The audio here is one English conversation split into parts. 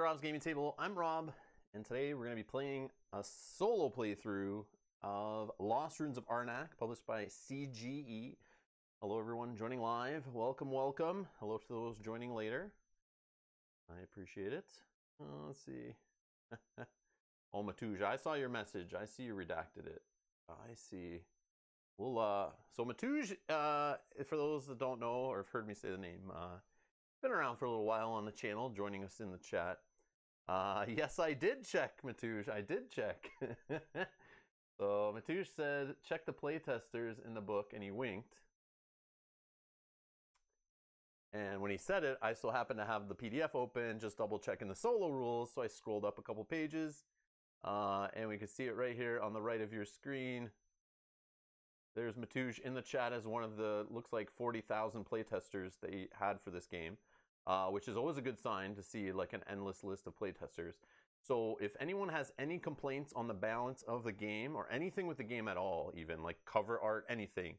to Rob's Gaming Table. I'm Rob, and today we're going to be playing a solo playthrough of Lost Ruins of Arnak, published by CGE. Hello everyone joining live. Welcome, welcome. Hello to those joining later. I appreciate it. Let's see. Oh, Matúš, I saw your message. I see you redacted it. I see. Well, so Matúš, for those that don't know or have heard me say the name, been around for a little while on the channel, joining us in the chat. Yes, I did check, Matúš. I did check. So Matúš said, check the playtesters in the book, and he winked. And when he said it, I still happened to have the PDF open, just double checking the solo rules. So I scrolled up a couple pages, and we can see it right here on the right of your screen. There's Matúš in the chat as one of the, looks like 40,000 playtesters they had for this game. Which is always a good sign to see like an endless list of playtesters. So if anyone has any complaints on the balance of the game or anything with the game at all, even like cover art, anything,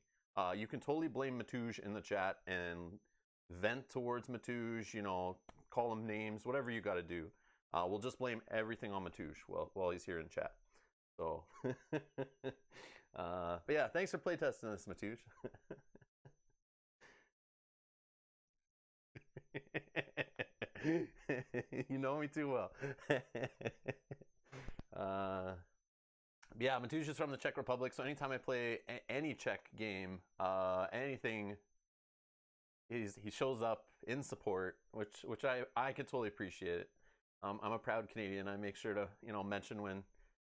you can totally blame Matúš in the chat and vent towards Matúš, you know, call him names, whatever you got to do. We'll just blame everything on Matúš while he's here in chat. So, but yeah, thanks for playtesting this, Matúš. You know me too well. Yeah, Matúš is from the Czech Republic, so anytime I play any Czech game, anything, he shows up in support, which I could totally appreciate it. I'm a proud Canadian. I make sure to, you know, mention when,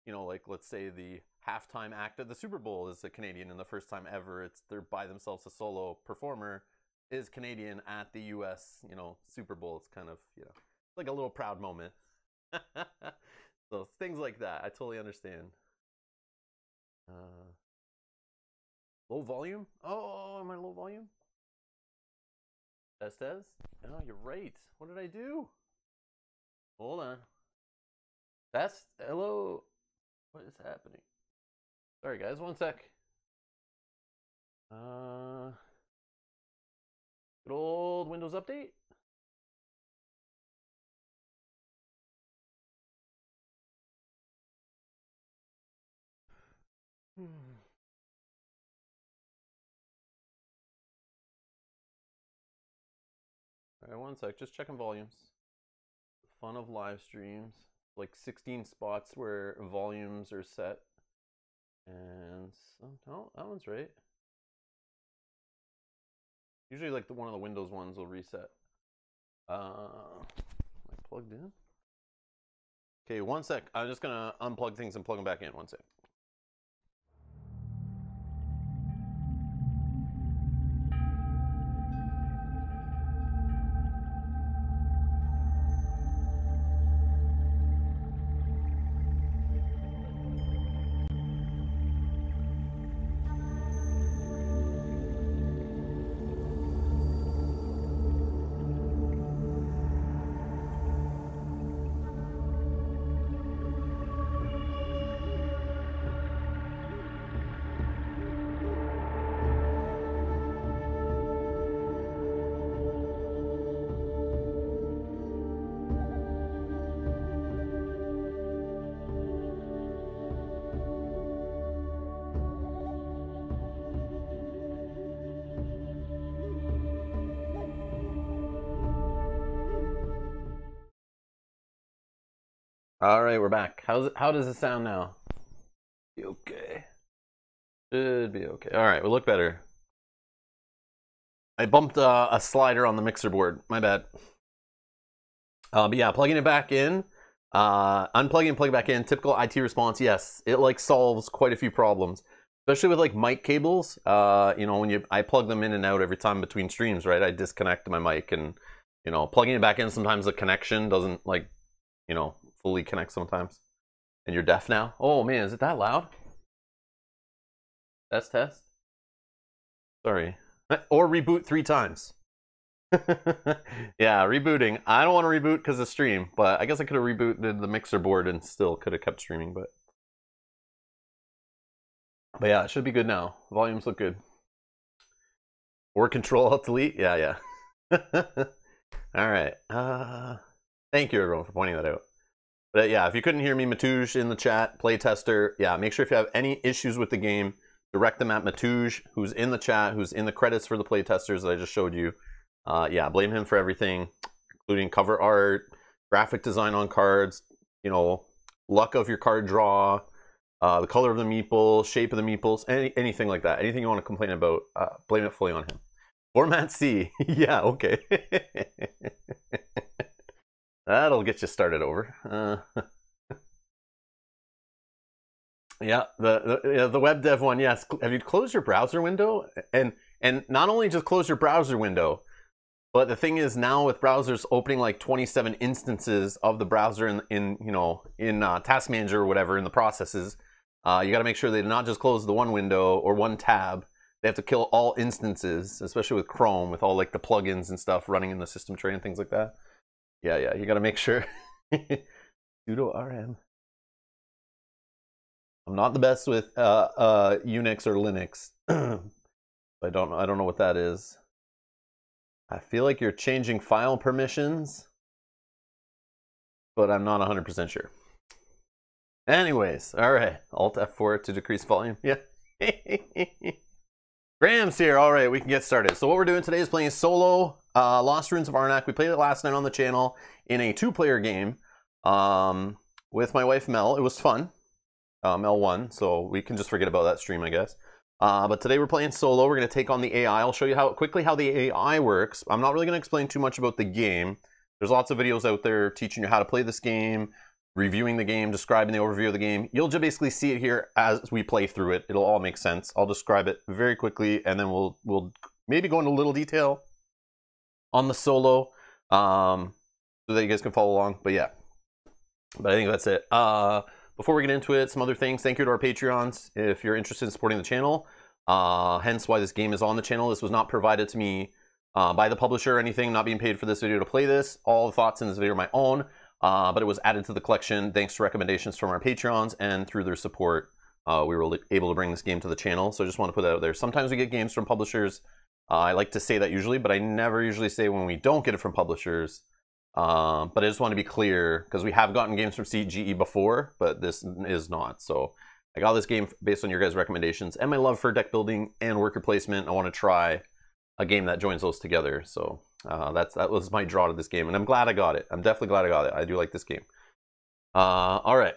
you know, like let's say the halftime act of the Super Bowl is a Canadian, and the first time ever they're by themselves, a solo performer is Canadian at the U.S. you know, Super Bowl. It's kind of, you know, like a little proud moment. So things like that, I totally understand. Low volume? Oh, am I low volume? Test test? Oh, you're right. What did I do? Hold on. That's hello. What is happening? Sorry guys, one sec. Good old Windows update. All right, one sec, just checking volumes. The fun of live streams, like 16 spots where volumes are set. And oh, that one's right. Usually like one of the Windows ones will reset. Am I plugged in? Okay, one sec. I'm just gonna unplug things and plug them back in. One sec. All right, we're back. How does it sound now? Okay. Should be okay. All right, we look better. I bumped a slider on the mixer board. My bad. But yeah, plugging it back in. Unplugging, plug it back in. Typical IT response, yes. It like solves quite a few problems. Especially with like mic cables. You know, when I plug them in and out every time between streams, right? I disconnect my mic and, you know, plugging it back in, sometimes the connection doesn't like, you know, fully connect sometimes. And you're deaf now? Oh man, is it that loud? Test test. Sorry. Or reboot 3 times. Yeah, rebooting. I don't want to reboot because of stream, but I guess I could have rebooted the mixer board and still could have kept streaming, but yeah, it should be good now. Volumes look good. Or Control Alt Delete. Yeah, yeah. All right. Thank you, everyone, for pointing that out. But yeah, if you couldn't hear me, Matúš in the chat, playtester. Yeah, make sure if you have any issues with the game, direct them at Matúš, who's in the chat, who's in the credits for the playtesters that I just showed you. Yeah, blame him for everything, including cover art, graphic design on cards, you know, luck of your card draw, the color of the meeple, shape of the meeples, anything like that. Anything you want to complain about, blame it fully on him. Format C. Yeah, okay. That'll get you started over. Yeah, the web dev one, yes. Have you closed your browser window? And not only just close your browser window, but the thing is now with browsers opening like 27 instances of the browser in Task Manager or whatever in the processes, you got to make sure they do not just close the one window or one tab. They have to kill all instances, especially with Chrome, with all like the plugins and stuff running in the system tray and things like that. Yeah, you got to make sure. Sudo RM. I'm not the best with Unix or Linux. I don't know what that is. I feel like you're changing file permissions, but I'm not 100% sure. Anyways, all right. Alt F4 to decrease volume. Yeah. Graham's here. All right, we can get started. So what we're doing today is playing solo Lost Ruins of Arnak. We played it last night on the channel in a two-player game with my wife Mel. It was fun. Mel won, so we can just forget about that stream, I guess. But today we're playing solo. We're going to take on the AI. I'll show you quickly how the AI works. I'm not really going to explain too much about the game. There's lots of videos out there teaching you how to play this game, reviewing the game, describing the overview of the game. You'll just basically see it here as we play through it. It'll all make sense. I'll describe it very quickly, and then we'll maybe go into a little detail on the solo so that you guys can follow along. But yeah, but I think that's it. Before we get into it, some other things. Thank you to our Patreons if you're interested in supporting the channel. Hence why this game is on the channel. This was not provided to me by the publisher or anything. Not being paid for this video to play this. All the thoughts in this video are my own, but it was added to the collection thanks to recommendations from our Patreons, and through their support, we were able to bring this game to the channel. So I just want to put that out there. Sometimes we get games from publishers. I like to say that usually, but I never usually say when we don't get it from publishers. But I just want to be clear, because we have gotten games from CGE before, but this is not. So I got this game based on your guys' recommendations and my love for deck building and worker placement. I want to try a game that joins those together. So that was my draw to this game, and I'm glad I got it. I'm definitely glad I got it. I do like this game. All right,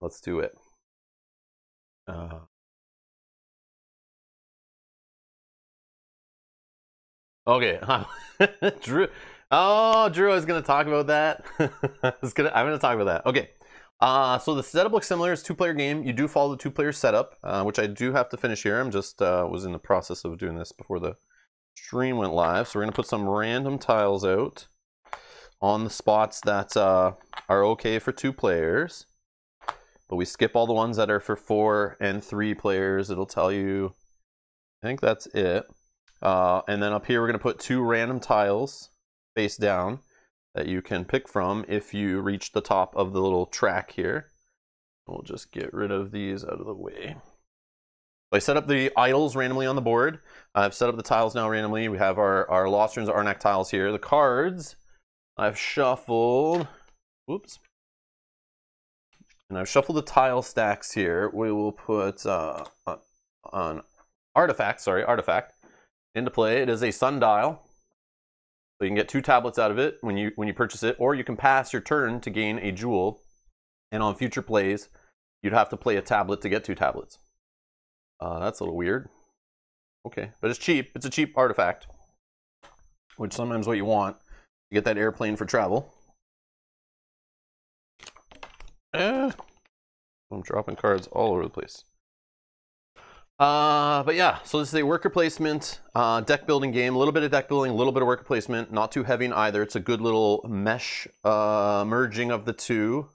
let's do it. Okay, Drew. Oh, Drew, I was going to talk about that. I'm going to talk about that. Okay. So the setup looks similar. It's a two-player game. You do follow the two-player setup, which I do have to finish here. I'm just was in the process of doing this before the stream went live. So we're going to put some random tiles out on the spots that are okay for two players. But we skip all the ones that are for four and three players. It'll tell you. I think that's it. And then up here, we're going to put two random tiles face down that you can pick from if you reach the top of the little track here. We'll just get rid of these out of the way. I set up the idols randomly on the board. I've set up the tiles now randomly. We have our Lost Ruins of Arnak tiles here. The cards I've shuffled. Whoops. And I've shuffled the tile stacks here. We will put an artifact, artifact into play. It is a sundial. So you can get two tablets out of it when you purchase it, or you can pass your turn to gain a jewel, and on future plays, you'd have to play a tablet to get two tablets. That's a little weird. Okay, but it's cheap. It's a cheap artifact, which sometimes what you want. You get that airplane for travel. I'm dropping cards all over the place. But yeah, so this is a worker placement deck building game. A little bit of deck building, a little bit of worker placement. Not too heavy in either. It's a good little mesh merging of the two.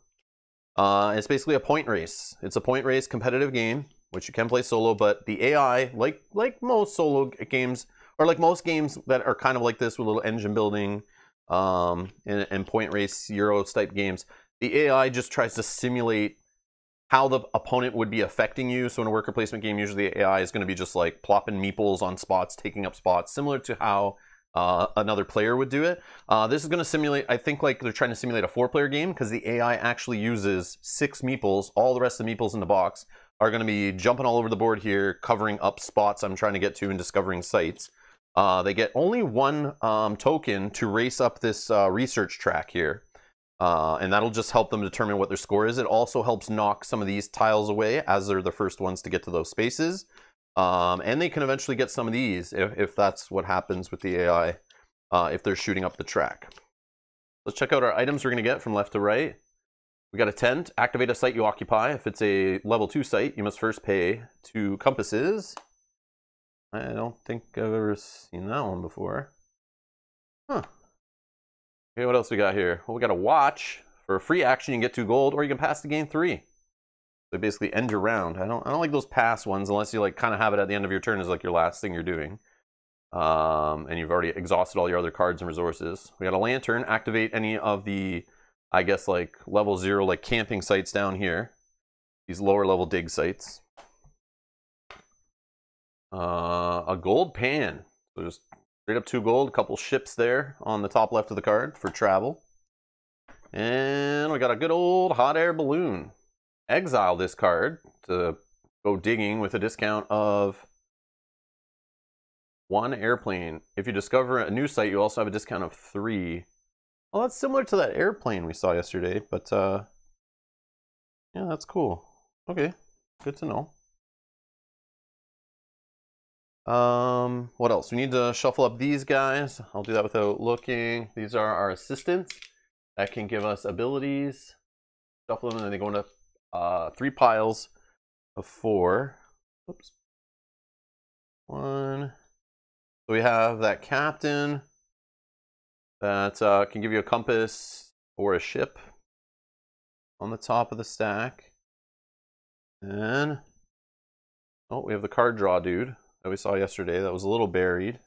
It's basically a point race. It's a point race competitive game, which you can play solo. But the AI, like most solo games, or like most games that are kind of like this with little engine building and point race Euros type games, the AI just tries to simulate how the opponent would be affecting you. So in a worker placement game, usually the AI is going to be just like plopping meeples on spots, taking up spots, similar to how another player would do it. This is going to simulate, I think, like they're trying to simulate a four-player game, because the AI actually uses 6 meeples. All the rest of the meeples in the box are going to be jumping all over the board here, covering up spots I'm trying to get to and discovering sites. They get only one token to race up this research track here. And that'll just help them determine what their score is. It also helps knock some of these tiles away, as they're the first ones to get to those spaces. And they can eventually get some of these if that's what happens with the AI, if they're shooting up the track. Let's check out our items we're going to get from left to right. We got a tent. Activate a site you occupy. If it's a level 2 site, you must first pay 2 compasses. I don't think I've ever seen that one before. Huh. Okay, what else we got here? Well, we got a watch. For a free action, you can get 2 gold, or you can pass to gain 3. So basically end your round. I don't like those pass ones, unless you like kind of have it at the end of your turn as like your last thing you're doing. And you've already exhausted all your other cards and resources. We got a lantern. Activate any of the, I guess, like level 0 like camping sites down here. These lower level dig sites. A gold pan. So just straight up 2 gold, a couple ships there on the top left of the card for travel. And we got a good old hot air balloon. Exile this card to go digging with a discount of 1 airplane. If you discover a new site, you also have a discount of 3. Well, that's similar to that airplane we saw yesterday, but yeah, that's cool. Okay, good to know. What else? We need to shuffle up these guys. I'll do that without looking. These are our assistants that can give us abilities. Shuffle them and then they go into 3 piles of 4. Oops. 1. So we have that captain that can give you a compass or a ship on the top of the stack. And oh, we have the card draw dude that we saw yesterday that was a little buried.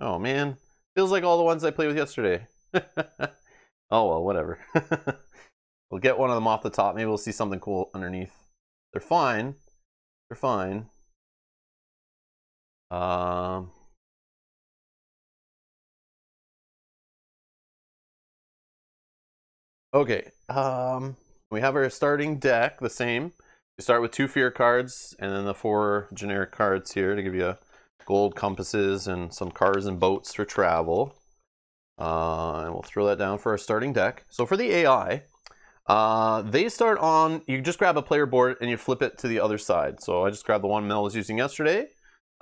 Oh man, feels like all the ones I played with yesterday. Oh well, whatever. We'll get one of them off the top. Maybe we'll see something cool underneath. They're fine. They're fine. Okay. We have our starting deck the same. You start with 2 fear cards and then the 4 generic cards here to give you gold, compasses, and some cars and boats for travel. And we'll throw that down for our starting deck. So for the AI, they start on, you just grab a player board and you flip it to the other side. So I just grabbed the one Mel was using yesterday.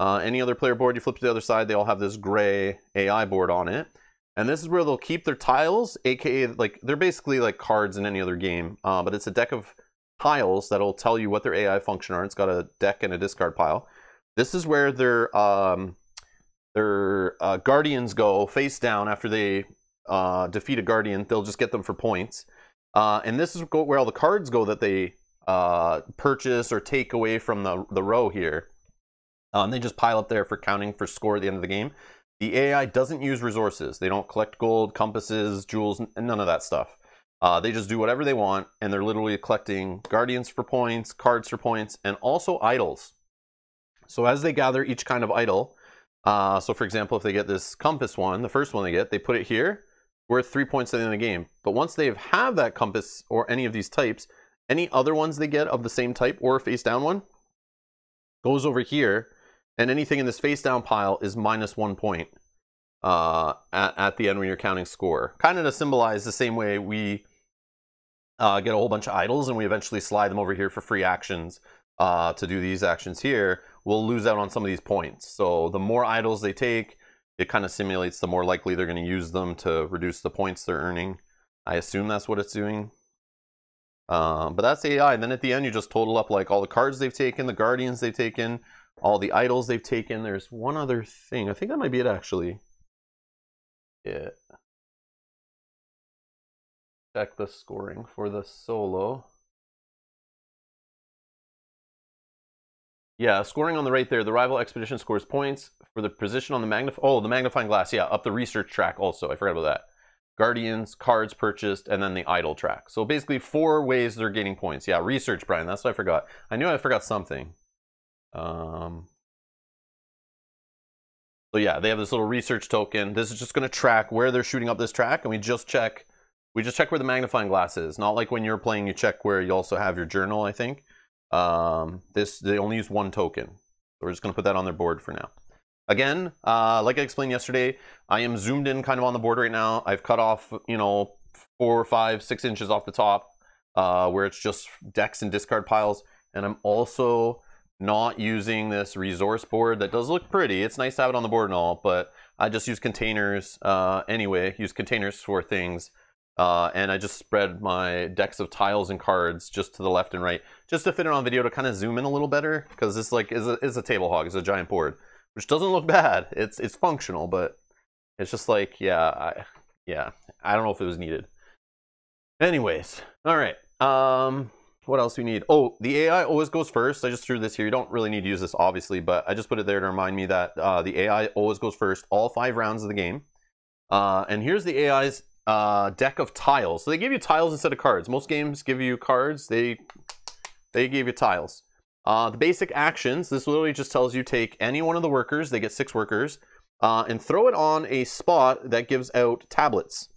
Any other player board you flip to the other side, they all have this gray AI board on it. And this is where they'll keep their tiles, aka like they're basically like cards in any other game, but it's a deck of tiles that'll tell you what their AI function are. It's got a deck and a discard pile. This is where their guardians go face down after they defeat a guardian. They'll just get them for points. And this is where all the cards go that they purchase or take away from the row here. And they just pile up there for counting for score at the end of the game. The AI doesn't use resources. They don't collect gold, compasses, jewels, none of that stuff. They just do whatever they want, and they're literally collecting guardians for points, cards for points, and also idols. So as they gather each kind of idol, so for example, if they get this compass one, the first one they get, they put it here. Worth 3 points at the end of the game. But once they have that compass or any of these types, any other ones they get of the same type or face down one goes over here, and anything in this face down pile is minus 1 point at the end when you're counting score. Kind of to symbolize the same way we get a whole bunch of idols and we eventually slide them over here for free actions to do these actions here. We'll lose out on some of these points. So the more idols they take, it kind of simulates the more likely they're going to use them to reduce the points they're earning. I assume that's what it's doing. But that's AI. And then at the end, you just total up like all the cards they've taken, the guardians they've taken, all the idols they've taken. There's one other thing. I think that might be it, actually. Yeah. Check the scoring for the solo. Yeah, scoring on the right there. The rival expedition scores points for the position on the magnifying glass. Yeah, up the research track also. I forgot about that. Guardians, cards purchased, and then the idle track. So basically 4 ways they're gaining points. Yeah, research, Brian. That's what I forgot. I knew I forgot something. So yeah, they have this little research token. This is just going to track where they're shooting up this track, and we just check where the magnifying glass is. Not like when you're playing, you check where you also have your journal, I think. They only use one token. So we're just going to put that on their board for now. Again, like I explained yesterday, I am zoomed in kind of on the board right now. I've cut off, you know, 4, 5, 6 inches off the top, where it's just decks and discard piles. And I'm also not using this resource board that does look pretty. It's nice to have it on the board and all, but I just use containers for things. And I just spread my decks of tiles and cards just to the left and right, just to fit it on video to kind of zoom in a little better, because this like is a table hog, it's a giant board, which doesn't look bad. It's functional, but it's just like, I don't know if it was needed. Anyways, all right. What else do we need? Oh, the AI always goes first. I just threw this here. You don't really need to use this, obviously, but I just put it there to remind me that the AI always goes first all 5 rounds of the game. And here's the AI's deck of tiles. So they give you tiles instead of cards. Most games give you cards. They give you tiles. The basic actions, this literally just tells you take any one of the workers, they get 6 workers, and throw it on a spot that gives out tablets.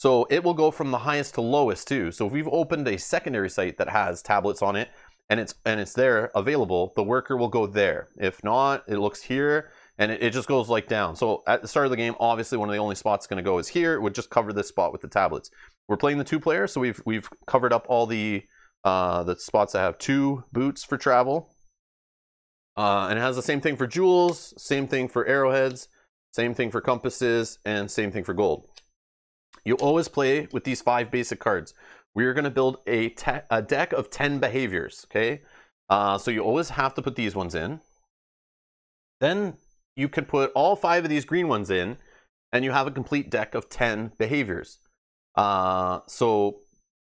So it will go from the highest to lowest too. So if we've opened a secondary site that has tablets on it and it's there available, the worker will go there. If not, it looks here and it just goes like down. So at the start of the game, obviously one of the only spots going to go is here. It would just cover this spot with the tablets. We're playing the 2-player, so we've covered up all the spots that have 2 boots for travel. And it has the same thing for jewels, same thing for arrowheads, same thing for compasses, and same thing for gold. You always play with these 5 basic cards. We're going to build a deck of 10 behaviors, okay? So you always have to put these ones in. Then you can put all 5 of these green ones in, and you have a complete deck of 10 behaviors. So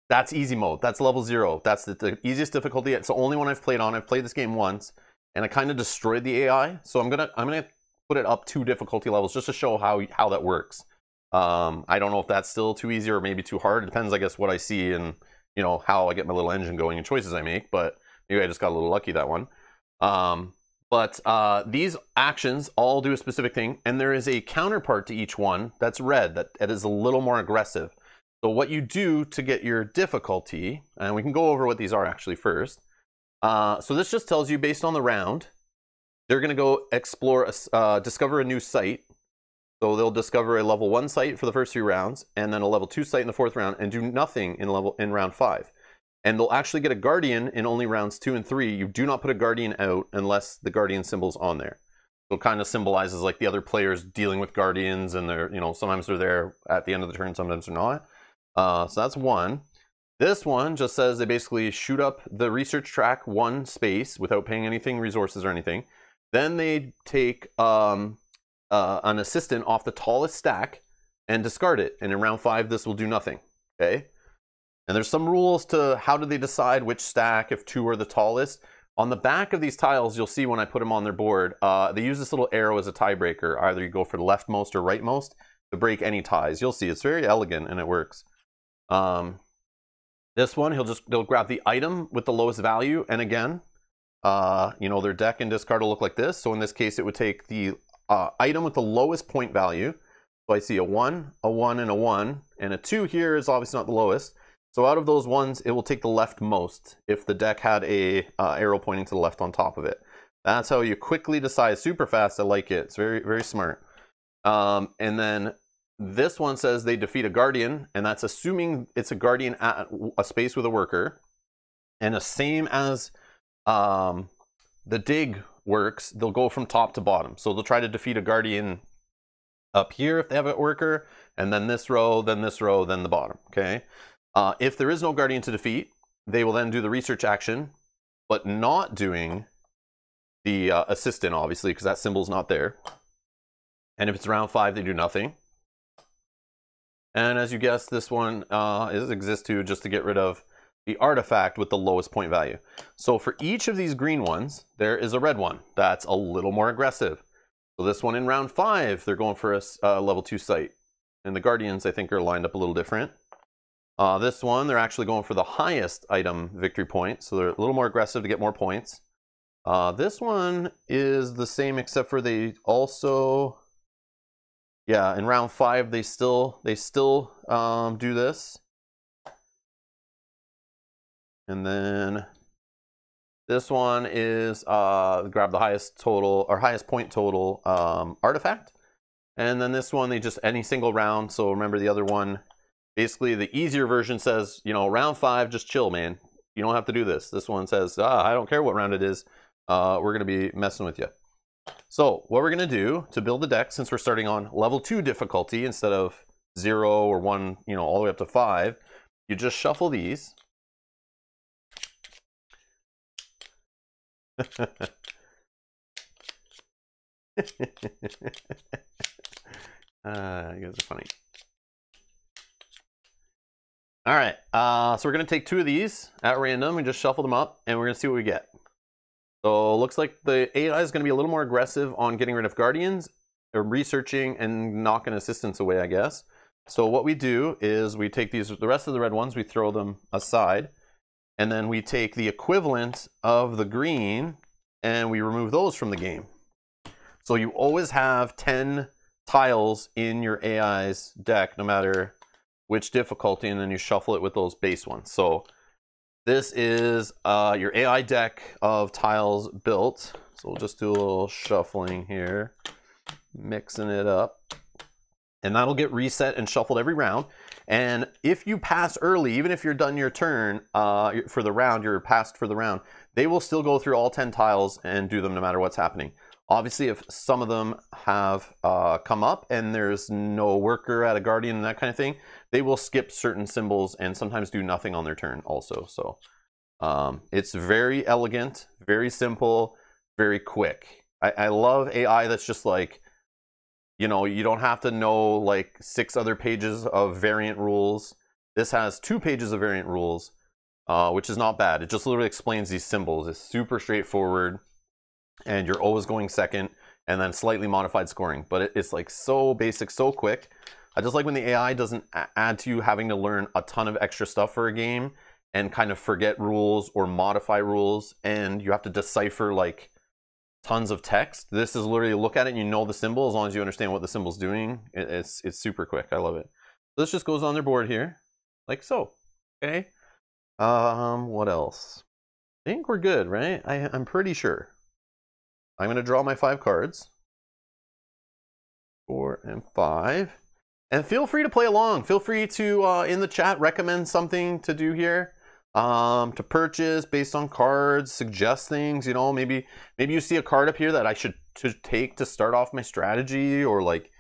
that's easy mode. That's level 0. That's the easiest difficulty. It's the only one I've played on. I've played this game once, and I kind of destroyed the AI. So I'm gonna put it up 2 difficulty levels just to show how that works. I don't know if that's still too easy or maybe too hard. It depends, I guess, what I see and, you know, how I get my little engine going and choices I make, but maybe I just got a little lucky that one. But these actions all do a specific thing, and there is a counterpart to each one that's red, that is a little more aggressive. So what you do to get your difficulty, and we can go over what these are actually first. So this just tells you, based on the round, they're going to go discover a new site. So they'll discover a level 1 site for the first 3 rounds, and then a level 2 site in the 4th round, and do nothing in round 5. And they'll actually get a guardian in only rounds 2 and 3. You do not put a guardian out unless the guardian symbol's on there. So it kind of symbolizes like the other players dealing with guardians, and they're, you know, sometimes they're there at the end of the turn, sometimes they're not. So that's one. This one just says they basically shoot up the research track 1 space without paying anything, resources or anything. Then they take an assistant off the tallest stack and discard it, and in round 5 this will do nothing, okay? And there's some rules to how do they decide which stack if 2 are the tallest. On the back of these tiles, you'll see when I put them on their board, they use this little arrow as a tiebreaker. Either you go for the leftmost or rightmost to break any ties. You'll see it's very elegant and it works. This one, they'll grab the item with the lowest value, and again, you know, their deck and discard will look like this. So in this case it would take the item with the lowest point value. So I see a 1, a 1, and a 1, and a 2 here is obviously not the lowest. So out of those ones, it will take the leftmost if the deck had a arrow pointing to the left on top of it. That's how you quickly decide, super fast. I like it. It's very, very smart. And then this one says they defeat a guardian, and that's assuming it's a guardian at a space with a worker. And the same as the dig works, they'll go from top to bottom. So they'll try to defeat a guardian up here if they have a worker, and then this row, then this row, then the bottom, okay? If there is no guardian to defeat, they will then do the research action, but not doing the assistant, obviously, because that symbol's not there. And if it's round 5, they do nothing. And as you guessed, this one exists too, just to get rid of the artifact with the lowest point value. So for each of these green ones, there is a red one that's a little more aggressive. So this one in round 5, they're going for a level 2 site. And the guardians, I think, are lined up a little different. This one, they're actually going for the highest item victory point. So they're a little more aggressive to get more points. This one is the same, except for they also yeah, in round 5 they still do this. And then this one is grab the highest total or highest point total artifact. And then this one, they just any single round. So remember the other one, basically the easier version says, you know, round 5, just chill, man. You don't have to do this. This one says, I don't care what round it is. We're going to be messing with you. So what we're going to do to build the deck, since we're starting on level 2 difficulty instead of 0 or 1, you know, all the way up to 5, you just shuffle these. You guys are funny. All right, so we're gonna take 2 of these at random and just shuffle them up, and we're gonna see what we get. So it looks like the AI is gonna be a little more aggressive on getting rid of guardians, or researching and knocking assistants away, I guess. So what we do is we take these, the rest of the red ones, we throw them aside, and then we take the equivalent of the green and we remove those from the game. So you always have 10 tiles in your AI's deck, no matter which difficulty, and then you shuffle it with those base ones. So this is your AI deck of tiles built. So we'll just do a little shuffling here, mixing it up. And that'll get reset and shuffled every round. And if you pass early, even if you're done your turn for the round, you're passed for the round, they will still go through all 10 tiles and do them no matter what's happening. Obviously, if some of them have come up and there's no worker at a guardian and that kind of thing, they will skip certain symbols and sometimes do nothing on their turn also. So it's very elegant, very simple, very quick. I love AI that's just like, you know, you don't have to know like 6 other pages of variant rules. This has 2 pages of variant rules, which is not bad. It just literally explains these symbols. It's super straightforward. And you're always going second, and then slightly modified scoring. But it's like so basic, so quick. I just like when the AI doesn't add to you having to learn a ton of extra stuff for a game and kind of forget rules or modify rules, and you have to decipher like tons of text. This is literally look at it and you know the symbol as long as you understand what the symbol's doing. It's super quick. I love it. This just goes on their board here, like so. Okay. What else? I think we're good, right? I'm pretty sure. I'm going to draw my 5 cards. 4 and 5. And feel free to play along. Feel free to, in the chat, recommend something to do here. To purchase based on cards, suggest things, you know, maybe you see a card up here that I should take to start off my strategy, or like,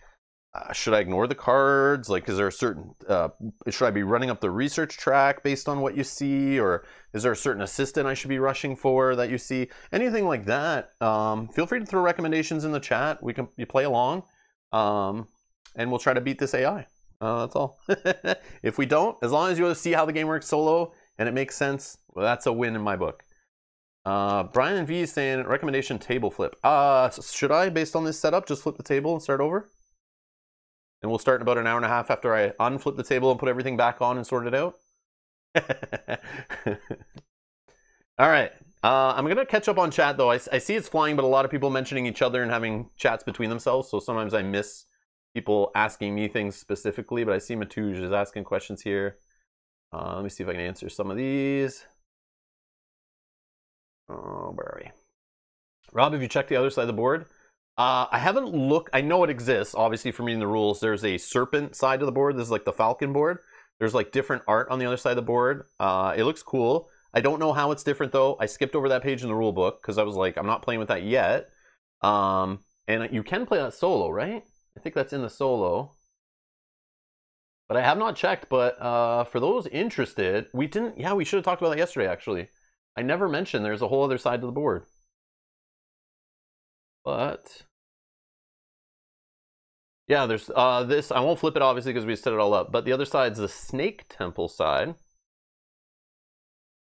should I ignore the cards? Like, is there a certain, should I be running up the research track based on what you see? Or is there a certain assistant I should be rushing for that you see? Anything like that. Feel free to throw recommendations in the chat. You play along, and we'll try to beat this AI. That's all. If we don't, as long as you see how the game works solo and it makes sense, well, that's a win in my book. Brian and V is saying recommendation table flip. Should I, based on this setup, just flip the table and start over? And we'll start in about an hour and a half after I unflip the table and put everything back on and sort it out. All right. I'm going to catch up on chat, though. I see it's flying, but a lot of people mentioning each other and having chats between themselves. So sometimes I miss people asking me things specifically, but I see Matúš is asking questions here. Let me see if I can answer some of these. Oh, where are we? Rob, have you checked the other side of the board? I haven't looked. I know it exists, obviously, from reading the rules. There's a serpent side of the board. This is like the falcon board. There's like different art on the other side of the board. It looks cool. I don't know how it's different, though. I skipped over that page in the rule book because I was like, I'm not playing with that yet. And you can play that solo, right? I think that's in the solo. But I have not checked. But for those interested, we didn't. Yeah, we should have talked about that yesterday, actually. I never mentioned there's a whole other side to the board. But yeah, there's this. I won't flip it, obviously, because we set it all up. But the other side's the snake temple side.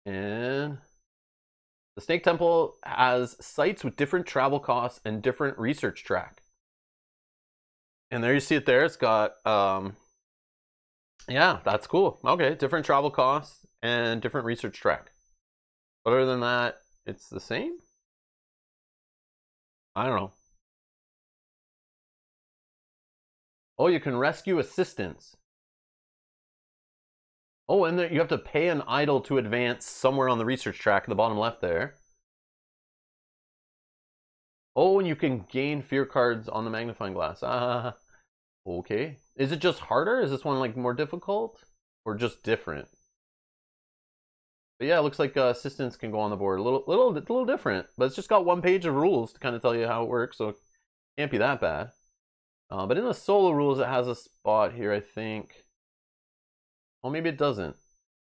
And the snake temple has sites with different travel costs and different research track. And there you see it there. It's got, yeah, that's cool. Okay, different travel costs and different research track. But other than that, it's the same. I don't know. Oh, you can rescue assistants. Oh, and there, you have to pay an idol to advance somewhere on the research track at the bottom left there. Oh, and you can gain fear cards on the magnifying glass. Okay. Is it just harder? Is this one like more difficult? Or just different? But yeah, it looks like assistants can go on the board. A little different. But it's just got one page of rules to kind of tell you how it works, so it can't be that bad. But in the solo rules, it has a spot here, I think. Oh, maybe it doesn't.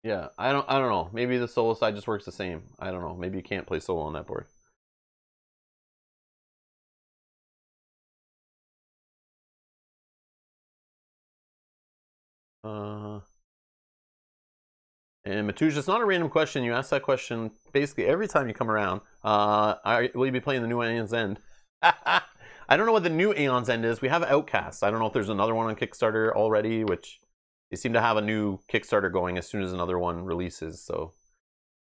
Yeah, I don't know. Maybe the solo side just works the same. I don't know. Maybe you can't play solo on that board. And Matúš, it's not a random question. You ask that question basically every time you come around. Will you be playing the new Aeon's End? I don't know what the new Aeon's End is. We have Outcast. I don't know if there's another one on Kickstarter already, which they seem to have a new Kickstarter going as soon as another one releases. So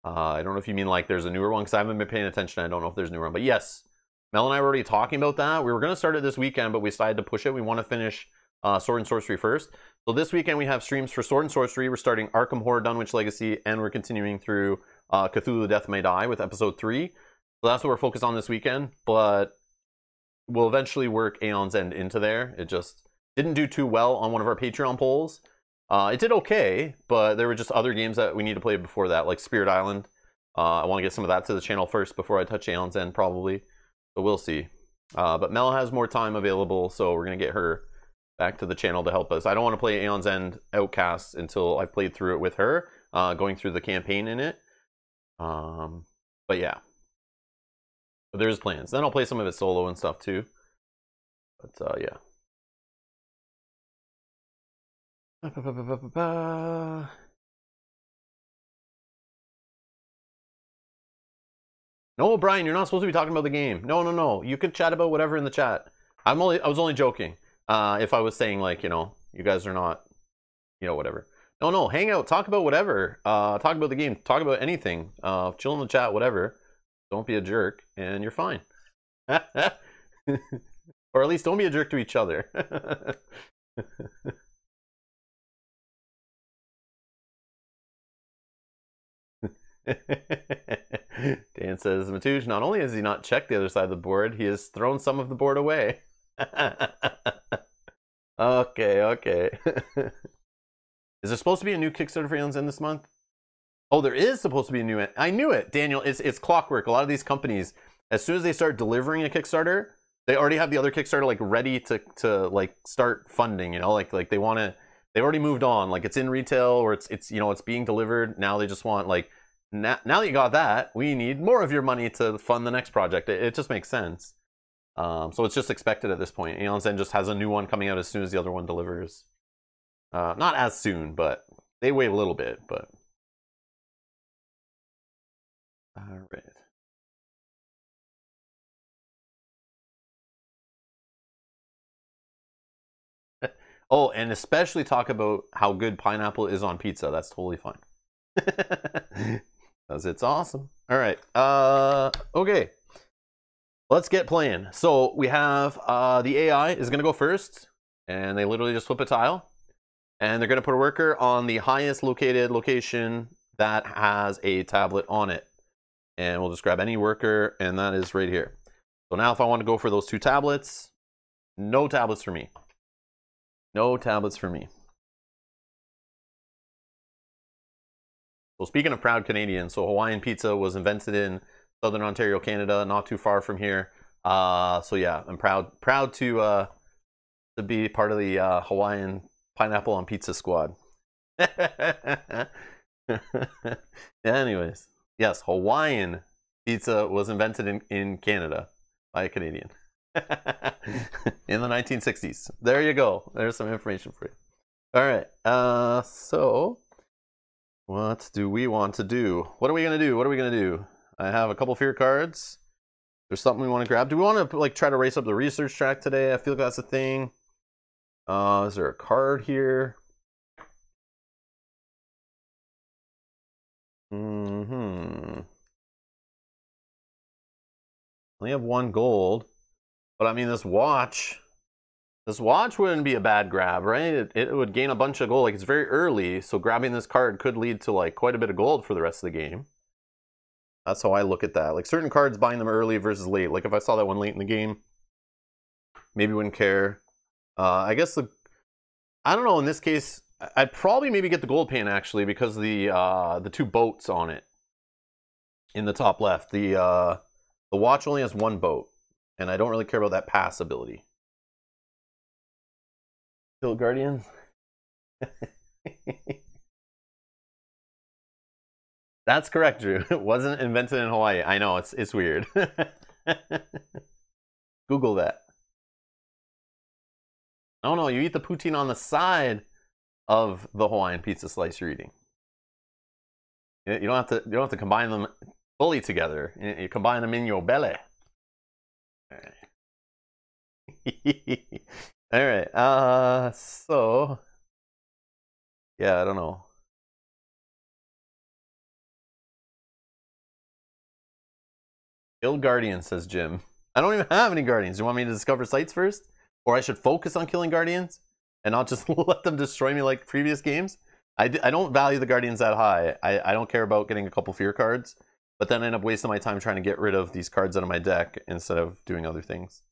I don't know if you mean like there's a newer one, because I haven't been paying attention. I don't know if there's a new one. But yes, Mel and I were already talking about that. We were going to start it this weekend, but we decided to push it. We want to finish Sword and Sorcery first. So this weekend we have streams for Sword and Sorcery. We're starting Arkham Horror, Dunwich Legacy, and we're continuing through Cthulhu Death May Die with episode 3. So that's what we're focused on this weekend, but we'll eventually work Aeon's End into there. It just didn't do too well on one of our Patreon polls. It did okay, but there were just other games that we need to play before that, like Spirit Island. I want to get some of that to the channel first before I touch Aeon's End probably. So we'll see. But Mel has more time available, so we're going to get her back to the channel to help us. I don't want to play Aeon's End Outcasts until I've played through it with her, going through the campaign in it. But yeah. But there's plans. Then I'll play some of it solo and stuff too. But yeah. No, Brian, you're not supposed to be talking about the game. No. You can chat about whatever in the chat. I was only joking. If I was saying, like, you know, you guys are not, you know, whatever. No, hang out, talk about whatever. Talk about the game, talk about anything. Chill in the chat, whatever. Don't be a jerk, and you're fine. Or at least don't be a jerk to each other. Dan says, Matúš, not only has he not checked the other side of the board, he has thrown some of the board away. Okay. Is there supposed to be a new Kickstarter for Aeon's End this month? Oh, there is supposed to be a new. I knew it, Daniel. It's clockwork. A lot of these companies, as soon as they start delivering a Kickstarter, they already have the other Kickstarter like ready to like start funding. You know, like they want to. They already moved on. Like it's in retail or it's you know it's being delivered now. They just want like now that you got that, we need more of your money to fund the next project. It just makes sense. So it's just expected at this point. Aeon's End just has a new one coming out as soon as the other one delivers. Not as soon, but they wait a little bit. But all right. Oh, and especially talk about how good pineapple is on pizza. That's totally fine. Because it's awesome. All right. Okay. Let's get playing. So we have the AI is going to go first, and they literally just flip a tile, and they're going to put a worker on the highest located location that has a tablet on it. And we'll just grab any worker, and that is right here. So now if I want to go for those two tablets, no tablets for me. No tablets for me. Well, speaking of proud Canadians, so Hawaiian pizza was invented in Southern Ontario, Canada, not too far from here. So yeah, I'm proud to be part of the Hawaiian pineapple on pizza squad. Anyways, yes, Hawaiian pizza was invented in Canada by a Canadian in the 1960s. There you go. There's some information for you. All right. So what do we want to do? What are we gonna do? I have a couple fear cards. There's something we want to grab. Do we want to like try to race up the research track today? I feel like that's a thing. Is there a card here? Only have one gold, but I mean this watch. This watch wouldn't be a bad grab, right? It would gain a bunch of gold. Like, it's very early, so grabbing this card could lead to, like, quite a bit of gold for the rest of the game. That's how I look at that. Like, certain cards, buying them early versus late. Like, if I saw that one late in the game, maybe wouldn't care. I guess the... I don't know, in this case, I'd probably maybe get the gold pan, actually, because the two boats on it in the top left. The watch only has one boat, and I don't really care about that pass ability. Guardians. That's correct, Drew. It wasn't invented in Hawaii. I know, it's weird. Google that. Oh no, you eat the poutine on the side of the Hawaiian pizza slice you're eating. You don't have to combine them fully together. You combine them in your belly. All right. Alright, so yeah, I don't know. Kill Guardians, says Jim. I don't even have any Guardians. You want me to discover sites first? Or I should focus on killing Guardians and not just let them destroy me like previous games? I don't value the Guardians that high. I don't care about getting a couple fear cards, but then I end up wasting my time trying to get rid of these cards out of my deck instead of doing other things.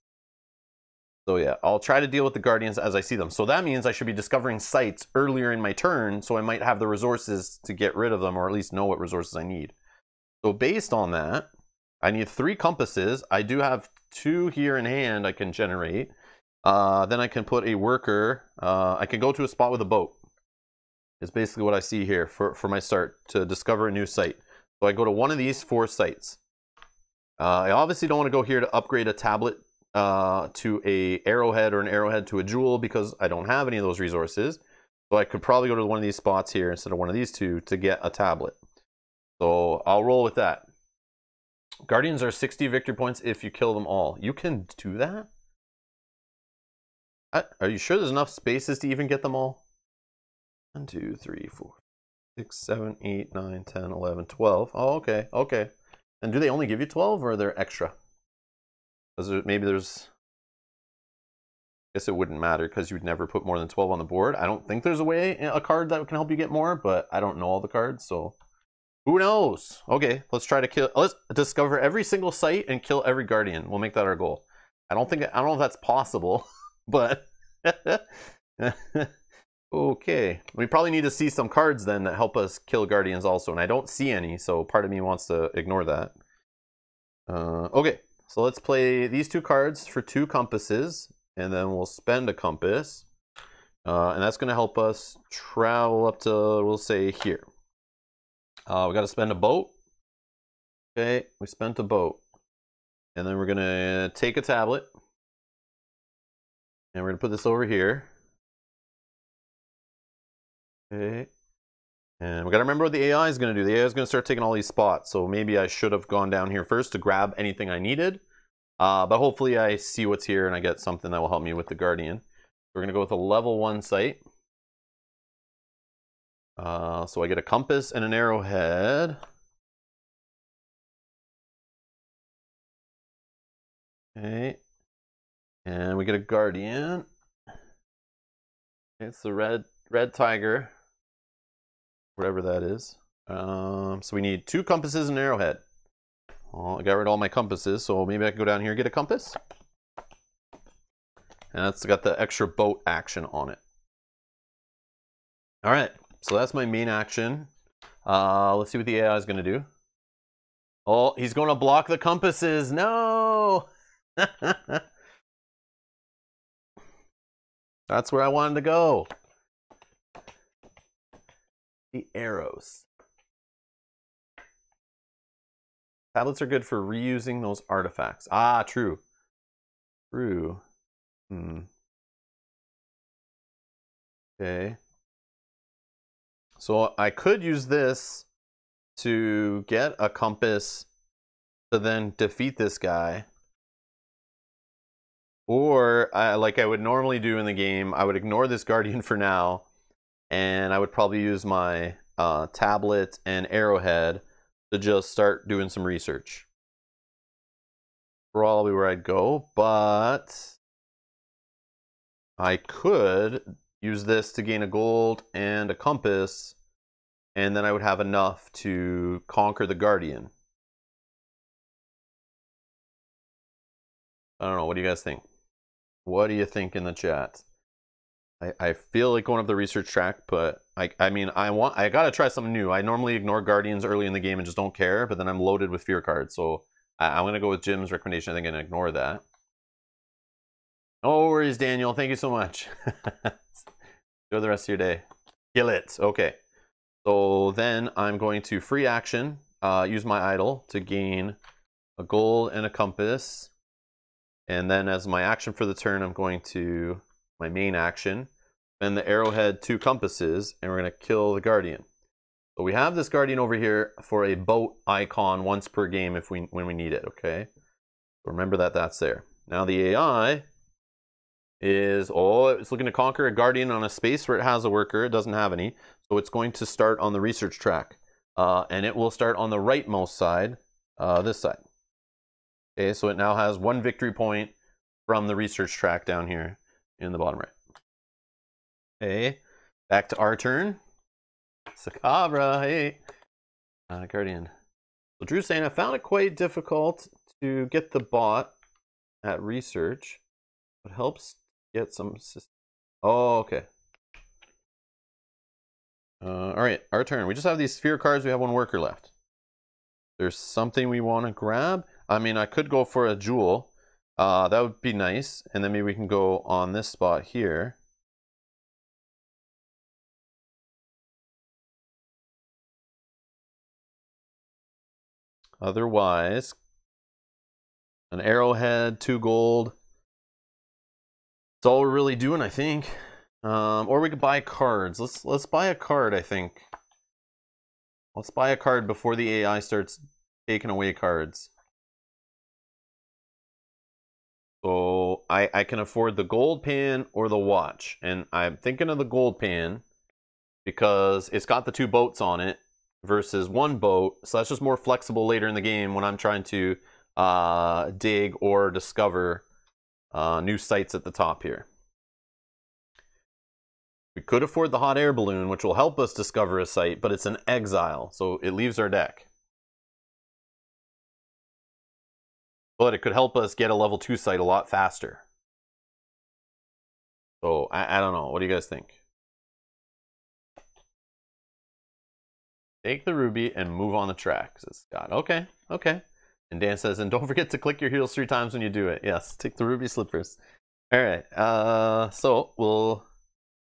So yeah, I'll try to deal with the Guardians as I see them. So that means I should be discovering sites earlier in my turn, so I might have the resources to get rid of them, or at least know what resources I need. So based on that, I need 3 compasses. I do have 2 here in hand I can generate. Then I can put a worker. I can go to a spot with a boat. It's basically what I see here for my start, to discover a new site. So I go to one of these 4 sites. I obviously don't want to go here to upgrade a tablet to a arrowhead, or an arrowhead to a jewel, because I don't have any of those resources. So I could probably go to one of these spots here instead of one of these two to get a tablet. So I'll roll with that. Guardians are 60 victory points if you kill them all. You can do that? Are you sure there's enough spaces to even get them all? 1, 2, 3, 4, 6, 7, 8, 9, 10, 11, 12. Oh, okay, okay. And do they only give you 12, or are there extra? Maybe there's... I guess it wouldn't matter because you'd never put more than 12 on the board. I don't think there's a way, a card that can help you get more, but I don't know all the cards, so... Who knows? Okay, let's try to kill... Let's discover every single site and kill every Guardian. We'll make that our goal. I don't know if that's possible, but... Okay. We probably need to see some cards then that help us kill Guardians also, and I don't see any, so part of me wants to ignore that. Okay. So let's play these 2 cards for 2 compasses, and then we'll spend a compass. And that's going to help us travel up to, we'll say, here. We got to spend a boat. Okay, we spent a boat. And then we're going to take a tablet. And we're going to put this over here. Okay. And we got to remember what the AI is going to do. The AI is going to start taking all these spots. So maybe I should have gone down here first to grab anything I needed. But hopefully I see what's here and I get something that will help me with the Guardian. We're going to go with a level 1 site. So I get a compass and an arrowhead. Okay. And we get a Guardian. It's the red tiger. Whatever that is. So we need 2 compasses and an arrowhead. Well, I got rid of all my compasses, so maybe I can go down here and get a compass. And that's got the extra boat action on it. Alright, so that's my main action. Let's see what the AI is going to do. Oh, he's going to block the compasses. No! That's where I wanted to go. The arrows. Tablets are good for reusing those artifacts. Ah, true. True. Okay. So I could use this to get a compass to then defeat this guy. Or, like I would normally do in the game, I would ignore this Guardian for now. And I would probably use my tablet and arrowhead to just start doing some research. Probably where I'd go, but I could use this to gain a gold and a compass, and then I would have enough to conquer the Guardian. I don't know, what do you guys think? What do you think in the chat? I feel like going up the research track, but I gotta try something new. I normally ignore Guardians early in the game and just don't care, but then I'm loaded with fear cards, so I'm gonna go with Jim's recommendation. I think I'm gonna ignore that. No worries, Daniel. Thank you so much. Enjoy the rest of your day. Kill it. Okay. So then I'm going to free action, use my idol to gain a gold and a compass. And then as my action for the turn, I'm going to, my main action, spend the arrowhead, 2 compasses, and we're going to kill the Guardian. So we have this Guardian over here for a boat icon once per game if when we need it, okay? Remember that that's there. Now the AI is, oh, it's looking to conquer a Guardian on a space where it has a worker. It doesn't have any. So it's going to start on the research track. And it will start on the rightmost side, this side. Okay, so it now has 1 victory point from the research track down here in the bottom right. Okay, back to our turn. Sakabra, hey. Guardian. So Drew's saying, I found it quite difficult to get the bot at research, but helps get some... Oh, okay. All right, our turn. We just have these sphere cards. We have 1 worker left. There's something we want to grab. I mean, I could go for a jewel. That would be nice. And then maybe we can go on this spot here. Otherwise, an arrowhead, 2 gold. That's all we're really doing, I think. Or we could buy cards. Let's buy a card, I think. Let's buy a card before the AI starts taking away cards. So I can afford the gold pan or the watch. And I'm thinking of the gold pan because it's got the 2 boats on it versus 1 boat. So that's just more flexible later in the game when I'm trying to dig or discover new sites at the top here. We could afford the hot air balloon, which will help us discover a site, but it's an exile, so it leaves our deck. But it could help us get a level 2 site a lot faster. So, I don't know. What do you guys think? Take the ruby and move on the track, says Scott. Okay, okay. And Dan says, and don't forget to click your heels 3 times when you do it. Yes, take the ruby slippers. All right, so we'll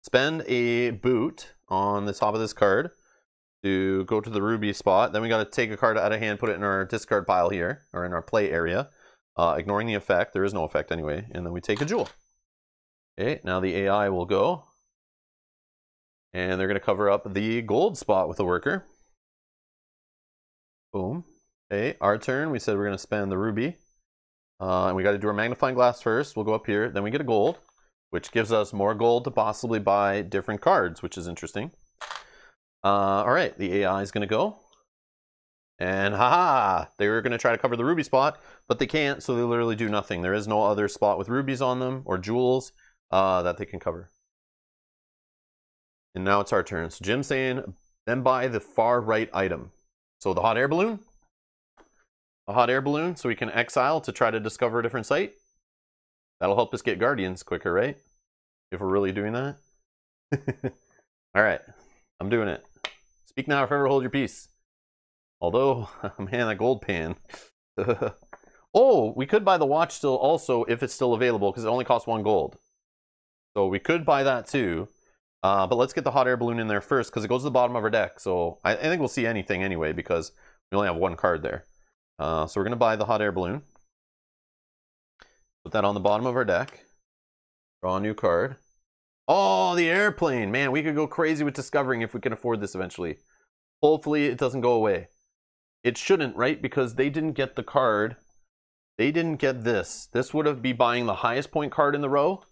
spend a boot on the top of this card to go to the ruby spot. Then we got to take a card out of hand, put it in our discard pile here, or in our play area, ignoring the effect. There is no effect anyway. And then we take a jewel. Okay, now the AI will go. And they're going to cover up the gold spot with a worker. Boom. Okay, our turn. We said we're going to spend the ruby. And we got to do our magnifying glass first. We'll go up here. Then we get a gold, which gives us more gold to possibly buy different cards, which is interesting. All right, the AI is going to go. And haha, they were going to try to cover the ruby spot, but they can't, so they literally do nothing. There is no other spot with rubies on them or jewels that they can cover. And now it's our turn. So Jim's saying, then buy the far right item. So the hot air balloon. A hot air balloon, so we can exile to try to discover a different site. That'll help us get Guardians quicker, right? If we're really doing that. All right, I'm doing it. Speak now or forever hold your peace. Although, man, that gold pan. Oh, we could buy the watch still also if it's still available because it only costs 1 gold. So we could buy that too. But let's get the hot air balloon in there first because it goes to the bottom of our deck. So I think we'll see anything anyway because we only have 1 card there. So we're going to buy the hot air balloon. Put that on the bottom of our deck. Draw a new card. Oh, the airplane. Man, we could go crazy with discovering if we can afford this eventually. Hopefully it doesn't go away. It shouldn't, right? Because they didn't get the card. They didn't get this. This would have been buying the highest point card in the row.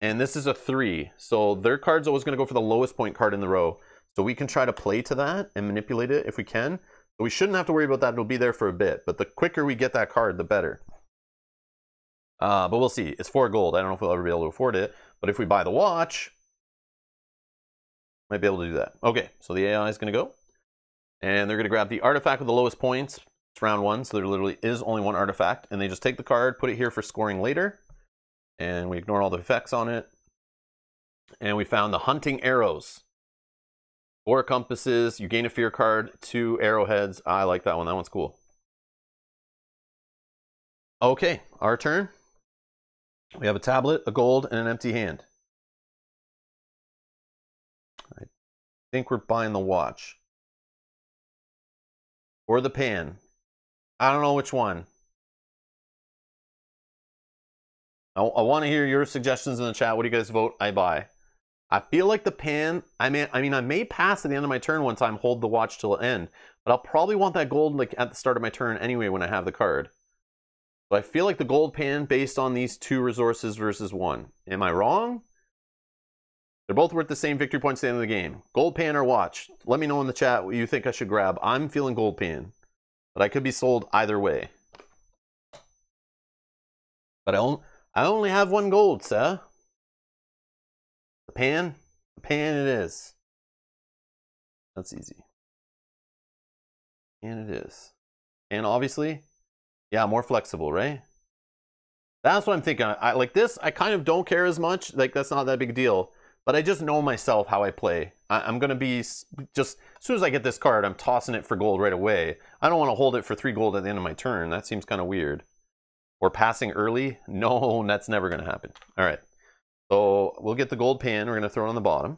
And this is a 3. So their card's always going to go for the lowest point card in the row. So we can try to play to that and manipulate it if we can. But we shouldn't have to worry about that. It'll be there for a bit. But the quicker we get that card, the better. But we'll see. It's 4 gold. I don't know if we'll ever be able to afford it. But if we buy the watch, might be able to do that. Okay, so the AI is going to go. And they're going to grab the artifact with the lowest points. It's round 1, so there literally is only 1 artifact. And they just take the card, put it here for scoring later. And we ignore all the effects on it. And we found the hunting arrows. 4 compasses, you gain a fear card, 2 arrowheads. I like that one. That one's cool. Okay, our turn. We have a tablet, a gold, and an empty hand. I think we're buying the watch. Or the pan. I don't know which one. I want to hear your suggestions in the chat. What do you guys vote? I buy. I feel like the pan, I may pass at the end of my turn one time, hold the watch till the end, but I'll probably want that gold like at the start of my turn anyway when I have the card. So I feel like the gold pan based on these 2 resources versus 1. Am I wrong? They're both worth the same victory points at the end of the game. Gold pan or watch? Let me know in the chat what you think I should grab. I'm feeling gold pan, but I could be sold either way. But I only have 1 gold, sir. The pan it is. That's easy. And it is. And obviously, yeah, more flexible, right? That's what I'm thinking. I like this. I kind of don't care as much. Like, that's not that big a deal. But I just know myself how I play. I'm going to be just, as soon as I get this card, I'm tossing it for gold right away. I don't want to hold it for 3 gold at the end of my turn. That seems kind of weird. Or passing early? No, that's never going to happen. All right. So we'll get the gold pan. We're going to throw it on the bottom.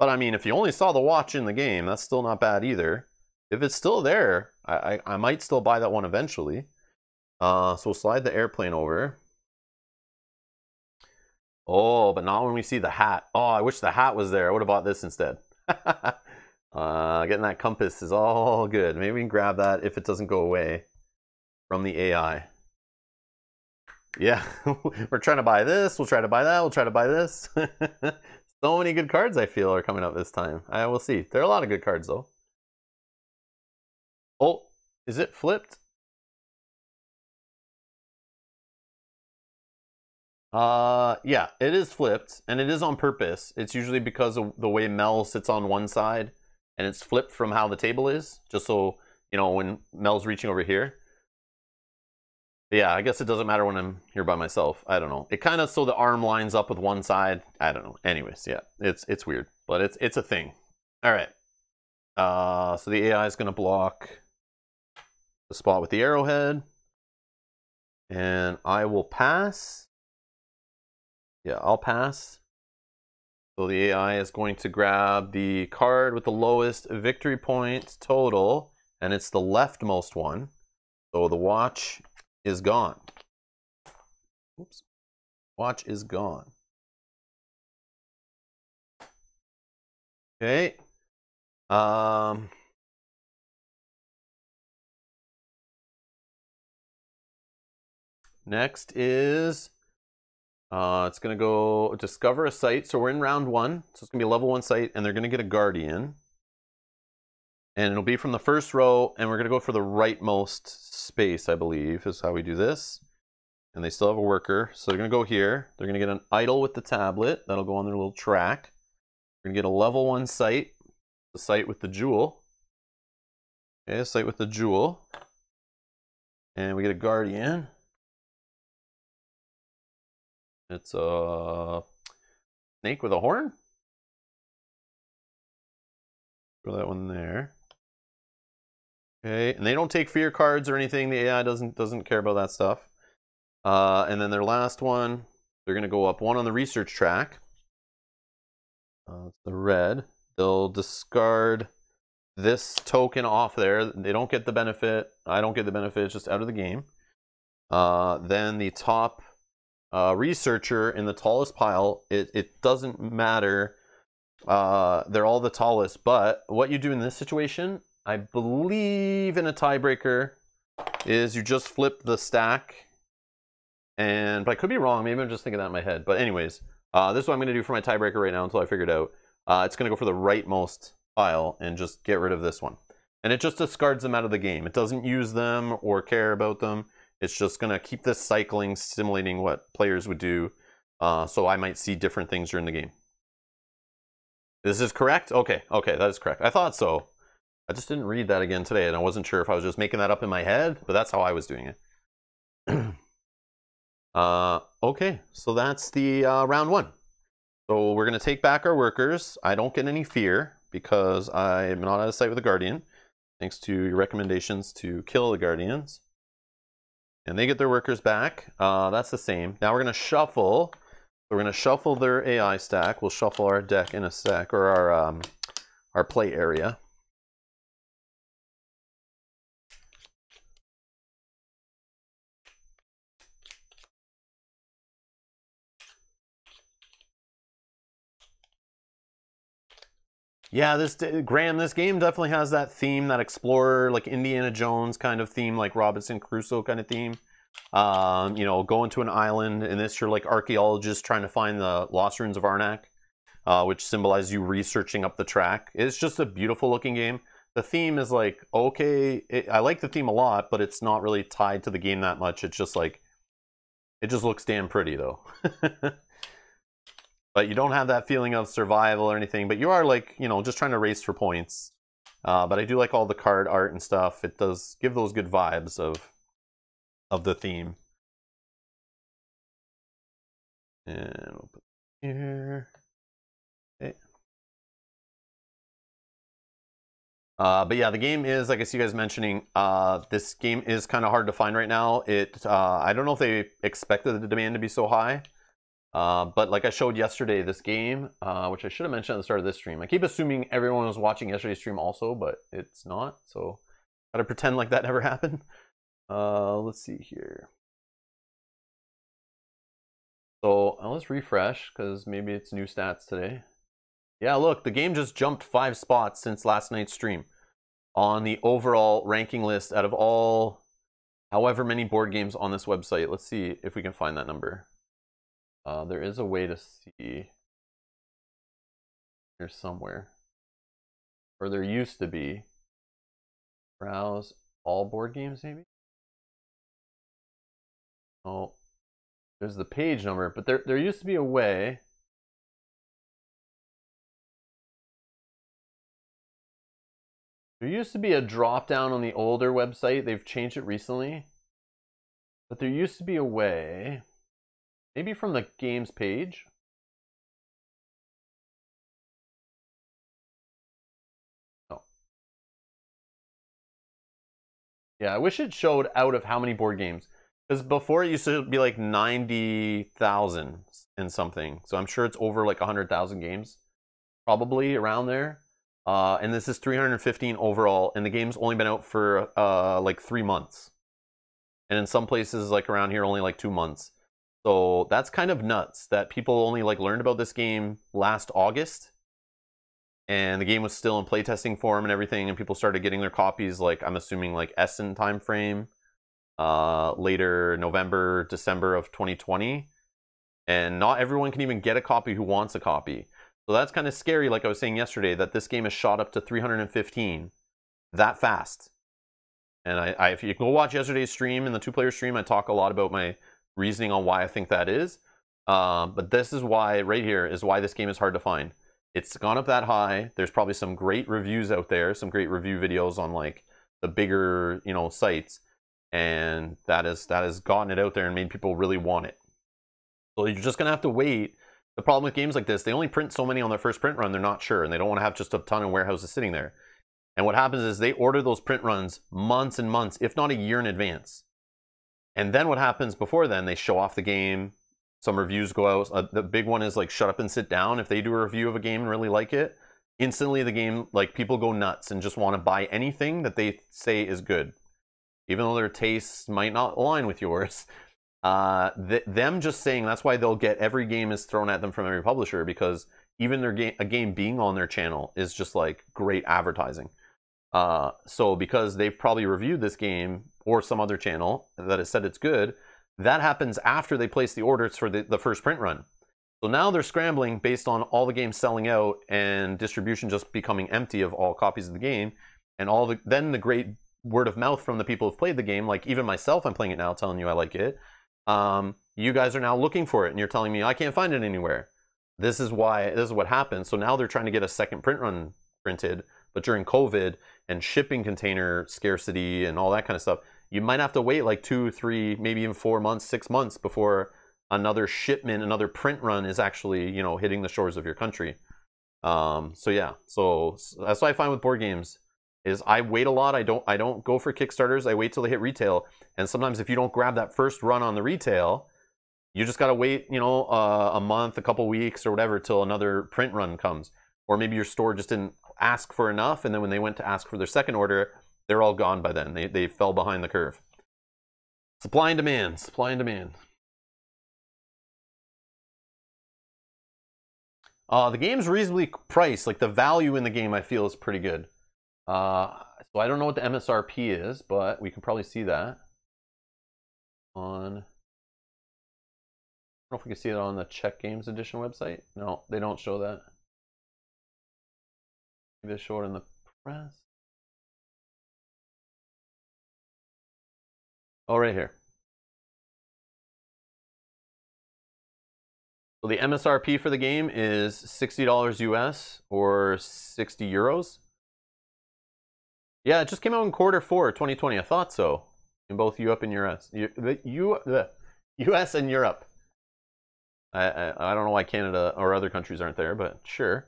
But I mean, if you only saw the watch in the game, that's still not bad either. If it's still there, I might still buy that one eventually. So we'll slide the airplane over. Oh, but not when we see the hat. Oh, I wish the hat was there. I would have bought this instead. Getting that compass is all good. Maybe we can grab that if it doesn't go away from the AI. Yeah, we're trying to buy this, we'll try to buy that, we'll try to buy this. So many good cards I feel are coming up this time. I will see. There are a lot of good cards though. Oh, is it flipped? Yeah, it is flipped, and it is on purpose. It's usually because of the way Mel sits on one side, and it's flipped from how the table is, just so, you know, when Mel's reaching over here. Yeah, I guess it doesn't matter when I'm here by myself. I don't know. It kind of so the arm lines up with one side. I don't know. Anyways, yeah, it's weird, but it's a thing. All right. So the AI is going to block the spot with the arrowhead, and I will pass. Yeah, I'll pass. So the AI is going to grab the card with the lowest victory point total, and it's the leftmost one. So the watch is gone. Oops. Watch is gone. Okay. Next is it's gonna go discover a site. So we're in round 1. So it's gonna be a level 1 site, and they're gonna get a guardian. And it'll be from the first row, and we're going to go for the rightmost space, I believe, is how we do this. And they still have a worker, so they're going to go here. They're going to get an idol with the tablet. That'll go on their little track. We're going to get a level 1 site, the site with the jewel. Okay, a site with the jewel. And we get a guardian. It's a snake with a horn. Throw that one there. Okay, and they don't take fear cards or anything. The AI doesn't care about that stuff. And then their last one, they're going to go up 1 on the research track. It's the red. They'll discard this token off there. They don't get the benefit. I don't get the benefit. It's just out of the game. Then the top researcher in the tallest pile, it doesn't matter. They're all the tallest, but what you do in this situation, I believe in a tiebreaker, is you just flip the stack. And but I could be wrong, maybe I'm just thinking that in my head. But anyways, this is what I'm going to do for my tiebreaker right now until I figure it out. It's going to go for the rightmost pile and just get rid of this one. And it just discards them out of the game. It doesn't use them or care about them. It's just going to keep this cycling, simulating what players would do. So I might see different things during the game. This is correct? Okay, okay, that is correct. I thought so. I just didn't read that again today, and I wasn't sure if I was just making that up in my head, but that's how I was doing it. Okay, so that's the round one. So we're going to take back our workers. I don't get any fear because I am not out of sight with the Guardian, thanks to your recommendations to kill the Guardians. And they get their workers back. That's the same. Now we're going to shuffle. We're going to shuffle their AI stack. We'll shuffle our deck in a sec, or our play area. Yeah, this Graham, this game definitely has that theme, that explorer, like Indiana Jones kind of theme, like Robinson Crusoe kind of theme. You know, going to an island. In this, you're like archaeologists trying to find the Lost Ruins of Arnak, which symbolize you researching up the track. It's just a beautiful looking game. The theme is like, okay, I like the theme a lot, but it's not really tied to the game that much. It's just like, it just looks damn pretty though. But you don't have that feeling of survival or anything, but you are like, you know, just trying to race for points. But I do like all the card art and stuff. It does give those good vibes of the theme. And open here. Okay. But yeah, the game is, like I see you guys mentioning, this game is kind of hard to find right now. I don't know if they expected the demand to be so high. But like I showed yesterday, this game, which I should have mentioned at the start of this stream. I keep assuming everyone was watching yesterday's stream also, but it's not. So gotta pretend like that never happened. Let's see here. So let's refresh because maybe it's new stats today. Yeah, look, the game just jumped 5 spots since last night's stream on the overall ranking list out of all however many board games on this website. Let's see if we can find that number. There is a way to see here somewhere, or there used to be. Browse all board games, maybe? Oh, there's the page number, but there used to be a way. There used to be a drop down on the older website. They've changed it recently, but there used to be a way. Maybe from the games page. No. Yeah, I wish it showed out of how many board games. Because before it used to be like 90,000 and something. So I'm sure it's over like 100,000 games. Probably around there. And this is 315 overall. And the game's only been out for like 3 months. And in some places like around here, only like 2 months. So that's kind of nuts that people only like learned about this game last August, and the game was still in playtesting form and everything, and people started getting their copies like, I'm assuming like Essen time frame, later November, December of 2020, and not everyone can even get a copy who wants a copy. So that's kind of scary, like I was saying yesterday, that this game is shot up to 315 that fast. And if you go watch yesterday's stream and the two-player stream, I talk a lot about my reasoning on why I think that is, but this is why right here is why this game is hard to find. It's gone up that high. There's probably some great reviews out there, some great review videos on like the bigger, you know, sites, and that has gotten it out there and made people really want it. So you're just gonna have to wait. The problem with games like this, they only print so many on their first print run. They're not sure, and they don't want to have just a ton of warehouses sitting there. And what happens is they order those print runs months and months, if not a year in advance. And then what happens before then, they show off the game, some reviews go out. The big one is like Shut Up and Sit Down. If they do a review of a game and really like it, instantly the game, like people go nuts and just want to buy anything that they say is good. Even though their tastes might not align with yours. Them just saying, that's why they'll get every game is thrown at them from every publisher, because even a game being on their channel is just like great advertising. So because they've probably reviewed this game or some other channel that has said it's good, that happens after they place the orders for the first print run. So now they're scrambling based on all the games selling out and distribution just becoming empty of all copies of the game, and then the great word of mouth from the people who've played the game. Like even myself, I'm playing it now, telling you I like it. You guys are now looking for it, and you're telling me I can't find it anywhere. This is why. This is what happened. So now they're trying to get a second print run printed, but during COVID and shipping container scarcity and all that kind of stuff, you might have to wait like 2, 3, maybe even 4 months, 6 months before another shipment, another print run is actually, you know, hitting the shores of your country. So yeah, so that's what I find with board games is I wait a lot. I don't go for Kickstarters. I wait till they hit retail. And sometimes if you don't grab that first run on the retail, you just gotta wait, you know, a month, a couple weeks or whatever till another print run comes. Or maybe your store just didn't ask for enough, and then when they went to ask for their second order, they're all gone by then. They fell behind the curve. Supply and demand, supply and demand. The game's reasonably priced. Like the value in the game, I feel, is pretty good. So I don't know what the MSRP is, but we can probably see that on. I don't know if we can see it on the Czech Games Edition website. No, they don't show that. Maybe they show it in the press. Oh, right here. So the MSRP for the game is $60 US or 60 euros. Yeah, it just came out in Q4 2020. I thought so. In both Europe and US. The US and Europe. I don't know why Canada or other countries aren't there, but sure.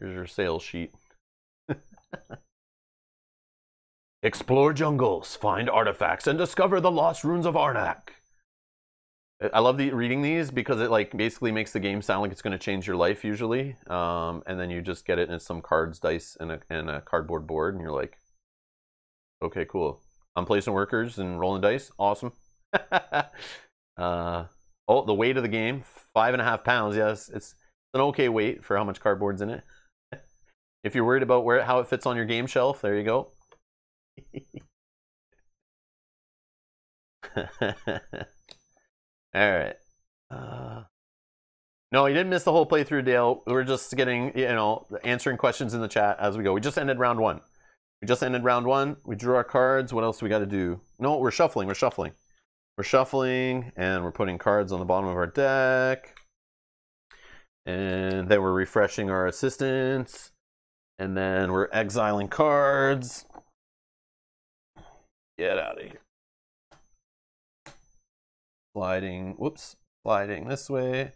Here's your sales sheet. Explore jungles, find artifacts, and discover the lost ruins of Arnak. I love reading these because it like basically makes the game sound like it's going to change your life usually, and then you just get it in some cards, dice, and a cardboard board, and you're like, okay, cool. I'm placing workers and rolling dice. Awesome. Oh, the weight of the game, 5.5 pounds. Yes, it's an okay weight for how much cardboard's in it. If you're worried about how it fits on your game shelf, there you go. All right. No, you didn't miss the whole playthrough, Dale. We're just getting, you know, answering questions in the chat as we go. We just ended round one. We drew our cards. What else we got to do? No, we're shuffling. We're shuffling, and we're putting cards on the bottom of our deck. And then we're refreshing our assistants. And then we're exiling cards. Get out of here. Sliding, whoops, sliding this way.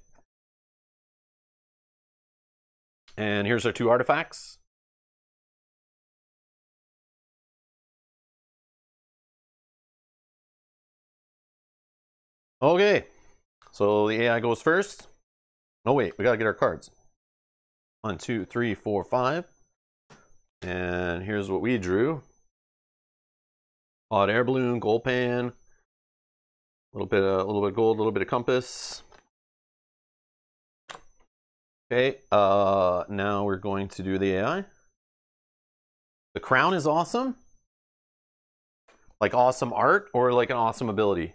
And here's our 2 artifacts. Okay, so the AI goes first. No, wait, we gotta get our cards. 1, 2, 3, 4, 5. And here's what we drew. Hot air balloon, gold pan, a little bit of gold, a little bit of compass. Okay, now we're going to do the AI. The crown is awesome, like awesome art or like an awesome ability.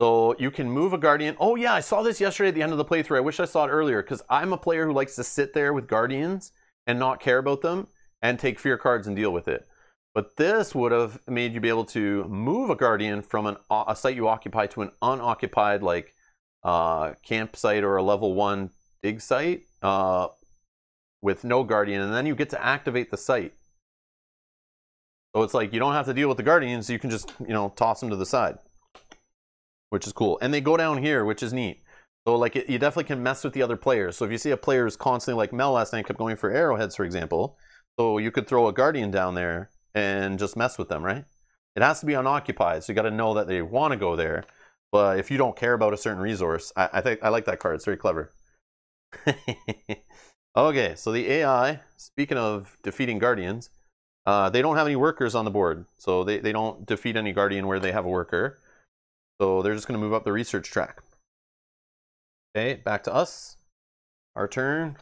So you can move a guardian. Oh yeah, I saw this yesterday at the end of the playthrough. I wish I saw it earlier because I'm a player who likes to sit there with guardians and not care about them and take fear cards and deal with it. But this would have made you be able to move a guardian from a site you occupy to an unoccupied, like campsite or a level 1 dig site with no guardian, and then you get to activate the site. So it's like you don't have to deal with the guardians; so you can just, you know, toss them to the side, which is cool. And they go down here, which is neat. So like you definitely can mess with the other players. So if you see a player who's constantly, like Mel last night, kept going for arrowheads, for example, so you could throw a guardian down there and just mess with them, right? It has to be unoccupied, so you got to know that they want to go there. But if you don't care about a certain resource, I like that card. It's very clever. Okay, so the AI, speaking of defeating guardians, they don't have any workers on the board, so they don't defeat any guardian where they have a worker. So they're just going to move up the research track. Okay, back to us. Our turn.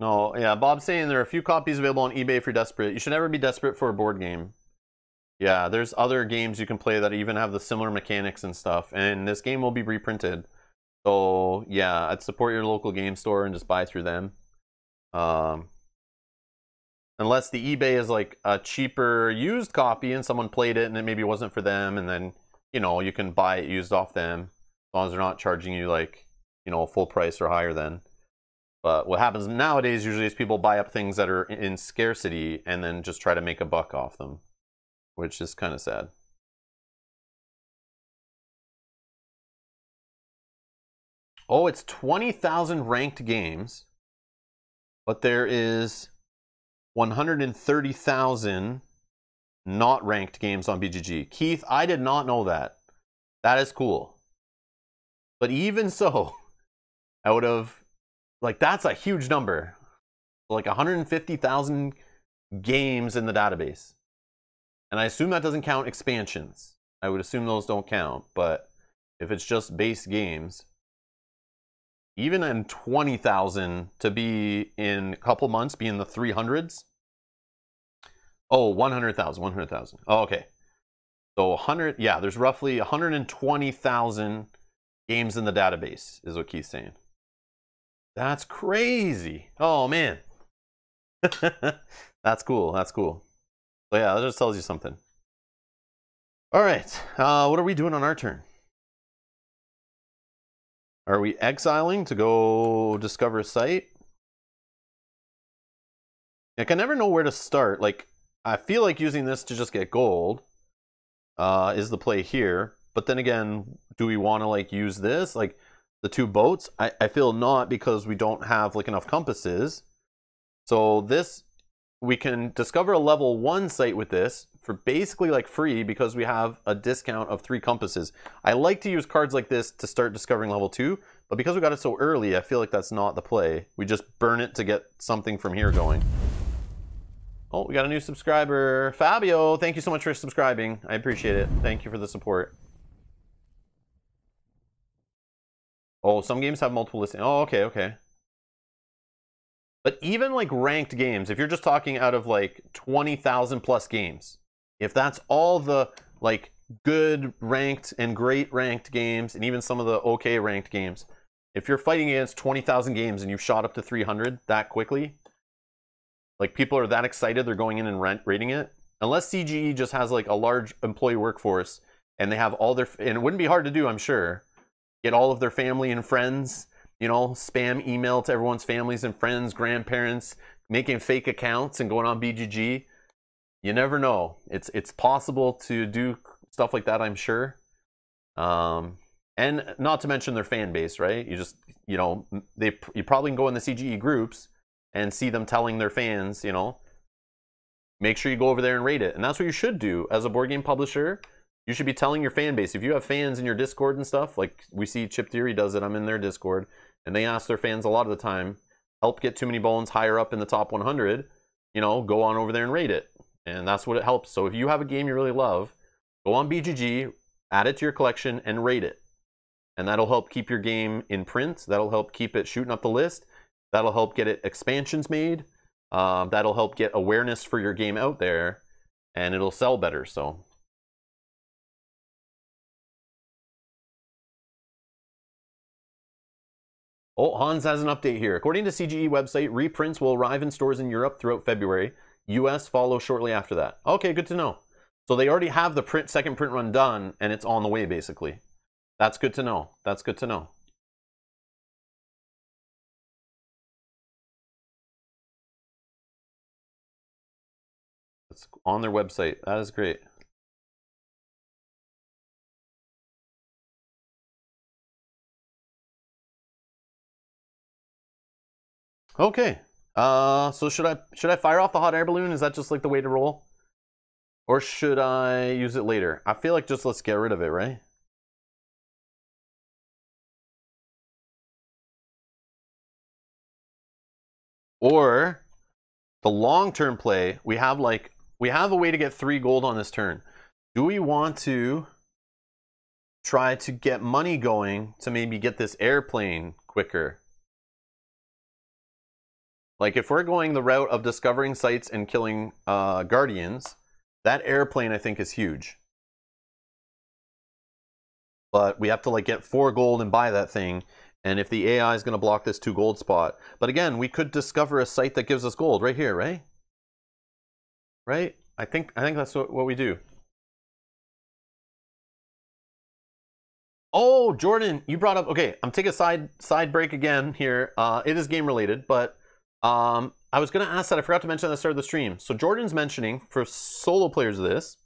No, yeah, Bob's saying there are a few copies available on eBay if you're desperate. You should never be desperate for a board game. Yeah, there's other games you can play that even have the similar mechanics and stuff, and this game will be reprinted. So yeah, I'd support your local game store and just buy through them. Unless the eBay is like a cheaper used copy and someone played it and it maybe wasn't for them, and then, you know, you can buy it used off them, as long as they're not charging you like, you know, full price or higher than. But what happens nowadays usually is people buy up things that are in scarcity and then just try to make a buck off them, which is kind of sad. Oh, it's 20,000 ranked games, but there is 130,000 not ranked games on BGG. Keith, I did not know that. That is cool. But even so, out of, like, that's a huge number. Like 150,000 games in the database. And I assume that doesn't count expansions. I would assume those don't count, but if it's just base games, even in 20,000 to be in a couple months, be in the 300s. Oh, 100,000, 100,000. Oh, okay. So 100, yeah, there's roughly 120,000 games in the database is what Keith's saying. That's crazy. Oh, man. That's cool. That's cool. So yeah, that just tells you something. All right. What are we doing on our turn? Are we exiling to go discover a site? Like, I never know where to start. Like, I feel like using this to just get gold is the play here. But then again, do we want to, like, use this? Like, the two boats? I feel not, because we don't have, like, enough compasses. So this, we can discover a level 1 site with this for basically, like, free, because we have a discount of 3 compasses. I like to use cards like this to start discovering level 2, but because we got it so early, I feel like that's not the play. We just burn it to get something from here going. Oh, we got a new subscriber. Fabio, thank you so much for subscribing. I appreciate it. Thank you for the support. Oh, some games have multiple listings. Oh, okay, okay. But even like ranked games, if you're just talking out of like 20,000 plus games, if that's all the like good ranked and great ranked games, and even some of the okay ranked games, if you're fighting against 20,000 games and you've shot up to 300 that quickly, like people are that excited they're going in and rating it. Unless CGE just has like a large employee workforce and they have all their, and it wouldn't be hard to do, I'm sure, get all of their family and friends, you know, spam email to everyone's families and friends, grandparents, making fake accounts and going on BGG. You never know. It's possible to do stuff like that, I'm sure. And not to mention their fan base, right? You just, you know, you probably can go in the CGE groups and see them telling their fans, you know, make sure you go over there and rate it. And that's what you should do as a board game publisher. You should be telling your fan base. If you have fans in your Discord and stuff, like we see Chip Theory does it, I'm in their Discord, and they ask their fans a lot of the time, help get Too Many Bones higher up in the top 100, you know, go on over there and rate it. And that's what it helps. So if you have a game you really love, go on BGG, add it to your collection, and rate it. And that'll help keep your game in print. That'll help keep it shooting up the list. That'll help get it expansions made. That'll help get awareness for your game out there, and it'll sell better. So oh, Hans has an update here. According to CGE website, reprints will arrive in stores in Europe throughout February. US follow shortly after that. Okay, good to know. So they already have the second print run done, and it's on the way, basically. That's good to know. That's good to know. It's on their website. That is great. Okay, so should I fire off the hot air balloon? Is that just like the way to roll? Or should I use it later? I feel like just let's get rid of it, right? Or the long-term play, we have a way to get 3 gold on this turn. Do we want to try to get money going to maybe get this airplane quicker? Like, if we're going the route of discovering sites and killing guardians, That airplane, I think, is huge. But we have to, like, get 4 gold and buy that thing. And if the AI is going to block this 2 gold spot. But again, we could discover a site that gives us gold right here, right? Right? I think that's what we do. Oh, Jordan, you brought up... Okay, I'm taking a side break again here. It is game-related, but I was going to ask that. I forgot to mention at the start of the stream. So Jordan's mentioning, for solo players of this,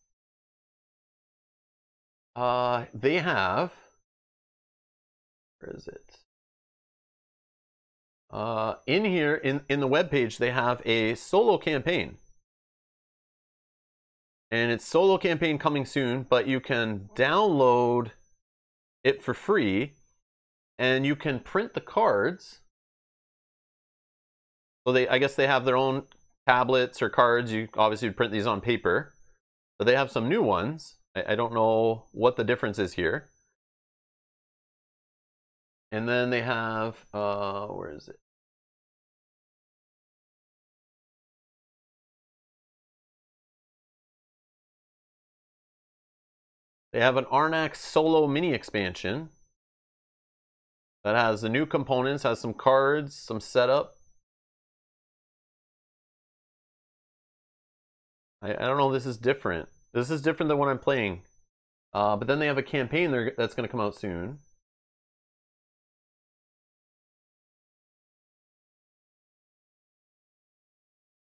they have... Where is it? In here, in the webpage, they have a solo campaign. And it's solo campaign coming soon, but you can download... it for free, and you can print the cards. So they, I guess they have their own tablets or cards. You obviously would print these on paper, but they have some new ones. I don't know what the difference is here. And then they have, where is it? They have an Arnak solo mini expansion that has the new components, has some cards, some setup. I don't know, this is different. This is different than what I'm playing. But then they have a campaign there that's going to come out soon.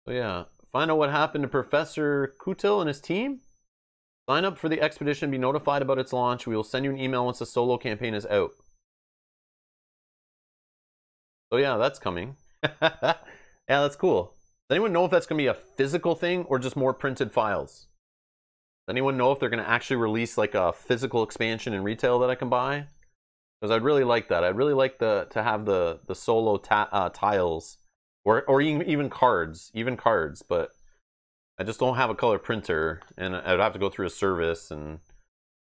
So yeah, find out what happened to Professor Kutil and his team. Sign up for the expedition, be notified about its launch. We will send you an email once the solo campaign is out. So yeah, that's coming. Yeah, that's cool. Does anyone know if that's going to be a physical thing or just more printed files? Does anyone know if they're going to actually release like a physical expansion in retail that I can buy? Because I'd really like that. I'd really like to have the solo tiles or even cards, but... I just don't have a color printer, and I'd have to go through a service and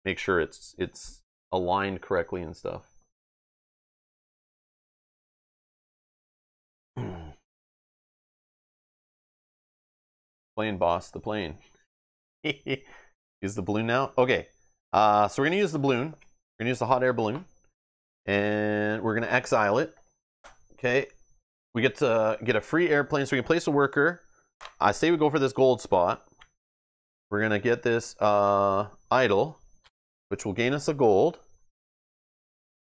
make sure it's aligned correctly and stuff. Plane boss, the plane. Use the balloon now? Okay, so we're going to use the balloon. We're going to use the hot air balloon, and we're going to exile it. Okay, we get to get a free airplane, so we can place a worker. I say we go for this gold spot. We're going to get this idle, which will gain us a gold.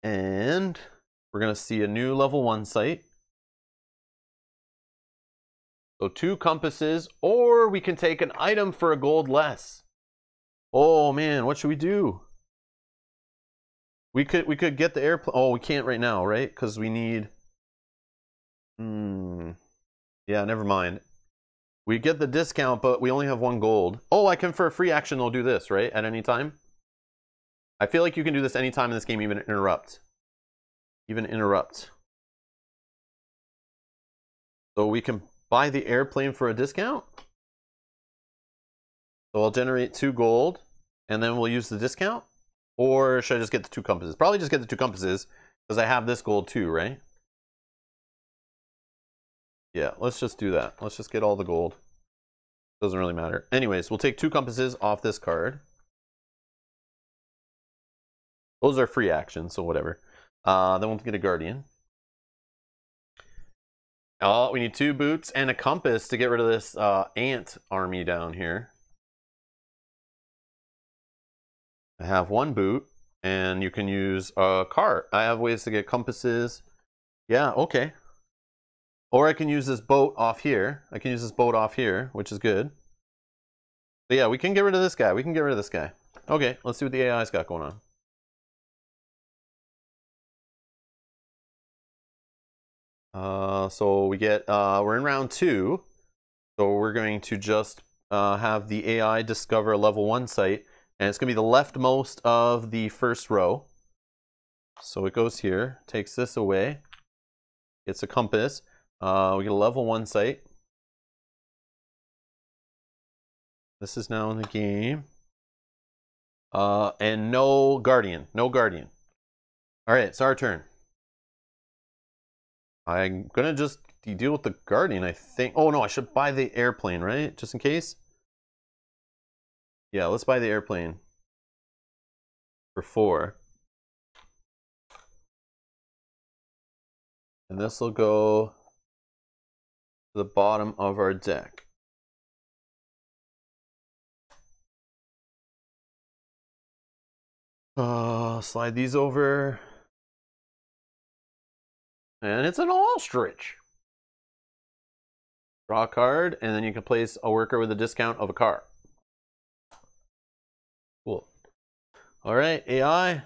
And we're going to see a new level 1 site. So 2 compasses, or we can take an item for a gold less. Oh man, what should we do? We could get the airplane. Oh, we can't right now, right? Because we need... Yeah, never mind. We get the discount, but we only have 1 gold. Oh, I can, for a free action, they'll do this, right? At any time? I feel like you can do this any time in this game, even interrupt. Even interrupt. So we can buy the airplane for a discount. So I'll generate 2 gold, and then we'll use the discount. Or should I just get the 2 compasses? Probably just get the 2 compasses, because I have this gold too, right? Yeah, let's just do that. Let's just get all the gold. Doesn't really matter. Anyways, we'll take 2 compasses off this card. Those are free actions, so whatever. Then we'll get a guardian. Oh, we need 2 boots and a compass to get rid of this ant army down here. I have 1 boot, and you can use a cart. I have ways to get compasses. Yeah, okay. Or I can use this boat off here. I can use this boat off here, which is good. But yeah, we can get rid of this guy. We can get rid of this guy. Okay, let's see what the AI's got going on. So we get, we're in round 2. So we're going to just have the AI discover a level 1 site. And it's going to be the leftmost of the first row. So it goes here, takes this away. It's a compass. We get a level 1 site. This is now in the game. And no guardian. No guardian. Alright, it's our turn. I'm gonna just deal with the guardian, I think. Oh no, I should buy the airplane, right? Just in case. Yeah, let's buy the airplane. For 4. And this will go to the bottom of our deck. Slide these over. And it's an ostrich. Draw a card, and then you can place a worker with a discount of a car. Cool. All right, AI.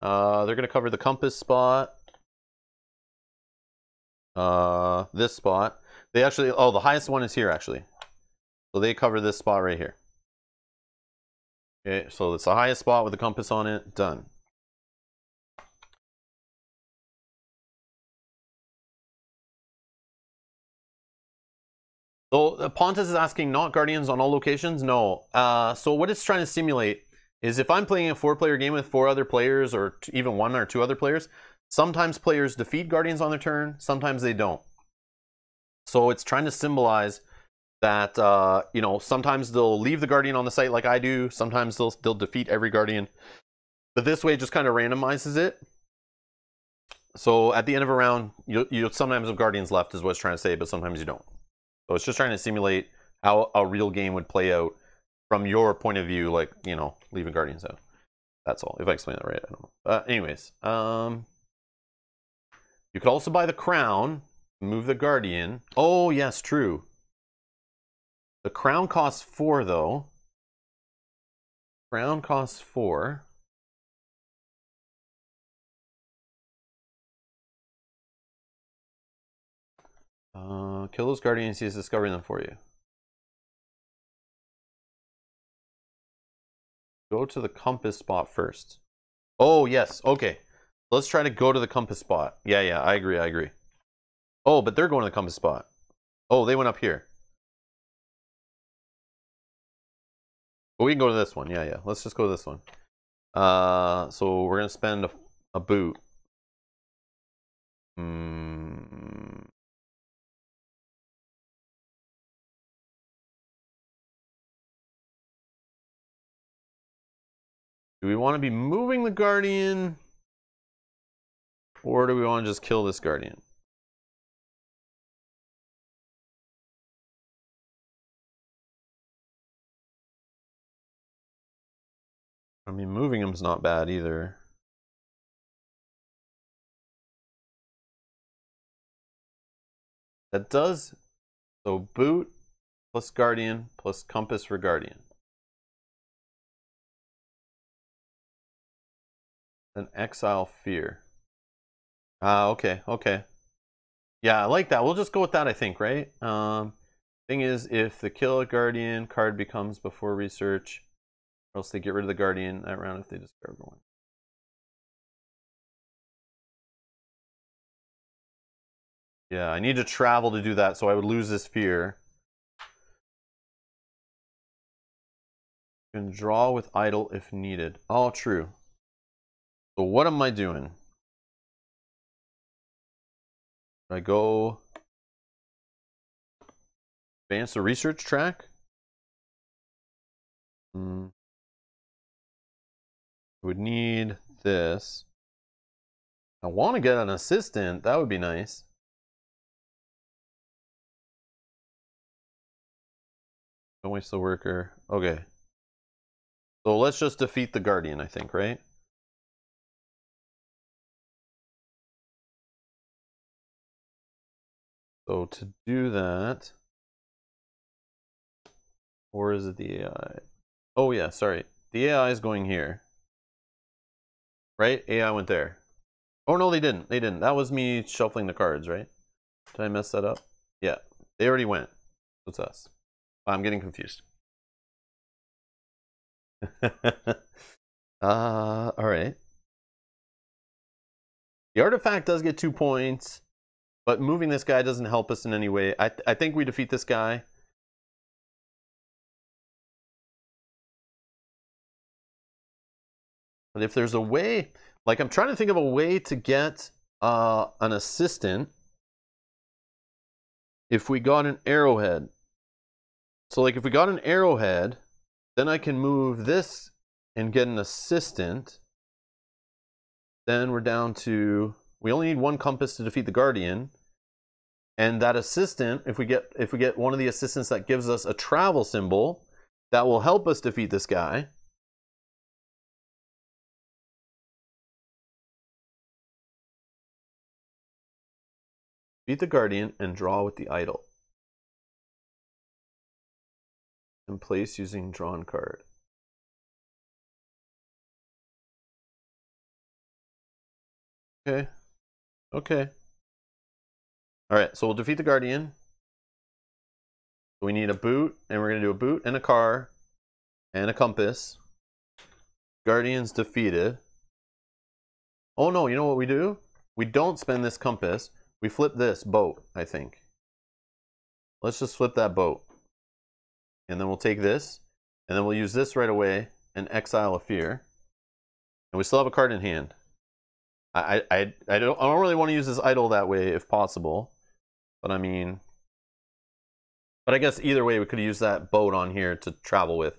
They're going to cover the compass spot. This spot. They actually, oh, the highest one is here, actually. So they cover this spot right here. Okay, so it's the highest spot with the compass on it. Done. So Pontus is asking, not guardians on all locations? No. So what it's trying to simulate is if I'm playing a 4-player game with 4 other players, or even 1 or 2 other players, sometimes players defeat guardians on their turn, sometimes they don't. So it's trying to symbolize that, you know, sometimes they'll leave the guardian on the site like I do, sometimes they'll defeat every guardian. But this way it just kind of randomizes it. So at the end of a round, you'll sometimes have guardians left is what it's trying to say, but sometimes you don't. So it's just trying to simulate how a real game would play out from your point of view, like, you know, leaving guardians out. That's all. If I explain that right, I don't know. Anyways, you could also buy the crown, move the guardian. Oh, yes, true. The crown costs 4, though. Crown costs 4. Kill those guardians, he's discovering them for you. Go to the compass spot first. Oh, yes. Okay. Let's try to go to the compass spot. Yeah, yeah. I agree. I agree. Oh, but they're going to the compass spot. Oh, they went up here. But we can go to this one. Yeah, yeah. Let's just go to this one. So we're going to spend a boot. Do we want to be moving the guardian, or do we want to just kill this guardian? I mean, moving him's not bad either. That does, so boot plus guardian plus compass for guardian. An exile fear. Okay, okay. Yeah, I like that. We'll just go with that, I think, right? Thing is, if the kill a guardian card becomes before research, or else they get rid of the guardian that round if they discover one. Yeah, I need to travel to do that, so I would lose this fear. You can draw with idle if needed. All true. So what am I doing? I go advance the research track. Would need this. I want to get an assistant. That would be nice. Don't waste the worker. Okay. So let's just defeat the guardian, I think, right? So to do that, or is it the AI? Oh yeah, sorry. The AI is going here. Right? AI went there. Oh no, they didn't. They didn't. That was me shuffling the cards, right? Did I mess that up? Yeah. They already went. It's us. I'm getting confused. All right. The artifact does get 2 points. But moving this guy doesn't help us in any way. I think we defeat this guy. But if there's a way, like I'm trying to think of a way to get an assistant if we got an arrowhead. So like if we got an arrowhead, Then I can move this and get an assistant. Then we're down to, we only need one compass to defeat the Guardian. And that assistant, if we get one of the assistants that gives us a travel symbol, that will help us defeat this guy. Beat the Guardian and draw with the idol. And place using drawn card. Okay. Okay. Alright, so we'll defeat the Guardian. We need a boot, and we're going to do a boot and a car and a compass. Guardian's defeated. Oh no, you know what we do? We don't spend this compass. We flip this boat, I think. Let's just flip that boat. And then we'll take this, and then we'll use this right away and exile a fear. And we still have a card in hand. I don't really want to use this idol that way if possible. But I mean, but I guess either way we could use that boat on here to travel with.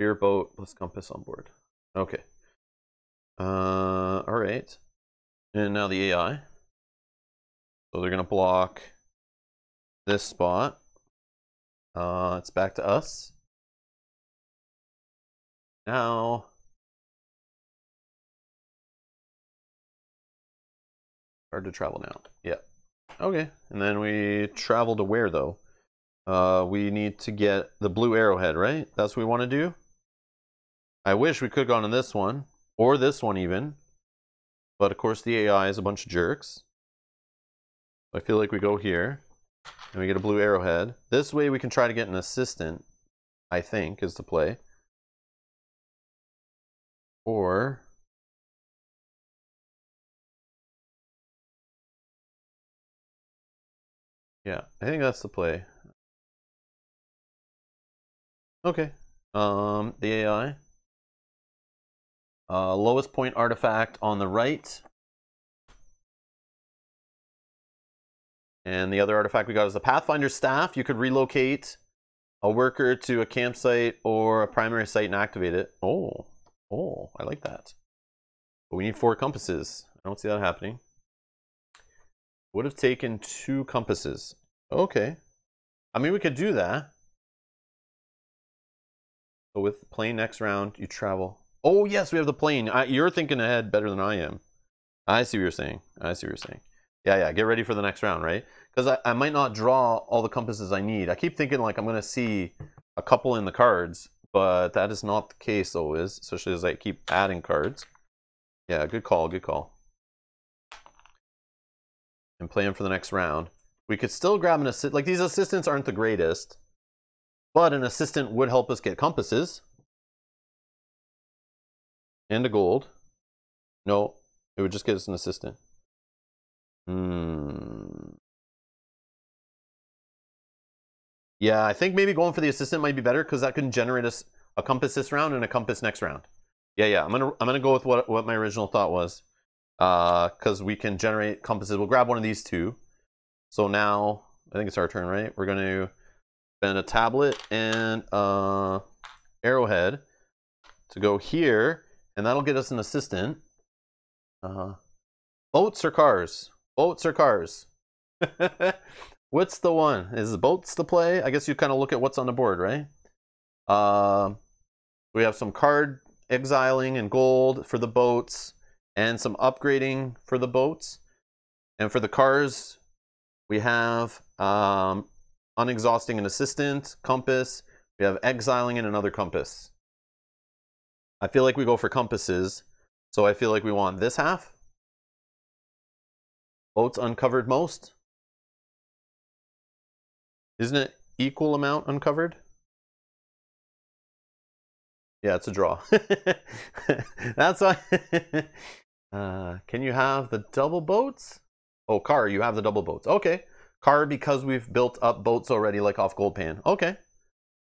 Fear boat plus compass on board. Okay. Alright. And now the AI. So they're going to block this spot. It's back to us. Now. Hard to travel now. Yeah. Okay. And then we travel to where, though? We need to get the blue arrowhead, right? That's what we want to do? I wish we could have gone to this one. Or this one, even. But, of course, the AI is a bunch of jerks. I feel like we go here, and we get a blue arrowhead. This way we can try to get an assistant, I think, is the play. Or... yeah, I think that's the play. Okay. The AI. Lowest point artifact on the right. And the other artifact we got is the Pathfinder Staff. You could relocate a worker to a campsite or a primary site and activate it. Oh, oh, I like that. But we need 4 compasses. I don't see that happening. Would have taken 2 compasses. Okay. I mean, we could do that. But with plane next round, you travel. Oh, yes, we have the plane. You're thinking ahead better than I am. I see what you're saying. I see what you're saying. Yeah, yeah, get ready for the next round, right? Because I might not draw all the compasses I need. I keep thinking, like, I'm going to see a couple in the cards, but that is not the case always, especially as I keep adding cards. Yeah, good call, good call. And plan for the next round. We could still grab an assistant. Like, these assistants aren't the greatest, but an assistant would help us get compasses. And a gold. No, it would just get us an assistant. Yeah, I think maybe going for the assistant might be better because that can generate us a compass this round and a compass next round. Yeah, yeah, I'm gonna go with what my original thought was, because we can generate compasses. We'll grab one of these two. So now I think it's our turn, right? We're gonna spend a tablet and arrowhead to go here, and that'll get us an assistant. Boats or cars? Boats or cars? What's the one? Is boats the play? I guess you kind of look at what's on the board, right? We have some card exiling and gold for the boats and some upgrading for the boats. And for the cars, we have unexhausting an assistant, compass. We have exiling and another compass. I feel like we go for compasses. So I feel like we want this half. Boats uncovered most. Isn't it equal amount uncovered? Yeah, it's a draw. That's why. Can you have the double boats? Oh, car, you have the double boats. Okay. Car, because we've built up boats already, like off Goldpan. Okay.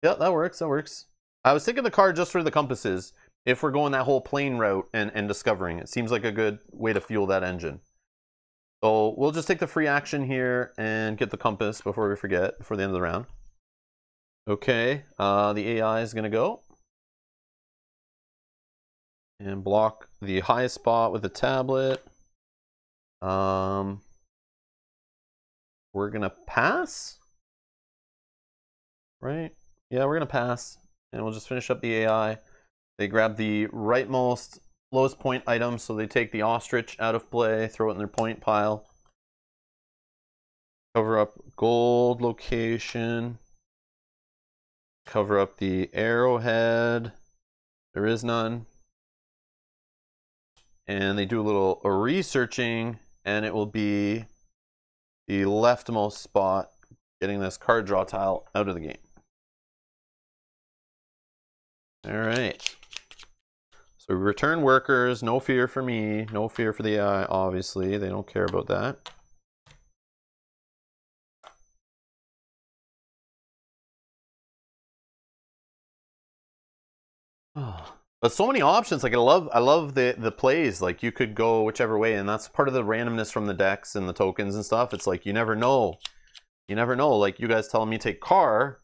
Yeah, that works. That works. I was thinking the car just for the compasses. If we're going that whole plane route and discovering, it seems like a good way to fuel that engine. So we'll just take the free action here and get the compass before we forget, before the end of the round. Okay, the AI is going to go. and block the high spot with a tablet. We're gonna pass, right? Yeah, we're gonna pass, and we'll just finish up the AI. They grab the rightmost lowest point item, so they take the ostrich out of play, throw it in their point pile. Cover up gold location. Cover up the arrowhead. There is none. And they do a little researching, and it will be the leftmost spot, getting this card draw tile out of the game. All right. So we return workers. No fear for me. No fear for the AI, obviously. They don't care about that. But so many options. Like I love the plays. Like you could go whichever way, and that's part of the randomness from the decks and the tokens and stuff. It's like you never know. You never know. Like you guys telling me take car,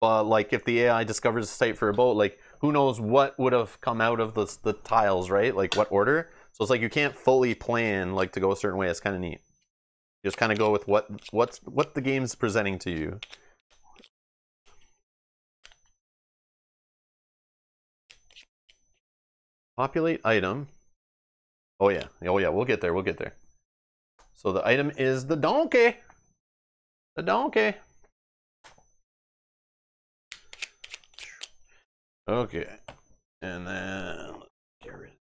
but like if the AI discovers a site for a boat, like who knows what would have come out of the tiles, right? Like what order? So it's like you can't fully plan like to go a certain way. It's kind of neat. You just kind of go with what the game's presenting to you. Populate item. Oh yeah. Oh yeah. We'll get there. We'll get there. So the item is the donkey. The donkey. Okay. And then let's get rid of it.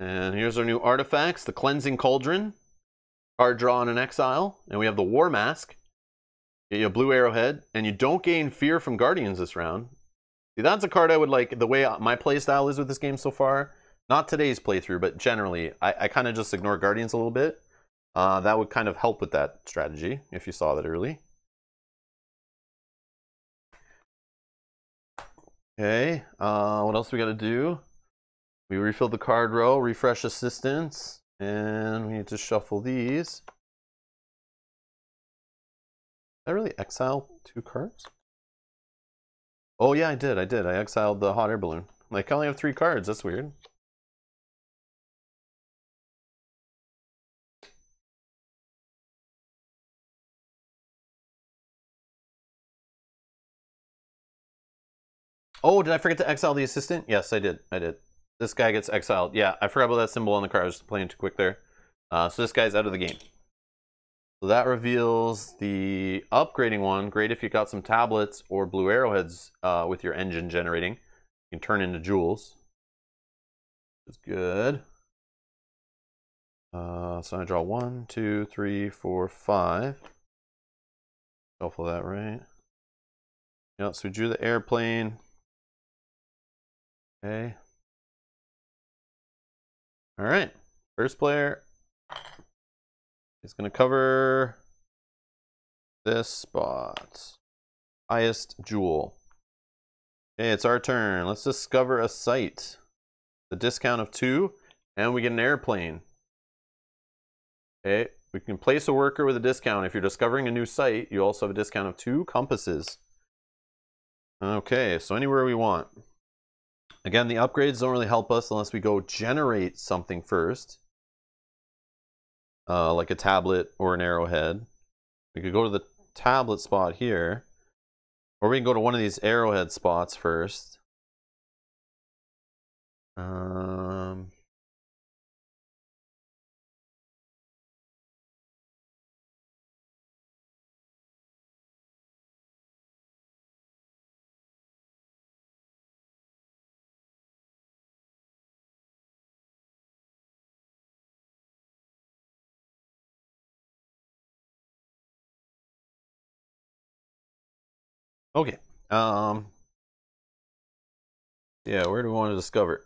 And here's our new artifacts, the Cleansing Cauldron, card draw and an exile, and we have the War Mask. Get you a blue arrowhead, and you don't gain fear from guardians this round. See, that's a card I would like, the way my playstyle is with this game so far. Not today's playthrough, but generally, I kind of just ignore guardians a little bit. That would kind of help with that strategy, if you saw that early. Okay, what else we got to do? We refill the card row, refresh assistance, and we need to shuffle these. Did I really exile two cards? Oh yeah, I did. I did. I exiled the hot air balloon. Like, I only have three cards. That's weird. Oh, did I forget to exile the assistant? Yes, I did. I did. This guy gets exiled. Yeah, I forgot about that symbol on the card. I was playing too quick there. So this guy's out of the game. So that reveals the upgrading one. Great if you got some tablets or blue arrowheads with your engine generating. You can turn into jewels. That's good. So I draw 1, 2, 3, 4, 5. Shuffle that right. Yep, so we drew the airplane. Okay. All right. First player. It's going to cover this spot. Highest jewel. Okay, it's our turn. Let's discover a site. The discount of 2, and we get an airplane. Okay, we can place a worker with a discount. If you're discovering a new site, you also have a discount of 2 compasses. Okay, so anywhere we want. Again, the upgrades don't really help us unless we go generate something first. Like a tablet or an arrowhead. We could go to the tablet spot here, or we can go to one of these arrowhead spots first. Okay. Yeah, where do we want to discover?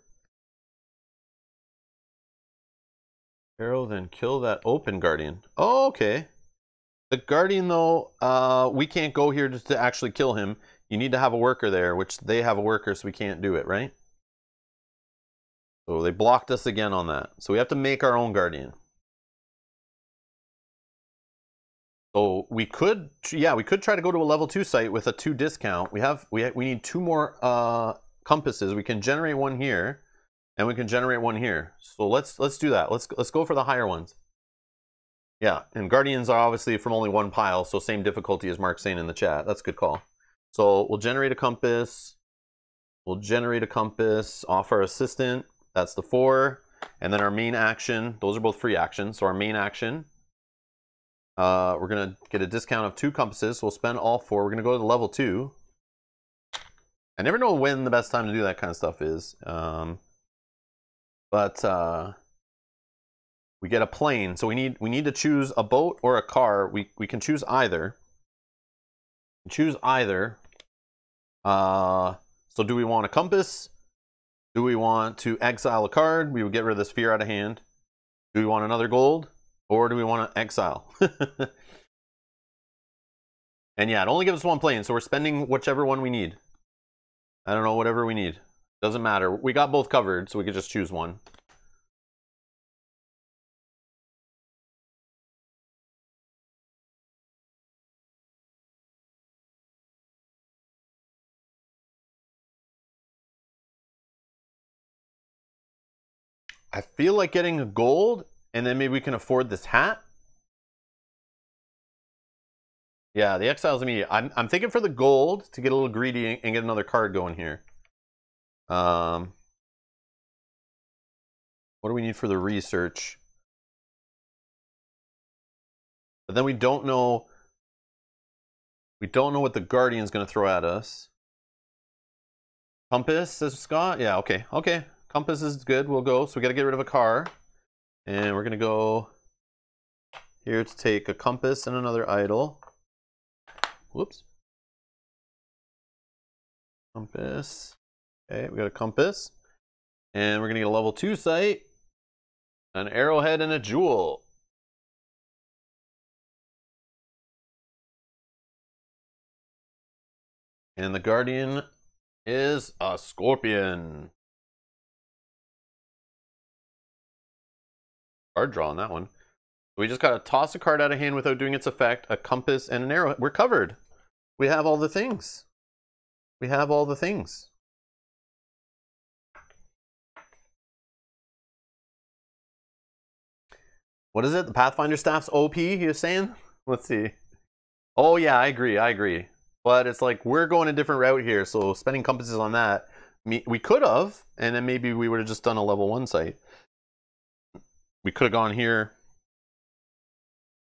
Arrow, then kill that open guardian. Oh, okay. The guardian, though, we can't go here just to actually kill him. You need to have a worker there, which they have a worker, so we can't do it, right? So they blocked us again on that. So we have to make our own guardian. So we could, yeah, we could try to go to a level 2 site with a 2 discount. We need 2 more compasses. We can generate one here, and we can generate one here. So let's do that. Let's go for the higher ones. Yeah, and guardians are obviously from only one pile, so same difficulty as Mark's saying in the chat. That's a good call. So we'll generate a compass. We'll generate a compass off our assistant. That's the 4, and then our main action. Those are both free actions. So our main action. We're going to get a discount of 2 compasses. We'll spend all 4. We're going to go to level 2. I never know when the best time to do that kind of stuff is. We get a plane. So we need to choose a boat or a car. We can choose either. So do we want a compass? Do we want to exile a card? We would get rid of this fear out of hand. Do we want another gold? Or do we want to exile? And yeah, it only gives us one plane, so we're spending whichever one we need. I don't know, whatever we need. Doesn't matter. We got both covered, so we could just choose one. I feel like getting a gold... and then maybe we can afford this hat. Yeah, the exile's immediate. I'm thinking for the gold to get a little greedy and get another card going here. What do we need for the research? But then we don't know. We don't know what the Guardian's going to throw at us. Compass, says Scott. Yeah, okay. Okay. Compass is good. We'll go. So we got to get rid of a car. And we're going to go here to take a compass and another idol. Whoops. Compass. Okay, we got a compass. And we're going to get a level 2 sight, an arrowhead, and a jewel. And the guardian is a scorpion. Card draw on that one. We just gotta toss a card out of hand without doing its effect, a compass and an arrow. We're covered. We have all the things. We have all the things. What is it? The Pathfinder staff's OP, you're saying? Let's see. Oh yeah, I agree. But it's like we're going a different route here, so spending compasses on that, we could have, and then maybe we would have just done a level 1 site. We could have gone here.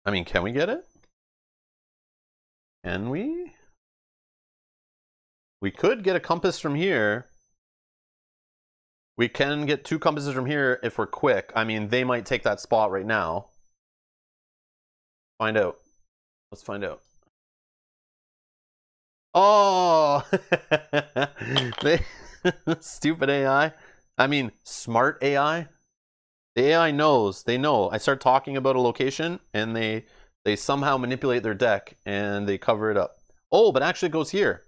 I mean, can we get it? Can we? We could get a compass from here. We can get 2 compasses from here if we're quick. I mean, they might take that spot right now. Find out. Let's find out. Oh! Stupid AI. I mean, smart AI. The AI knows. They know. I start talking about a location, and they somehow manipulate their deck, and they cover it up. Oh, but actually it goes here.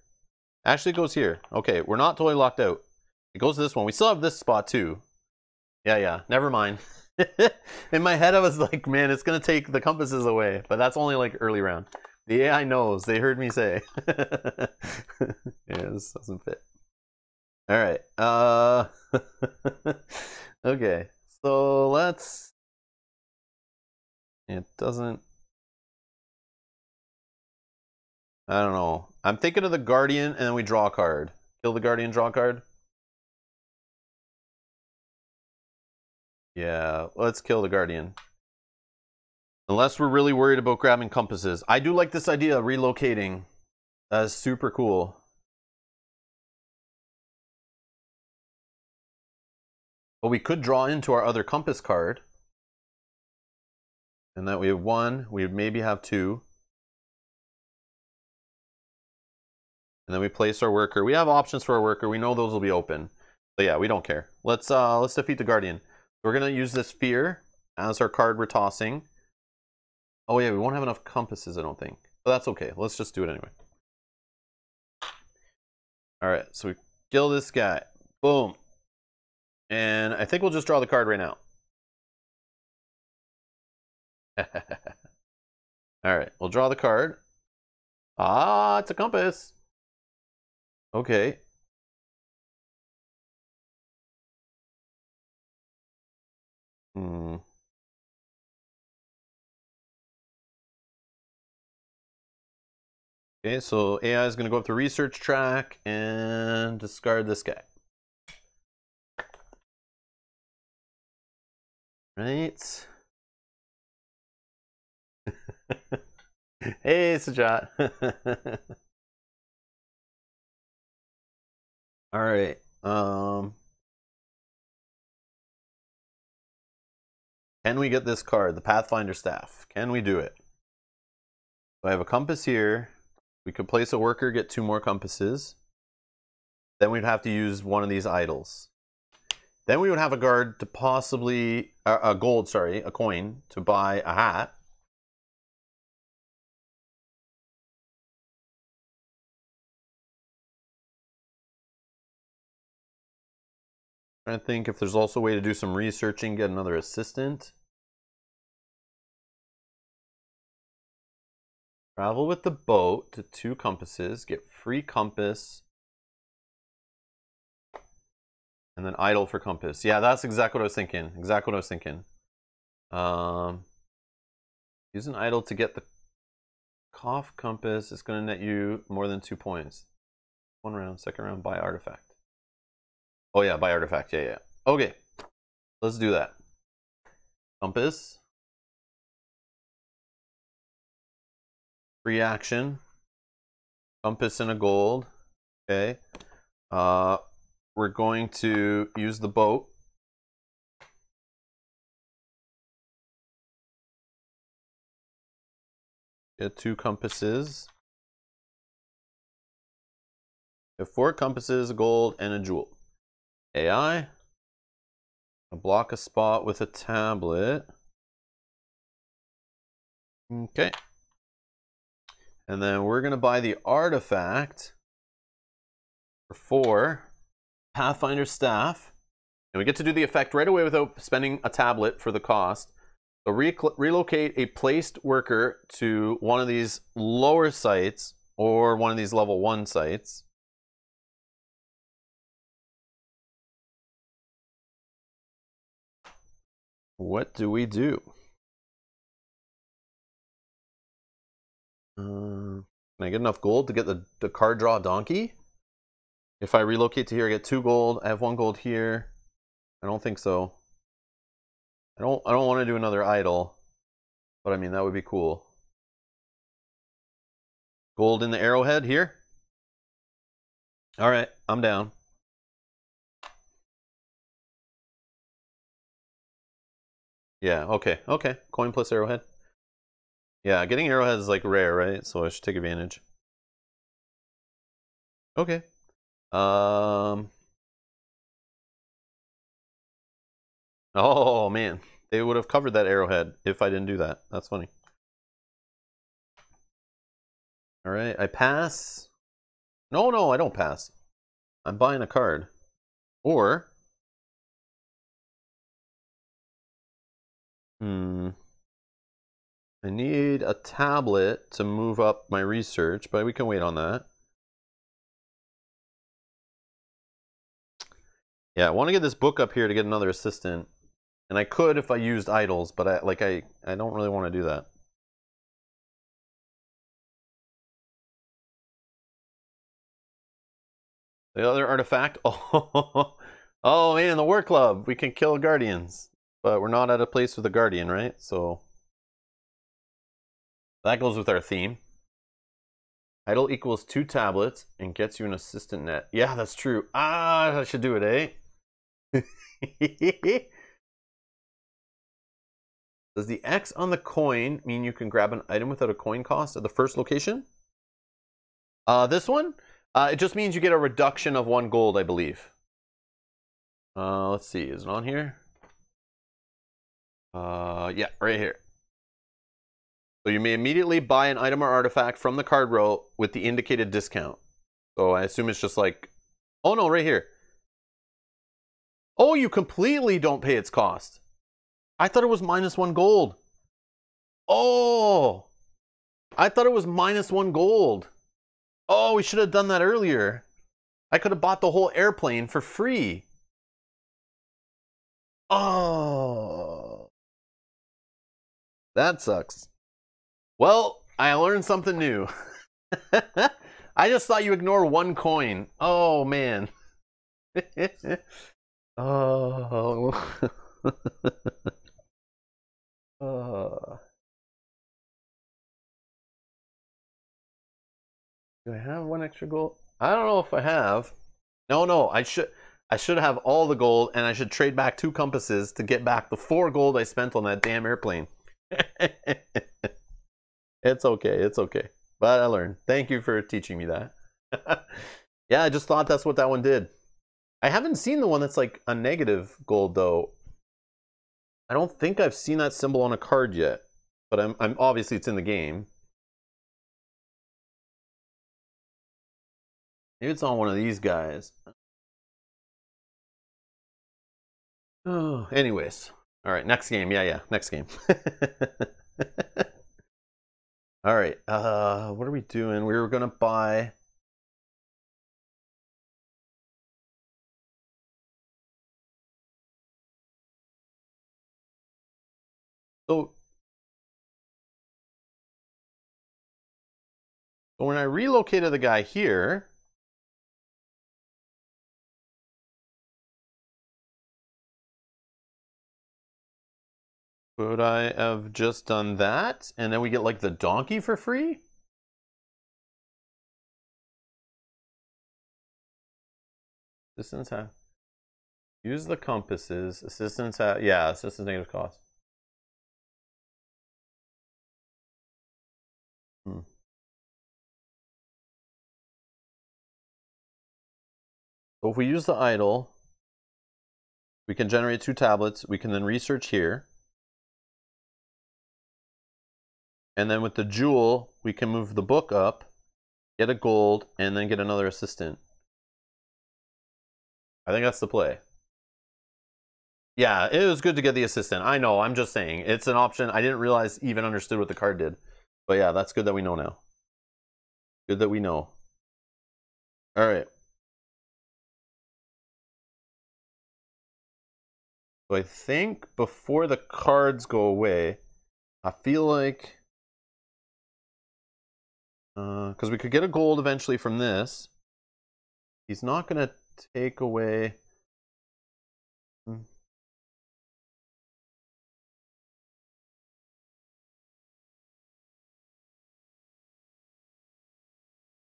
Actually it goes here. Okay, we're not totally locked out. It goes to this one. We still have this spot, too. Yeah. Never mind. In my head, I was like, man, it's going to take the compasses away. But that's only, like, early round. The AI knows. They heard me say. Yeah, this doesn't fit. All right. Okay. So let's, it doesn't, I don't know. I'm thinking of the Guardian and then we draw a card. Kill the Guardian, draw a card. Yeah, let's kill the Guardian. Unless we're really worried about grabbing compasses. I do like this idea of relocating. That is super cool. But we could draw into our other compass card. And that we have 1, we maybe have 2. And then we place our worker. We have options for our worker. We know those will be open. So yeah, we don't care. Let's defeat the Guardian. We're gonna use this fear as our card we're tossing. Oh yeah, we won't have enough compasses, I don't think. But that's okay. Let's just do it anyway. Alright, so we kill this guy. Boom. And I think we'll just draw the card right now. All right, we'll draw the card. Ah, it's a compass. Okay. Hmm. Okay, so AI is going to go up the research track and discard this guy. Right. Hey, Sajat. All right. Can we get this card, the Pathfinder Staff? Can we do it? So I have a compass here. We could place a worker, get 2 more compasses. Then we'd have to use one of these idols. Then we would have a guard to possibly, a gold, sorry, a coin to buy a hat. I think if there's also a way to do some researching, get another assistant. Travel with the boat to 2 compasses, get free compass, and then idle for compass. Yeah, that's exactly what I was thinking. Exactly what I was thinking. Use an idle to get the cough compass. It's going to net you more than 2 points. 1 round, 2nd round, buy artifact. Oh yeah, buy artifact, yeah. Okay, let's do that. Compass. Free action. Compass and a gold. Okay. We're going to use the boat. Get 2 compasses. Get 4 compasses, a gold, and a jewel. AI. I block a spot with a tablet. Okay. And then we're going to buy the artifact for 4 Pathfinder Staff. And we get to do the effect right away without spending a tablet for the cost. So relocate a placed worker to one of these lower sites or one of these level 1 sites. What do we do? Can I get enough gold to get the card draw donkey? If I relocate to here, I get 2 gold. I have 1 gold here. I don't think so. I don't want to do another idle, but I mean that would be cool. Gold in the arrowhead here. All right, I'm down. Yeah, okay. Coin plus arrowhead. Yeah, getting arrowhead is like rare, right? So I should take advantage. Okay. Oh man, they would have covered that arrowhead if I didn't do that. That's funny. All right, I pass. No, I don't pass. I'm buying a card. Or I need a tablet to move up my research, but we can wait on that. Yeah, I want to get this book up here to get another assistant. And I could if I used idols, but I don't really want to do that. The other artifact. Oh, oh man, the war club. We can kill guardians. But we're not at a place with a guardian, right? So that goes with our theme. Idle equals 2 tablets and gets you an assistant net. Yeah, that's true. Ah, I should do it, eh? Does the X on the coin mean you can grab an item without a coin cost at the first location? This one? It just means you get a reduction of 1 gold, I believe. Let's see, is it on here? Yeah, right here. So you may immediately buy an item or artifact from the card row with the indicated discount. So I assume it's just like, oh no, right here. Oh, you completely don't pay its cost. I thought it was minus 1 gold. Oh, I thought it was -1 gold. Oh, we should have done that earlier. I could have bought the whole airplane for free. Oh. That sucks. Well, I learned something new. I just thought you ignore 1 coin. Oh, man. Oh. Do I have 1 extra gold? I don't know if I have. No, I should have all the gold, and I should trade back 2 compasses to get back the 4 gold I spent on that damn airplane. It's okay, it's okay. But I learned. Thank you for teaching me that. Yeah, I just thought that's what that one did. I haven't seen the one that's like a -gold though. I don't think I've seen that symbol on a card yet, but I'm obviously it's in the game. Maybe it's on one of these guys. Oh, anyways. All right, next game. Yeah, next game. All right. What are we doing? We were gonna buy. So when I relocated the guy here, could I have just done that? And then we get like the donkey for free? Assistance have. Use the compasses. Assistance have. Yeah, assistance negative cost. So if we use the idle, we can generate 2 tablets. We can then research here. And then with the jewel, we can move the book up, get a gold, and then get another assistant. I think that's the play. Yeah, it was good to get the assistant. I know, I'm just saying. It's an option. I didn't realize even understood what the card did. But yeah, that's good that we know now. Good that we know. All right. So I think before the cards go away, I feel like... because we could get a gold eventually from this. He's not going to take away...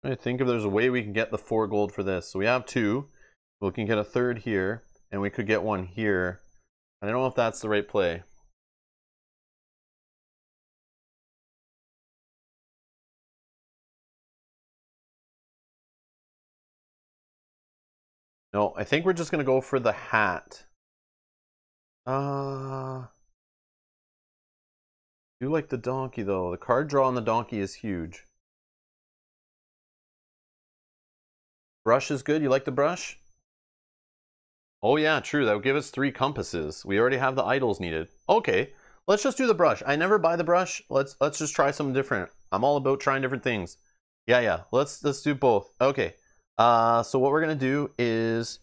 I think if there's a way we can get the 4 gold for this. So we have 2. We can get a 3rd here, and we could get 1 here. I don't know if that's the right play. No, I think we're just going to go for the hat. I do like the donkey, though. The card draw on the donkey is huge. Brush is good. You like the brush? Oh yeah, true. That would give us 3 compasses. We already have the idols needed. Okay, let's just do the brush. I never buy the brush. Let's just try something different. I'm all about trying different things. Yeah. Let's do both. Okay. So what we're gonna do is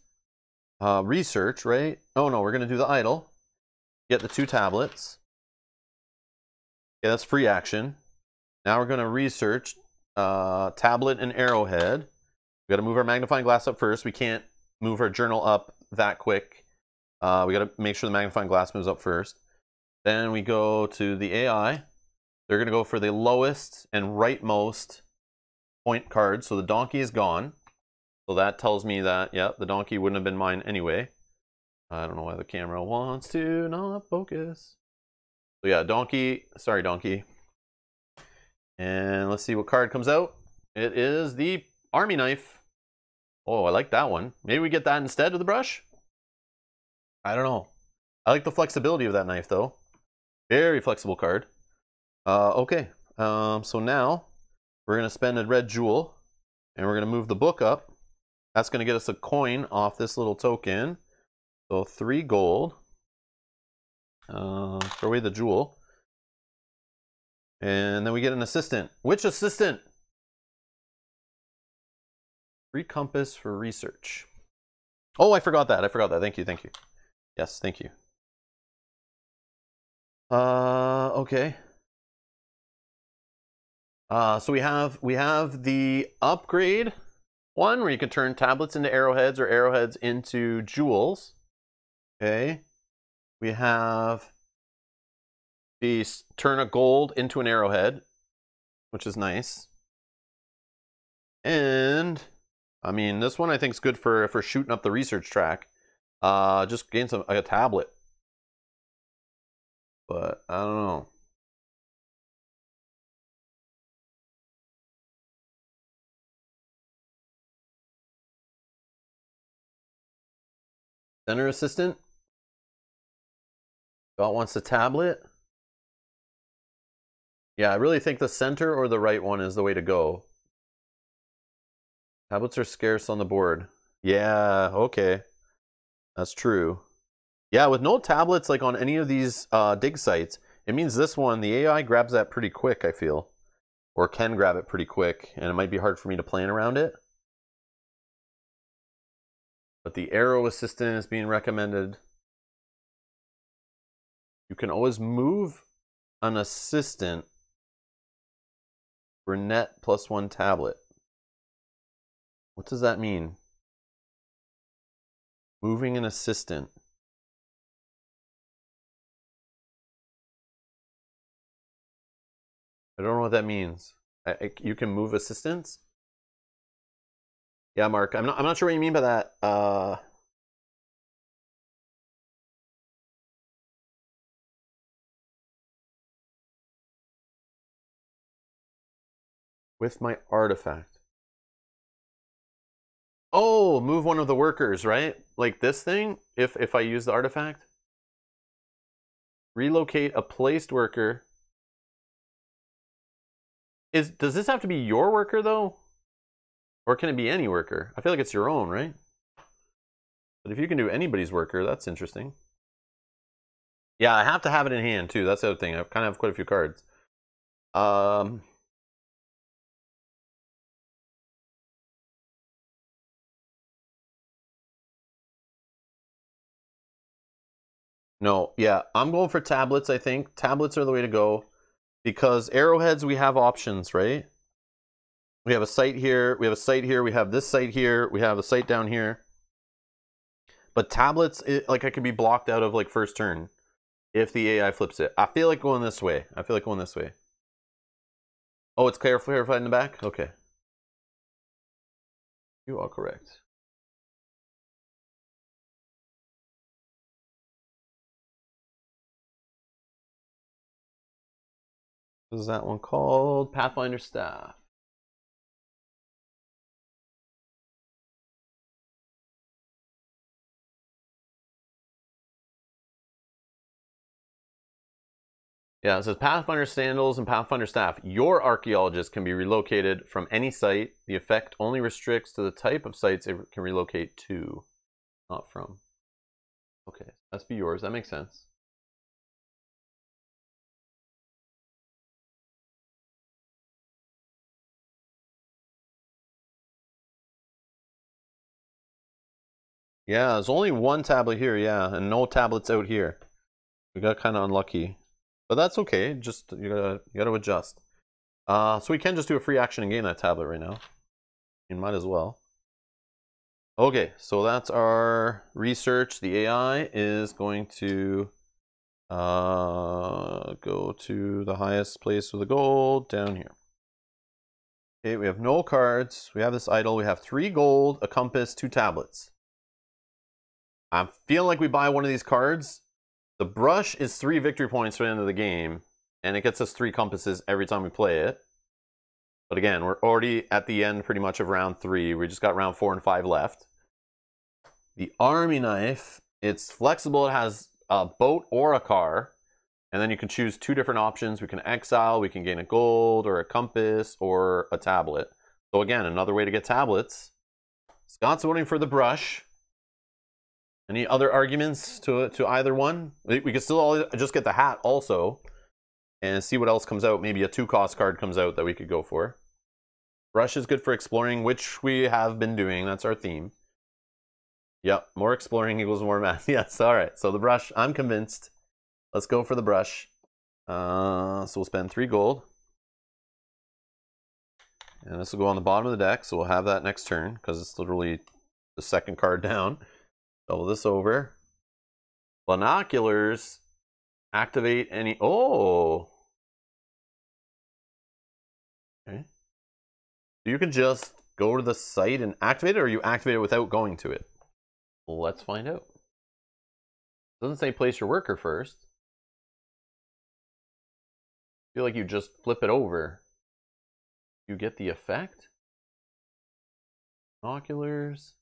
research, right? Oh no, we're gonna do the idol. Get the 2 tablets. Yeah, that's free action. Now we're gonna research tablet and arrowhead. We gotta move our magnifying glass up first. We can't move our journal up that quick. We gotta make sure the magnifying glass moves up first. Then we go to the AI. They're gonna go for the lowest and rightmost point card. So the donkey is gone. So that tells me that, yeah, the donkey wouldn't have been mine anyway. I don't know why the camera wants to not focus. So yeah, donkey, sorry, donkey. And let's see what card comes out. It is the Army Knife. Oh, I like that one. Maybe we get that instead of the brush? I don't know. I like the flexibility of that knife, though. Very flexible card. Okay. So now, we're going to spend a red jewel, and we're going to move the book up. That's going to get us a coin off this little token. So 3 gold. Throw away the jewel. And then we get an assistant. Which assistant? Free compass for research. Oh, I forgot that. I forgot that. Thank you. Thank you. Yes, thank you. Okay. So we have the upgrade one where you can turn tablets into arrowheads or arrowheads into jewels. Okay. We have the turn a gold into an arrowhead, which is nice. And I mean, this one I think is good for shooting up the research track. Just gain some like a tablet. But I don't know. Center assistant. God wants a tablet. Yeah, I really think the center or the right one is the way to go. Tablets are scarce on the board. Yeah, okay. That's true. Yeah, with no tablets like on any of these dig sites, it means this one, the AI grabs that pretty quick, I feel. Or can grab it pretty quick, and it might be hard for me to plan around it. But the arrow assistant is being recommended. You can always move an assistant for net plus one tablet. What does that mean? Moving an assistant. I don't know what that means. You can move assistants? Yeah, Mark, I'm not sure what you mean by that. With my artifact. Oh, move one of the workers, right? Like this thing, if I use the artifact. Relocate a placed worker. Does this have to be your worker, though? Or can it be any worker? I feel like it's your own, right? But if you can do anybody's worker, that's interesting. Yeah, I have to have it in hand, too. That's the other thing. I kind of have quite a few cards. No, yeah, I'm going for tablets, I think. Tablets are the way to go because arrowheads, we have options, right? We have a site here, we have a site here, we have this site here, we have a site down here. But tablets, like I could be blocked out of like first turn if the AI flips it. I feel like going this way. I feel like going this way. Oh, it's clarified in the back? Okay. You are correct. What is that one called? Pathfinder Staff. Yeah, it says Pathfinder Sandals and Pathfinder Staff. Your archaeologist can be relocated from any site. The effect only restricts to the type of sites it can relocate to, not from. Okay, that's be yours. That makes sense. Yeah, there's only one tablet here, yeah, and no tablets out here. We got kind of unlucky. But that's okay, just you gotta adjust. So we can just do a free action and gain that tablet right now. You might as well. Okay, so that's our research. The AI is going to go to the highest place with the gold, down here. Okay, we have no cards, we have this idol, we have 3 gold, a compass, 2 tablets. I'm feeling like we buy one of these cards. The brush is 3 victory points for the end of the game, and it gets us 3 compasses every time we play it. But again, we're already at the end pretty much of round 3. We just got round 4 and 5 left. The army knife, it's flexible. It has a boat or a car, and then you can choose 2 different options. We can exile, we can gain a gold or a compass or a tablet. So again, another way to get tablets. Scott's voting for the brush. Any other arguments to either one? We could still just get the hat also. and see what else comes out. Maybe a 2-cost card comes out that we could go for. Rush is good for exploring, which we have been doing. That's our theme. Yep, more exploring equals more math. Yes, all right. So the brush, I'm convinced. Let's go for the brush. So we'll spend 3 gold. And this will go on the bottom of the deck, so we'll have that next turn, because it's literally the second card down. Double this over. Binoculars. Activate any... Oh! Okay. So you can just go to the site and activate it, or you activate it without going to it? Let's find out. It doesn't say place your worker first. I feel like you just flip it over. You get the effect. Binoculars.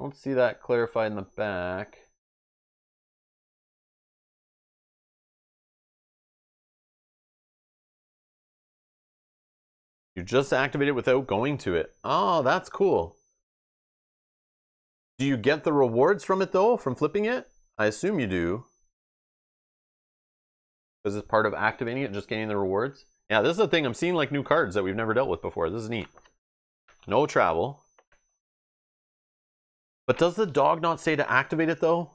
Don't see that clarified in the back. You just activate it without going to it. Oh, that's cool. Do you get the rewards from it, though, from flipping it? I assume you do. Because it's part of activating it, just getting the rewards. Yeah, this is the thing. I'm seeing, like, new cards that we've never dealt with before. This is neat. No travel. But does the dog not say to activate it, though?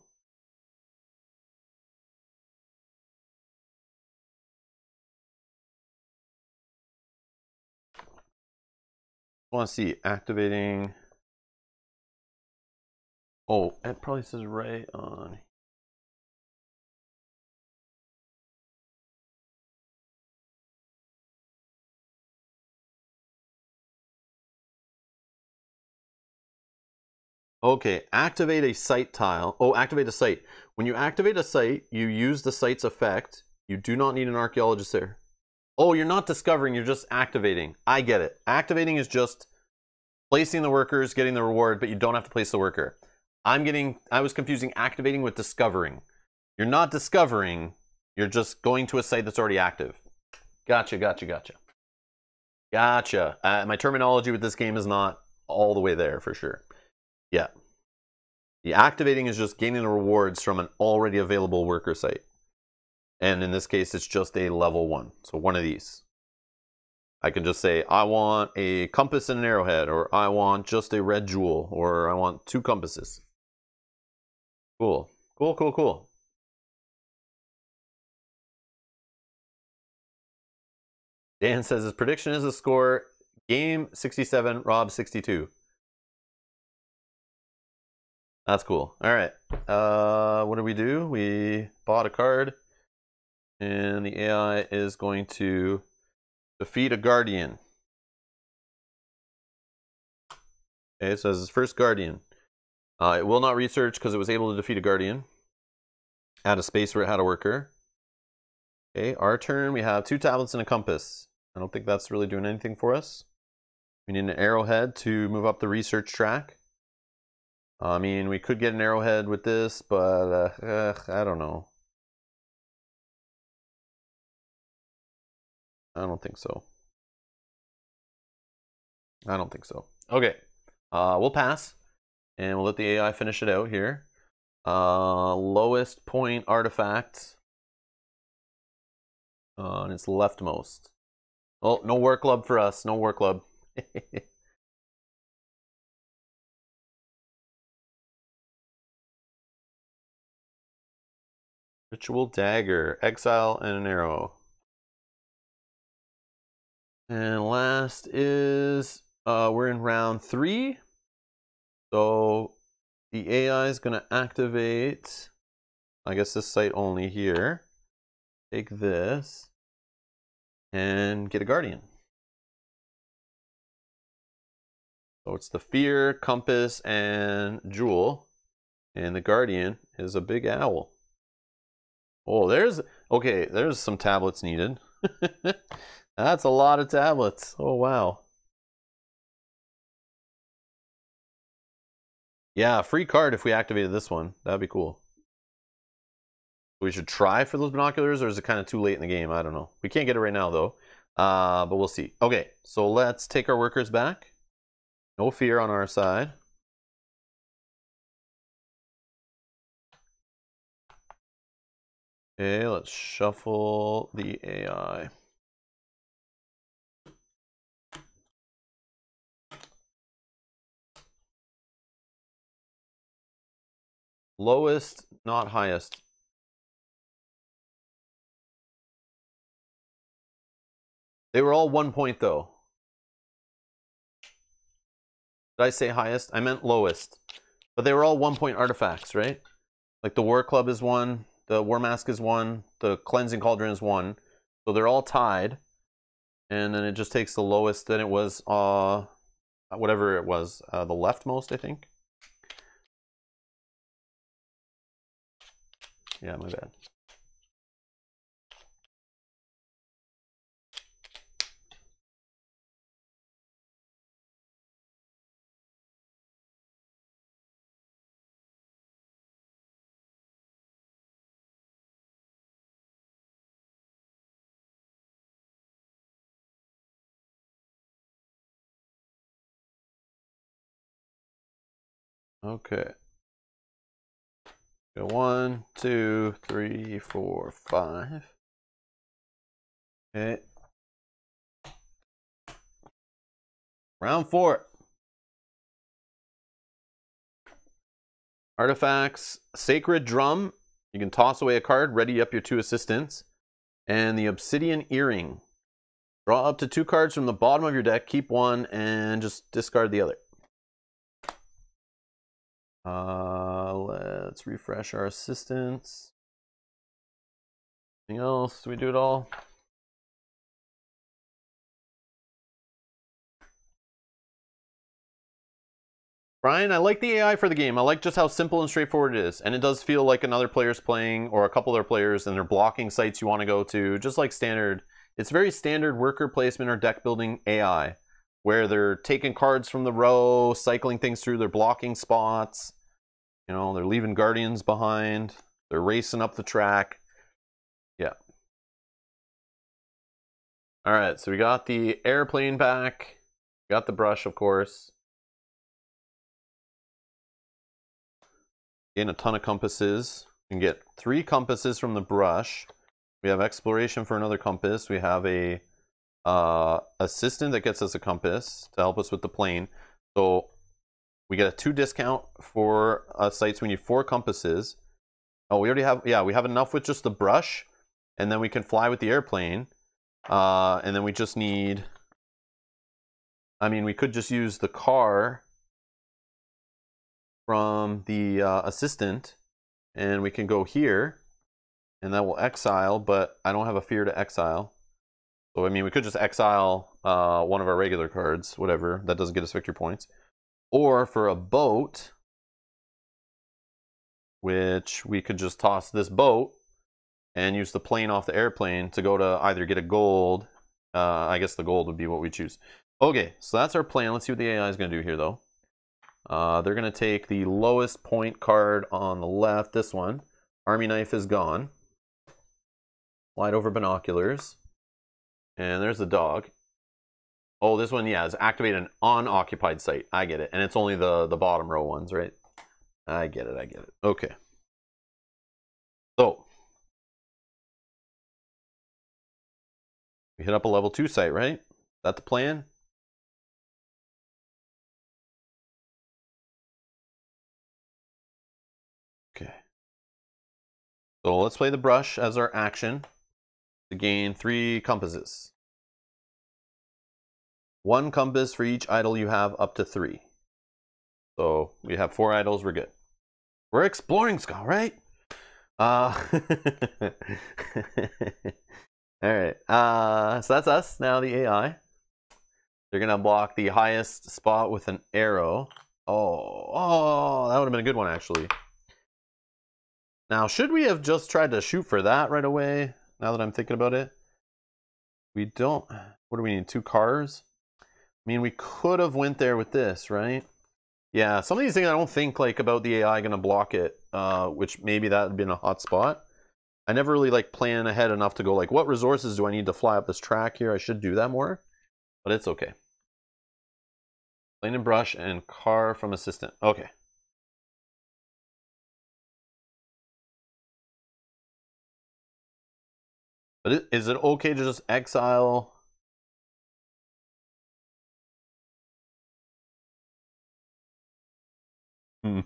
I want to see activating. Oh, it probably says right on. Okay, activate a site tile. Oh, activate a site. When you activate a site, you use the site's effect. You do not need an archaeologist there. Oh, you're not discovering, you're just activating. I get it. Activating is just placing the workers, getting the reward, but you don't have to place the worker. I was confusing activating with discovering. You're not discovering, you're just going to a site that's already active. Gotcha, gotcha, gotcha. Gotcha. My terminology with this game is not all the way there for sure. Yeah. The activating is just gaining the rewards from an already available worker site. And in this case, it's just a level 1. So one of these. I can just say, I want a compass and an arrowhead, or I want just a red jewel, or I want 2 compasses. Cool. Cool, cool, cool. Dan says his prediction is a score. Game 67, Rob 62. That's cool. All right. What do? We bought a card. And the AI is going to defeat a guardian. Okay, so it's his first guardian. It will not research because it was able to defeat a guardian at a space where it had a worker. Okay, our turn. We have 2 tablets and a compass. I don't think that's really doing anything for us. We need an arrowhead to move up the research track. I mean, we could get an arrowhead with this, but I don't know. I don't think so. I don't think so. Okay. We'll pass. And we'll let the AI finish it out here. Lowest point artifact. And it's leftmost. Oh, no war club for us. No war club. Ritual dagger. Exile and an arrow. And last is, we're in round 3. So the AI is going to activate, I guess, this site only here. Take this and get a guardian. So it's the fear, compass, and jewel. And the guardian is a big owl. Oh, okay, there's some tablets needed. That's a lot of tablets. Oh, wow. Yeah, free card if we activated this one. That'd be cool. We should try for those binoculars, or is it kind of too late in the game? I don't know. We can't get it right now, though. But we'll see. Okay, so let's take our workers back. No fear on our side. Okay, let's shuffle the AI. Lowest, not highest. They were all 1 point, though. Did I say highest? I meant lowest. But they were all 1 point artifacts, right? Like the War Club is one, the War Mask is one, the Cleansing Cauldron is one. So they're all tied. And then it just takes the lowest. Then it was whatever it was, the leftmost, I think. Yeah, my bad. Okay. Go 1, 2, 3, 4, 5. Okay. Round 4. Artifacts, Sacred Drum. You can toss away a card, ready up your 2 assistants. And the Obsidian Earring. Draw up to 2 cards from the bottom of your deck, keep 1, and just discard the other. Let's refresh our assistance. Anything else? Do we do it all? Brian, I like the AI for the game. I like just how simple and straightforward it is. And it does feel like another player's playing, or a couple other players, and they're blocking sites you want to go to, just like standard. It's very standard worker placement or deck building AI, where they're taking cards from the row, cycling things through, they're blocking spots, you know, they're leaving guardians behind, they're racing up the track. Yeah. All right, so we got the airplane back, got the brush, of course. Gain a ton of compasses. We can get 3 compasses from the brush. We have exploration for another compass. We have a assistant that gets us a compass to help us with the plane. So we get a 2 discount for sites. We need 4 compasses. Oh, we already have, yeah, we have enough with just the brush, and then we can fly with the airplane. And then we just need, I mean, we could just use the car from the assistant, and we can go here, and that will exile, but I don't have a fear to exile. So, I mean, we could just exile one of our regular cards, whatever. That doesn't get us victory points. Or for a boat, which we could just toss this boat and use the plane off the airplane to go to either get a gold. I guess the gold would be what we choose. Okay, so that's our plan. Let's see what the AI is going to do here, though. They're going to take the lowest point card on the left, this one. Army Knife is gone. Slide over binoculars. And there's the dog. Oh, this one, yeah, is activate an unoccupied site. I get it. And it's only the bottom row ones, right? I get it, I get it. Okay. So. We hit up a level 2 site, right? Is that the plan? Okay. So let's play the brush as our action. To gain 3 compasses. 1 compass for each idol you have up to 3. So we have 4 idols, we're good. We're exploring, Scott, right? All right, so that's us, now the AI. They're gonna block the highest spot with an arrow. Oh, that would've been a good one, actually. Now, should we have just tried to shoot for that right away? Now that I'm thinking about it, we don't, what do we need, 2 cars? I mean, we could have went there with this, right? Yeah, some of these things I don't think like about the AI gonna block it, which maybe that would have been a hot spot. I never really like plan ahead enough to go like, what resources do I need to fly up this track here? I should do that more, but it's okay. Plane and brush and car from assistant, okay. But is it okay to just exile? Hey,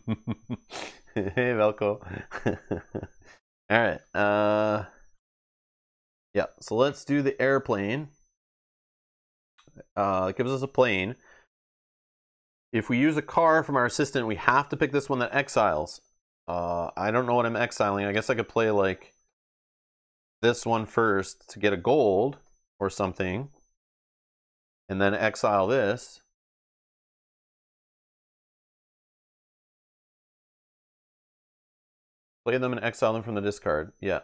Velko. All right. Yeah, so let's do the airplane. It gives us a plane. If we use a car from our assistant, we have to pick this one that exiles. I don't know what I'm exiling. I guess I could play like this one first to get a gold or something, and then exile this. Play them and exile them from the discard. Yeah.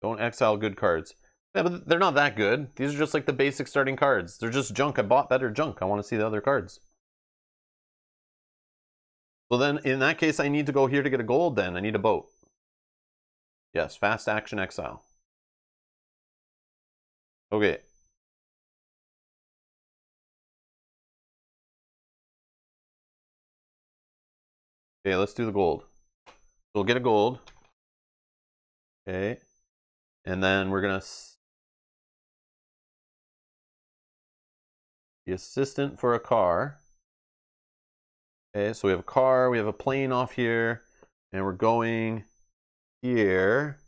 Don't exile good cards. Yeah, but they're not that good. These are just like the basic starting cards. They're just junk. I bought better junk. I want to see the other cards. So then in that case, I need to go here to get a gold then. I need a boat. Yes, fast action exile. Okay. Okay, let's do the gold. So we'll get a gold. Okay. And then we're going to... The assistant for a car. Okay, so we have a car. We have a plane off here. And we're going here.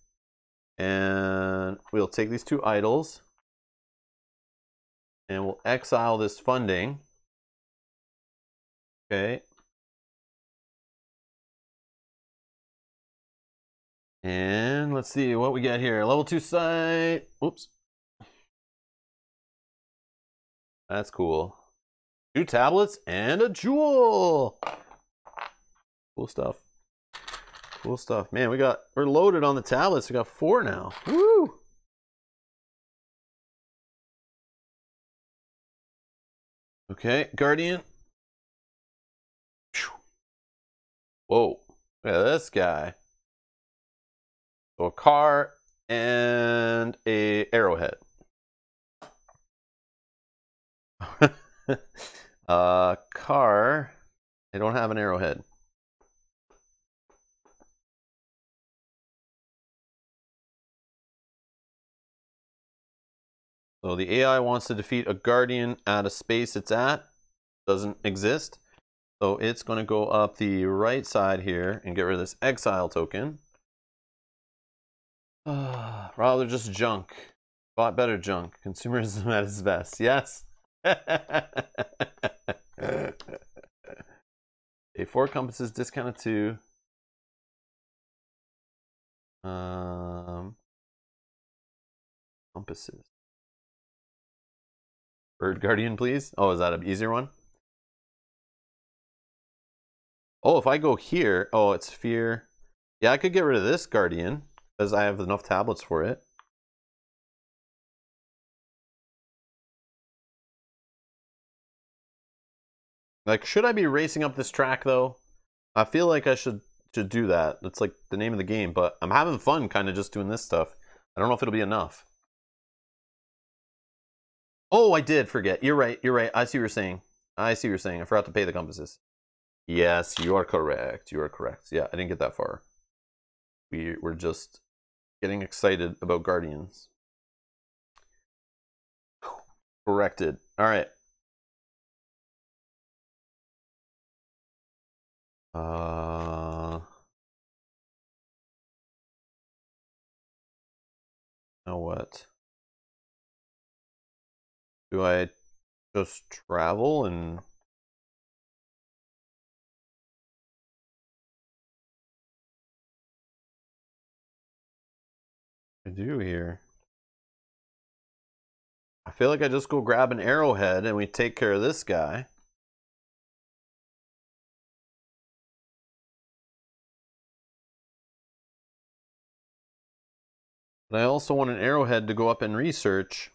And we'll take these two idols. And we'll exile this funding. Okay. And let's see what we got here. Level 2 site. Oops. That's cool. 2 tablets and a jewel. Cool stuff. Cool stuff. Man, we're loaded on the tablets. We got 4 now. Woo! Okay, Guardian. Whoa. Look at this guy. So a car and a arrowhead. Car. I don't have an arrowhead. So the AI wants to defeat a guardian at a space it's at. Doesn't exist. So it's going to go up the right side here and get rid of this exile token. Rather just junk. Bought better junk. Consumerism at its best. Yes. A 4 compasses discounted 2. Compasses. Bird Guardian, please. Oh, is that an easier one? Oh, if I go here. Oh, it's fear. Yeah, I could get rid of this Guardian. Because I have enough tablets for it. Like, should I be racing up this track, though? I feel like I should do that. That's, like, the name of the game. But I'm having fun kind of just doing this stuff. I don't know if it'll be enough. Oh, I did forget. You're right. You're right. I see what you're saying. I see what you're saying. I forgot to pay the compasses. Yes, you are correct. You are correct. Yeah, I didn't get that far. We were just... getting excited about Guardians. Corrected. All right. Now what? Do I just travel and... I do here. I feel like I just go grab an arrowhead and we take care of this guy. But I also want an arrowhead to go up and research.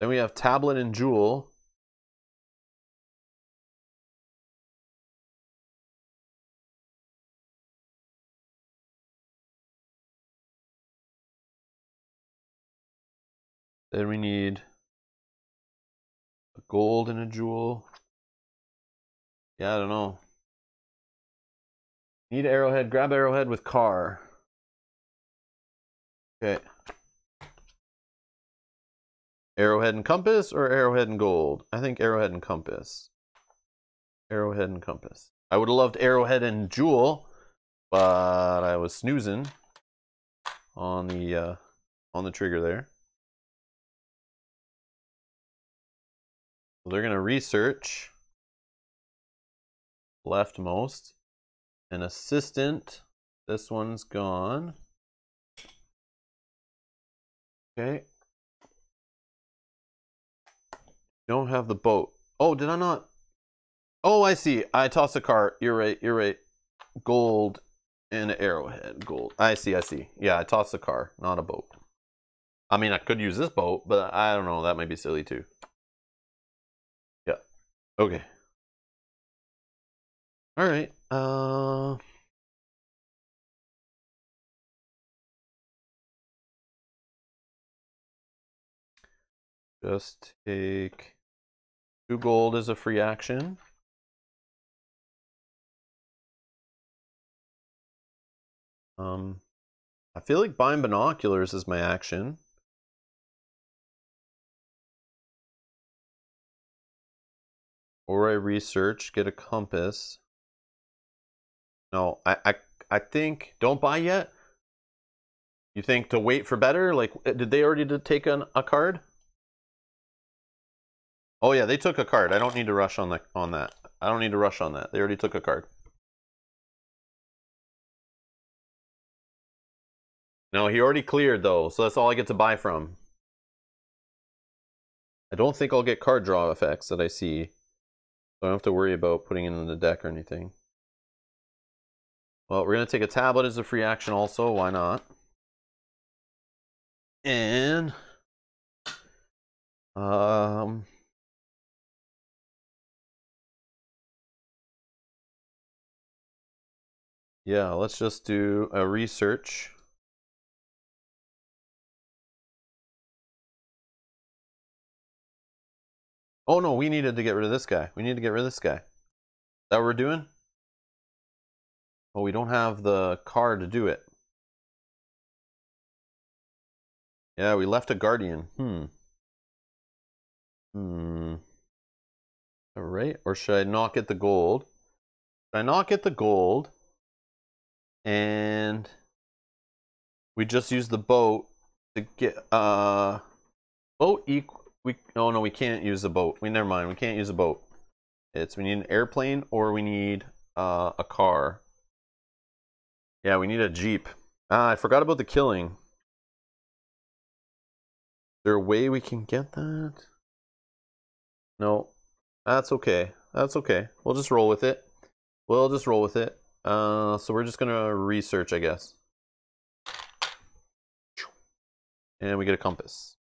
Then we have tablet and jewel. Then we need a gold and a jewel. Yeah, I don't know. Need arrowhead. Grab arrowhead with car. Okay. Arrowhead and compass or arrowhead and gold? I think arrowhead and compass. Arrowhead and compass. I would have loved arrowhead and jewel, but I was snoozing on the trigger there. They're gonna research leftmost. An assistant. This one's gone. Okay. Don't have the boat. Oh, did I not? Oh, I see. I tossed a cart. You're right. You're right. Gold and arrowhead. Gold. I see. I see. Yeah, I tossed a car, not a boat. I mean, I could use this boat, but I don't know. That might be silly too. Yeah. Okay. All right. Just take 2 gold as a free action. I feel like buying binoculars is my action. Or I research, get a compass. No, I think don't buy yet. You think to wait for better? Like, did they already take a card? Oh yeah, they took a card. I don't need to rush on that. I don't need to rush on that. They already took a card. No, he already cleared though, so that's all I get to buy from. I don't think I'll get card draw effects that I see. So I don't have to worry about putting it in the deck or anything. Well, we're gonna take a tablet as a free action also, why not? And yeah, let's just do a research. Oh no, we needed to get rid of this guy. We need to get rid of this guy. Is that what we're doing? Well, we don't have the car to do it. Yeah, we left a guardian. All right, or should I not get the gold? Should I not get the gold? And we just use the boat to get boat equal. We oh no, we can't use the boat. We never mind. We can't use a boat. It's we need an airplane or we need a car. Yeah, we need a jeep. I forgot about the killing. Is there a way we can get that? No, that's okay. That's okay. We'll just roll with it. We'll just roll with it. So we're just gonna research, I guess. And we get a compass.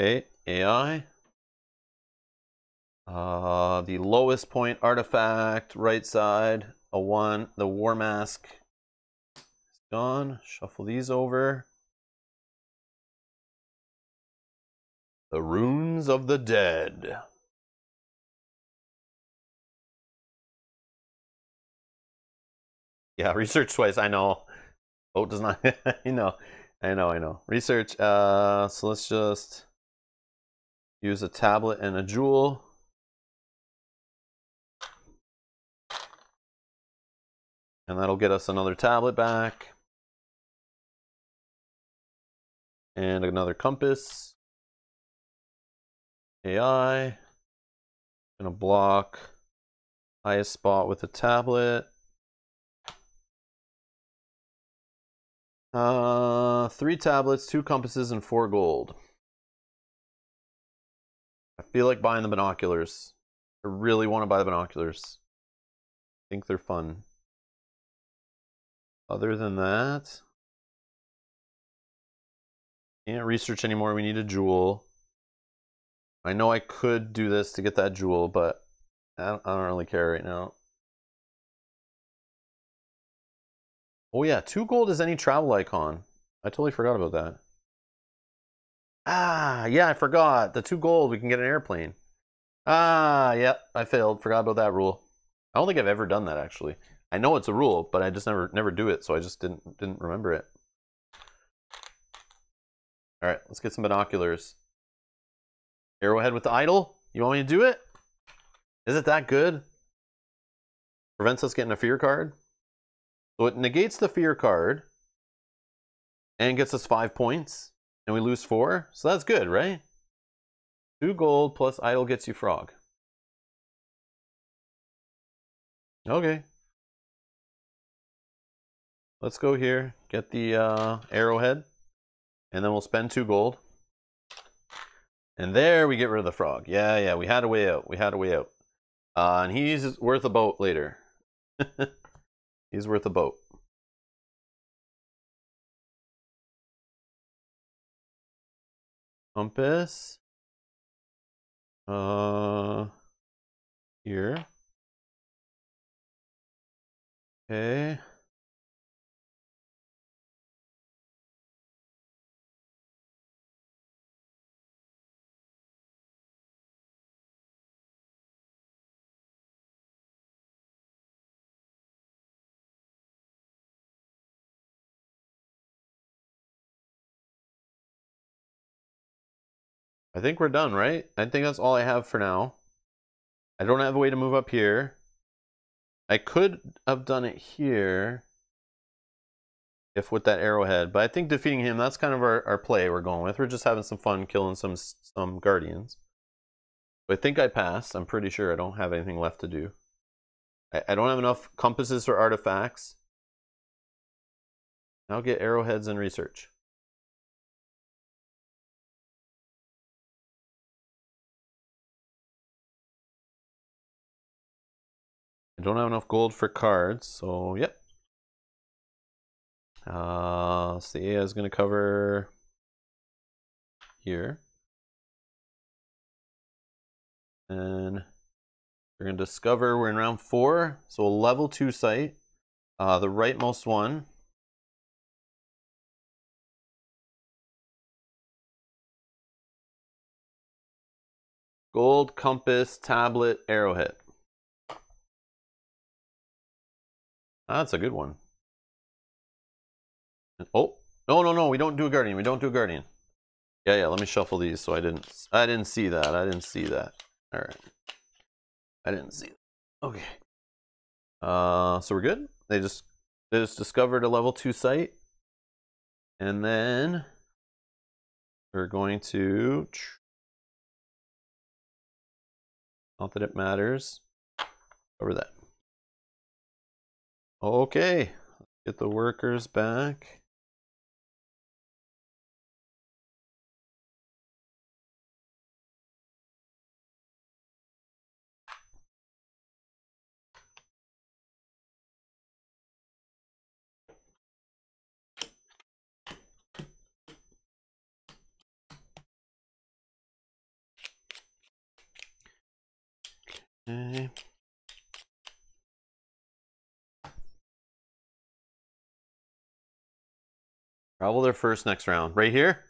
Okay, AI. The lowest point artifact, right side, a 1. The war mask is gone. Shuffle these over. The runes of the dead. Yeah, research twice. I know. Boat does not. You know. I know. I know. Research. So let's just use a tablet and a jewel. And that'll get us another tablet back. And another compass. AI. Gonna block highest spot with a tablet. 3 tablets, 2 compasses, and 4 gold. I feel like buying the binoculars. I really want to buy the binoculars. I think they're fun. Other than that, can't research anymore. We need a jewel. I know I could do this to get that jewel, but I don't really care right now. Oh yeah, 2 gold is any travel icon. I totally forgot about that. Ah, yeah, I forgot. The 2 gold, we can get an airplane. Ah, yep, yeah, I failed. Forgot about that rule. I don't think I've ever done that, actually. I know it's a rule, but I just never do it, so I just didn't remember it. All right, let's get some binoculars. Arrowhead with the idol. You want me to do it? Is it that good? Prevents us getting a fear card. So it negates the fear card and gets us 5 points, and we lose 4. So that's good, right? 2 gold plus idle gets you frog. Okay. Let's go here, get the arrowhead, and then we'll spend 2 gold. And there we get rid of the frog. Yeah, yeah, we had a way out. We had a way out. And he's worth a boat later. He's worth a boat. Compass. Here. Okay. I think we're done, right? I think that's all I have for now. I don't have a way to move up here. I could have done it here if with that arrowhead, but I think defeating him, that's kind of our play we're going with. We're just having some fun killing some guardians. But I think I passed. I'm pretty sure I don't have anything left to do. I don't have enough compasses for artifacts. Now get arrowheads and research. I don't have enough gold for cards, so yep. So the AI is going to cover here. And we're going to discover we're in round 4, so a level 2 site, the rightmost one. Gold, compass, tablet, arrowhead. That's a good one. Oh, no, no, no, we don't do a guardian. We don't do a guardian. Yeah, yeah, let me shuffle these so I didn't see that. I didn't see that. All right. I didn't see that. Okay. So we're good. They just discovered a level 2 site. And then we're going to, not that it matters, cover that. Okay, get the workers back. Okay. Travel their first next round. Right here?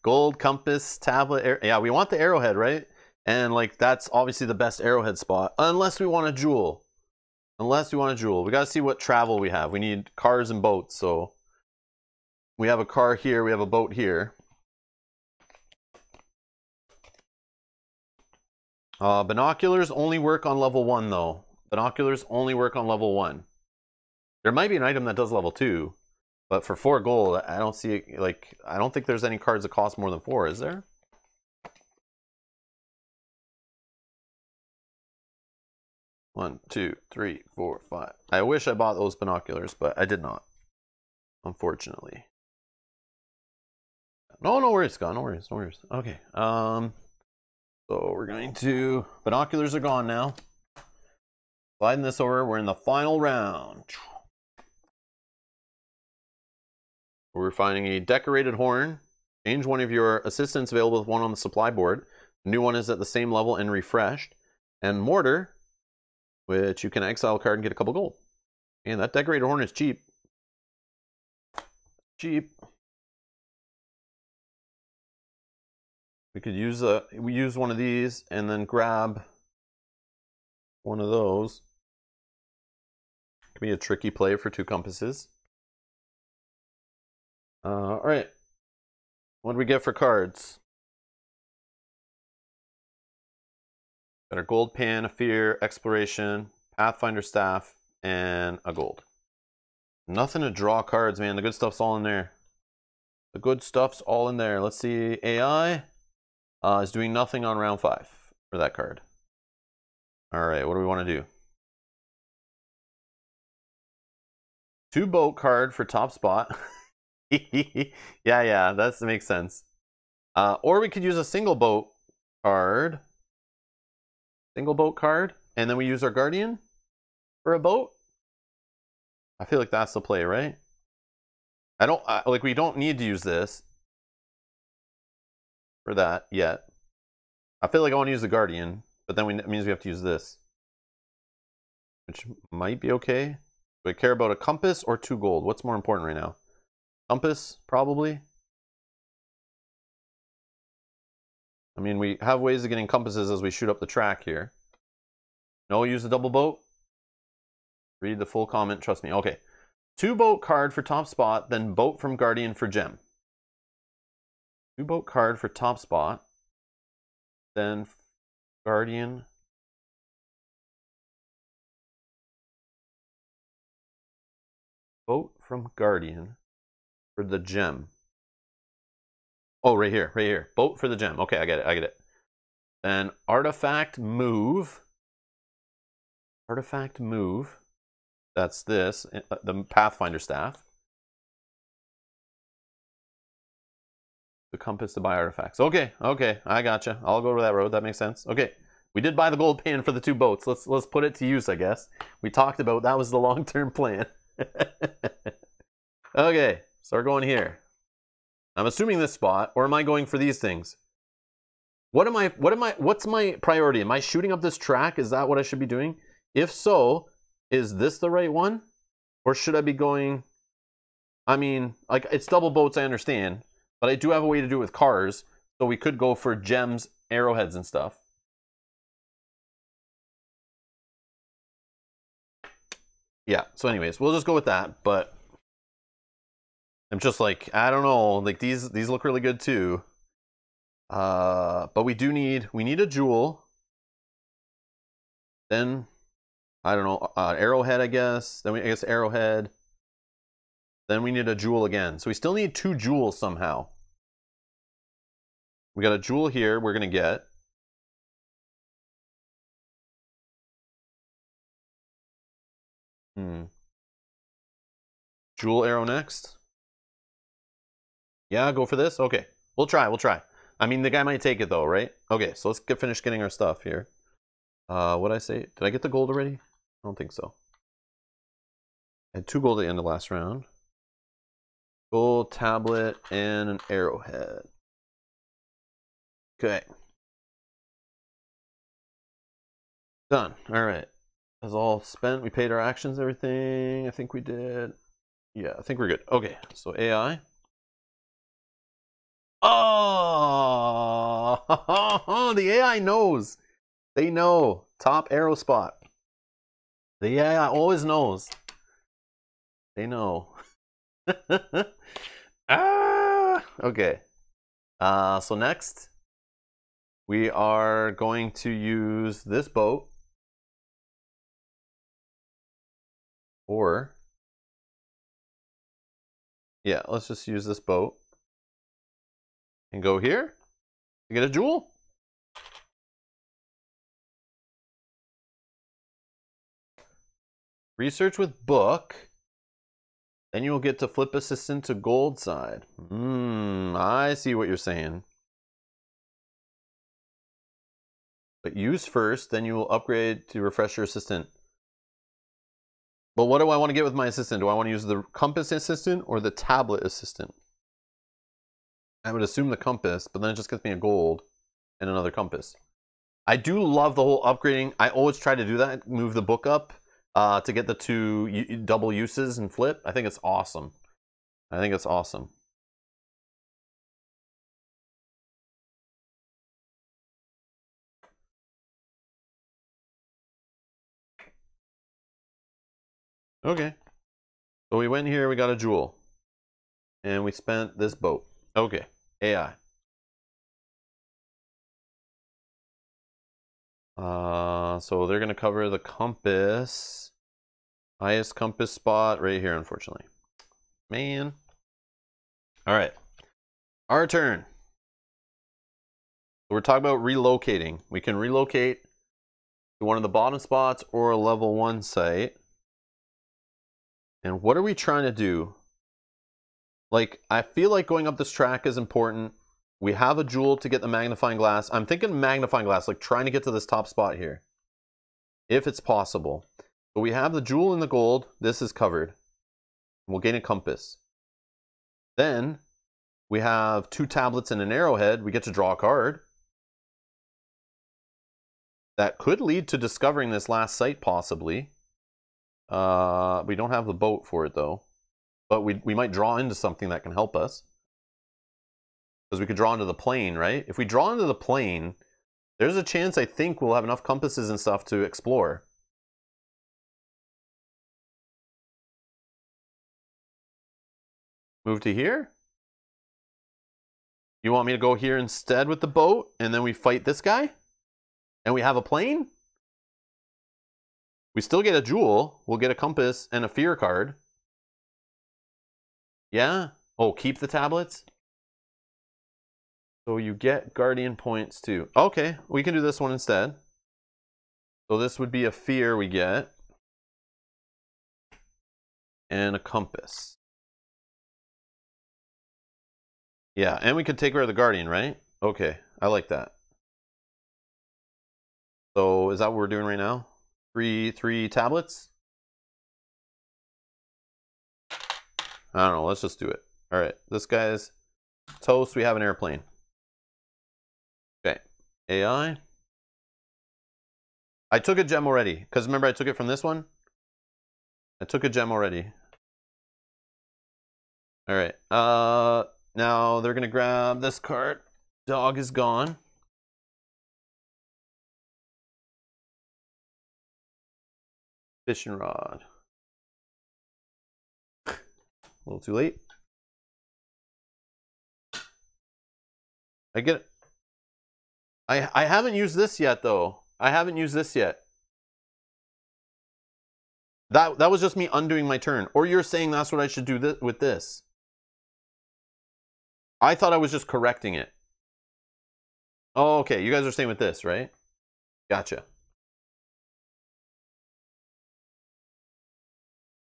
Gold, compass, tablet. Yeah, we want the arrowhead, right? And, like, that's obviously the best arrowhead spot. Unless we want a jewel. Unless we want a jewel. We got to see what travel we have. We need cars and boats, so... We have a car here. We have a boat here. Binoculars only work on level 1, though. Binoculars only work on level 1. There might be an item that does level 2. But for 4 gold, I don't see, like, I don't think there's any cards that cost more than 4, is there? One, two, three, four, five. I wish I bought those binoculars, but I did not, unfortunately. No, no worries, Scott, no worries, no worries. Okay, so we're going to, binoculars are gone now. Sliding this over, we're in the final round. We're finding a decorated horn. Change one of your assistants available with one on the supply board. The new one is at the same level and refreshed. And mortar, which you can exile a card and get a couple gold. And that decorated horn is cheap. Cheap. We could use we use one of these and then grab one of those. Could be a tricky play for 2 compasses. All right, What do we get for cards? Got our gold pan, a fear, exploration, pathfinder staff, and a gold. Nothing to draw cards, man. The good stuff's all in there. The good stuff's all in there. Let's see. AI is doing nothing on round 5 for that card. All right, what do we want to do? 2 boat card for top spot. yeah, that makes sense. Or we could use a single boat card. Single boat card, and then we use our guardian for a boat. I feel like that's the play, right? We don't need to use this for that yet. I feel like I want to use the guardian, but then it means we have to use this, which might be okay. Do we care about a compass or 2 gold? What's more important right now? Compass, probably. I mean, we have ways of getting compasses as we shoot up the track here. No, use the double boat. Read the full comment, trust me. Okay. 2 boat card for top spot, then boat from guardian for gem. 2 boat card for top spot, then guardian. Boat from guardian for the gem. Oh, right here. Boat for the gem. Okay, I get it. Then artifact move. That's this, the Pathfinder staff. The compass to buy artifacts. Okay, I gotcha. I'll go to that road. That makes sense. Okay, we did buy the gold pan for the 2 boats. Let's put it to use, I guess. We talked about that was the long-term plan. Okay, so we're going here. I'm assuming this spot, or am I going for these things? What's my priority? Am I shooting up this track? Is that what I should be doing? If so, is this the right one? Or should I be going, I mean, like, it's double boats, I understand, but I do have a way to do it with cars, so we could go for gems, arrowheads, and stuff. Yeah, so anyways, we'll just go with that, but I'm just like, I don't know, like these look really good too. But we need a jewel. Then, I don't know, arrowhead, I guess. Then I guess arrowhead. Then we need a jewel again. So we still need 2 jewels somehow. We got a jewel here we're gonna get. Jewel arrow next. Yeah, go for this? Okay, we'll try. I mean, the guy might take it though, right? Okay, so let's finish getting our stuff here. What'd I say? Did I get the gold already? I don't think so. I had 2 gold at the end of last round. Gold, tablet, and an arrowhead. Okay. Done, all right. That's all spent, we paid our actions, everything. I think we did. Yeah, I think we're good. Okay, so AI. Oh, the AI knows. They know. Top arrow spot. The AI always knows. They know. Okay. So next, we are going to use this boat. Or, yeah, let's just use this boat. And go here to get a jewel. Research with book. Then you'll get to flip assistant to gold side. I see what you're saying. But use first, then you will upgrade to refresh your assistant. But what do I want to get with my assistant? Do I want to use the compass assistant or the tablet assistant? I would assume the compass, but then it just gets me a gold and another compass. I do love the whole upgrading. I always try to do that, move the book up to get the 2 double uses and flip. I think it's awesome. Okay. So we went here, we got a jewel. And we spent this boat. Okay. AI. So they're going to cover the compass. Highest compass spot right here, unfortunately. Man. All right. Our turn. We're talking about relocating. We can relocate to one of the bottom spots or a level 1 site. And what are we trying to do? Like, I feel like going up this track is important. We have a jewel to get the magnifying glass. I'm thinking magnifying glass, like trying to get to this top spot here, if it's possible. But we have the jewel and the gold. This is covered. We'll gain a compass. Then we have 2 tablets and an arrowhead. We get to draw a card. That could lead to discovering this last site, possibly. We don't have the boat for it, though. But we might draw into something that can help us. Because we could draw into the plane, right? If we draw into the plane, there's a chance I think we'll have enough compasses and stuff to explore. Move to here? You want me to go here instead with the boat, and then we fight this guy? And we have a plane? We still get a jewel. We'll get a compass and a fear card. Yeah? Oh, keep the tablets? So you get guardian points too. Okay, we can do this one instead. So this would be a fear we get. And a compass. Yeah, and we could take rid of the guardian, right? Okay, I like that. So is that what we're doing right now? Three tablets? I don't know, let's just do it. All right, this guy's toast, we have an airplane. Okay, AI. I took a gem already, because remember I took it from this one? I took a gem already. All right, now they're gonna grab this card. Dog is gone. Fishing rod. A little too late. I get it. I haven't used this yet, though. I haven't used this yet. That was just me undoing my turn. Or you're saying that's what I should do with this. I thought I was just correcting it. Oh, okay. You guys are saying with this, right? Gotcha.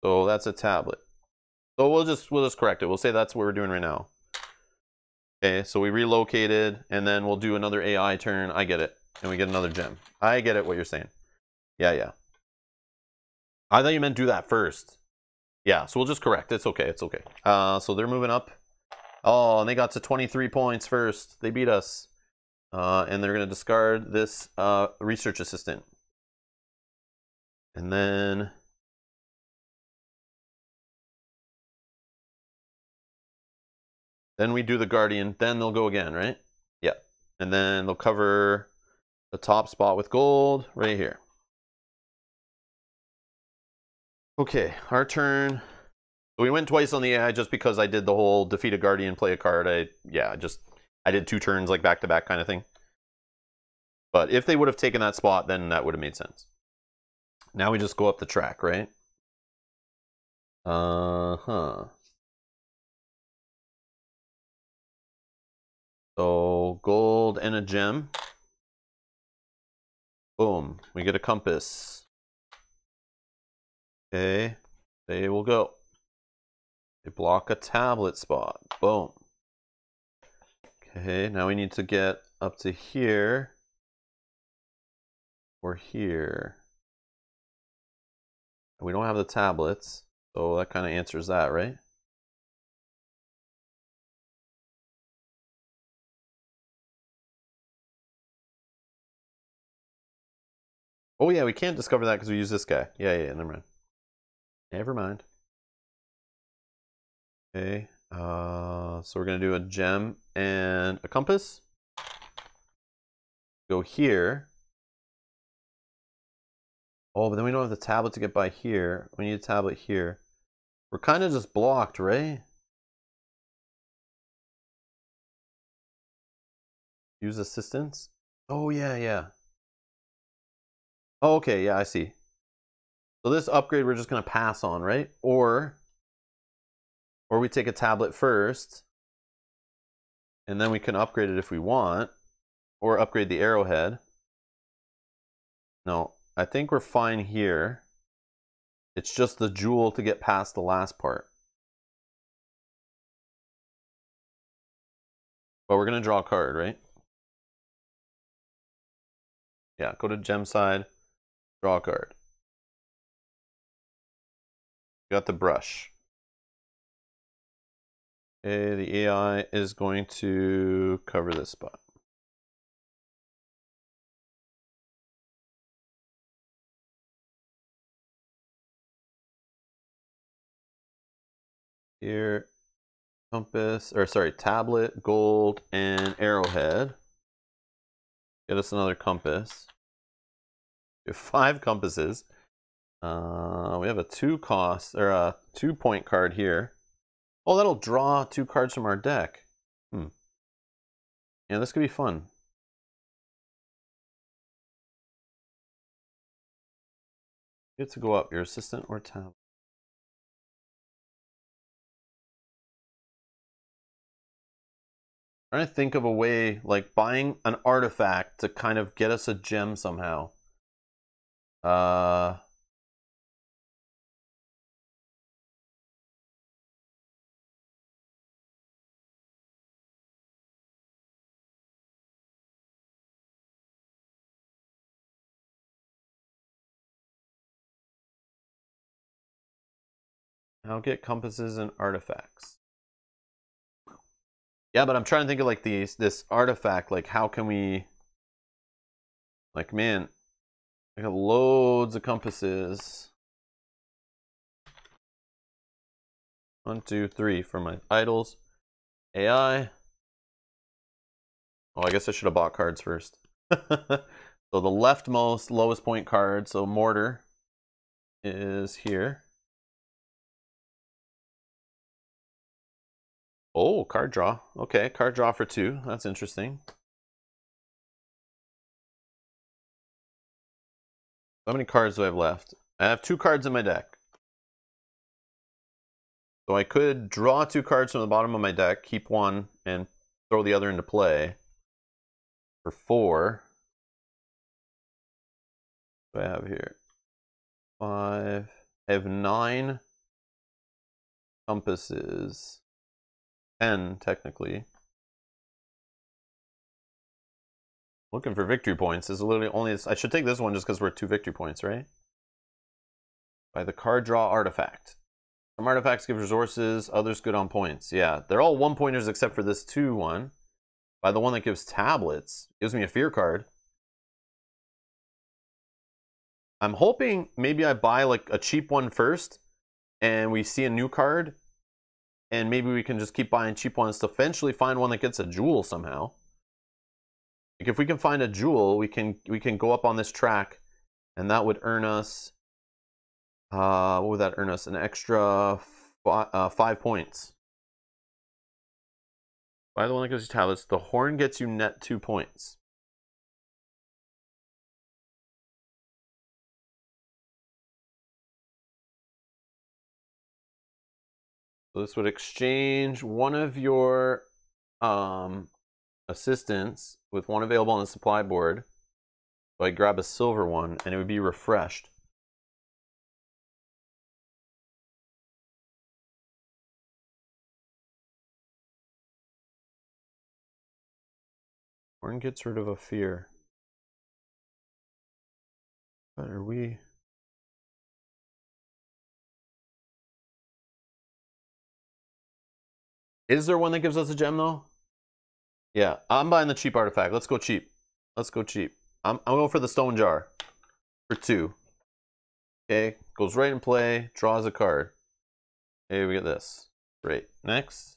So that's a tablet. So we'll just correct it. We'll say that's what we're doing right now. Okay, so we relocated, and then we'll do another AI turn. I get it. And we get another gem. I get it, what you're saying. Yeah, yeah. I thought you meant do that first. Yeah, so we'll just correct. It's okay, it's okay. So they're moving up. Oh, and they got to 23 points first. They beat us. And they're going to discard this research assistant. And then... then we do the guardian, then they'll go again, right? Yeah. And then they'll cover the top spot with gold right here. Okay, our turn. We went twice on the AI just because I did the whole defeat a guardian, play a card. I did 2 turns like back to back kind of thing. But if they would have taken that spot, then that would have made sense. Now we just go up the track, right? So gold and a gem. Boom. We get a compass. Okay. They will go. They block a tablet spot. Boom. Okay. Now we need to get up to here. Or here. We don't have the tablets. So that kind of answers that, right? Oh yeah, we can't discover that because we use this guy. Yeah, never mind. Never mind. Okay, so we're going to do a gem and a compass. Go here. Oh, but then we don't have the tablet to get by here. We need a tablet here. We're kind of just blocked, right? Use assistance? Oh, yeah, yeah. Oh, okay, yeah, I see. So this upgrade we're just going to pass on, right? Or we take a tablet first, and then we can upgrade it if we want, or upgrade the arrowhead. No, I think we're fine here. It's just the jewel to get past the last part. But we're going to draw a card, right? Yeah, go to gem side, draw a card. Got the brush. Okay, the AI is going to cover this spot. Here, compass, or sorry, tablet, gold, and arrowhead. Get us another compass. We have 5 compasses. We have a 2-point card here. Oh, that'll draw 2 cards from our deck. Hmm. Yeah, this could be fun. You have to go up, your assistant or tablet. I'm trying to think of a way, like buying an artifact to kind of get us a gem somehow. I'll get compasses and artifacts. Yeah, but I'm trying to think of like this artifact, like how can we, like man, I got loads of compasses. 1, 2, 3 for my idols. AI. Oh, I guess I should have bought cards first. So the leftmost lowest point card, so mortar, is here. Oh, card draw. Okay, card draw for 2. That's interesting. How many cards do I have left? I have 2 cards in my deck. So I could draw 2 cards from the bottom of my deck, keep 1, and throw the other into play for 4. What do I have here? 5. I have 9 compasses. 10 technically. Looking for victory points. This is literally only. I should take this one just because we're 2 victory points, right? By the card draw artifact. Some artifacts give resources. Others good on points. Yeah, they're all 1-pointers except for this 2-1. By the one that gives tablets, gives me a fear card. I'm hoping maybe I buy like a cheap one first, and we see a new card. And maybe we can just keep buying cheap ones to eventually find one that gets a jewel somehow. Like if we can find a jewel, we can go up on this track, and that would earn us. What would that earn us? An extra 5 points. By the one that gives you tablets, the horn gets you net 2 points. So this would exchange one of your assistants with one available on the supply board. So I grab a silver one, and it would be refreshed. Horn gets rid of a fear. What are we? Is there one that gives us a gem though? Yeah, I'm buying the cheap artifact. Let's go cheap. Let's go cheap. I'm going for the stone jar for 2. Okay, goes right in play, draws a card. Okay, we get this. Great. Next.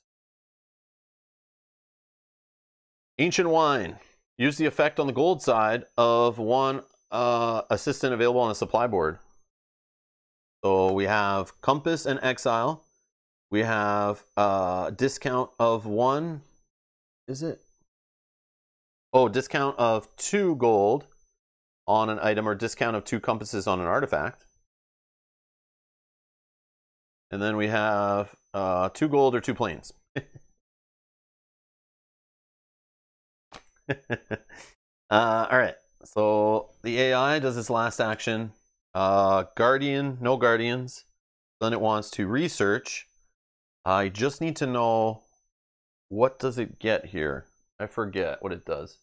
Ancient wine. Use the effect on the gold side of one assistant available on the supply board. So we have compass and exile. We have a discount of 1. Is it? Oh, discount of 2 gold on an item, or discount of 2 compasses on an artifact. And then we have 2 gold or 2 planes. All right, so the AI does its last action. Guardian, no guardians. Then it wants to research. I just need to know, what does it get here? I forget what it does.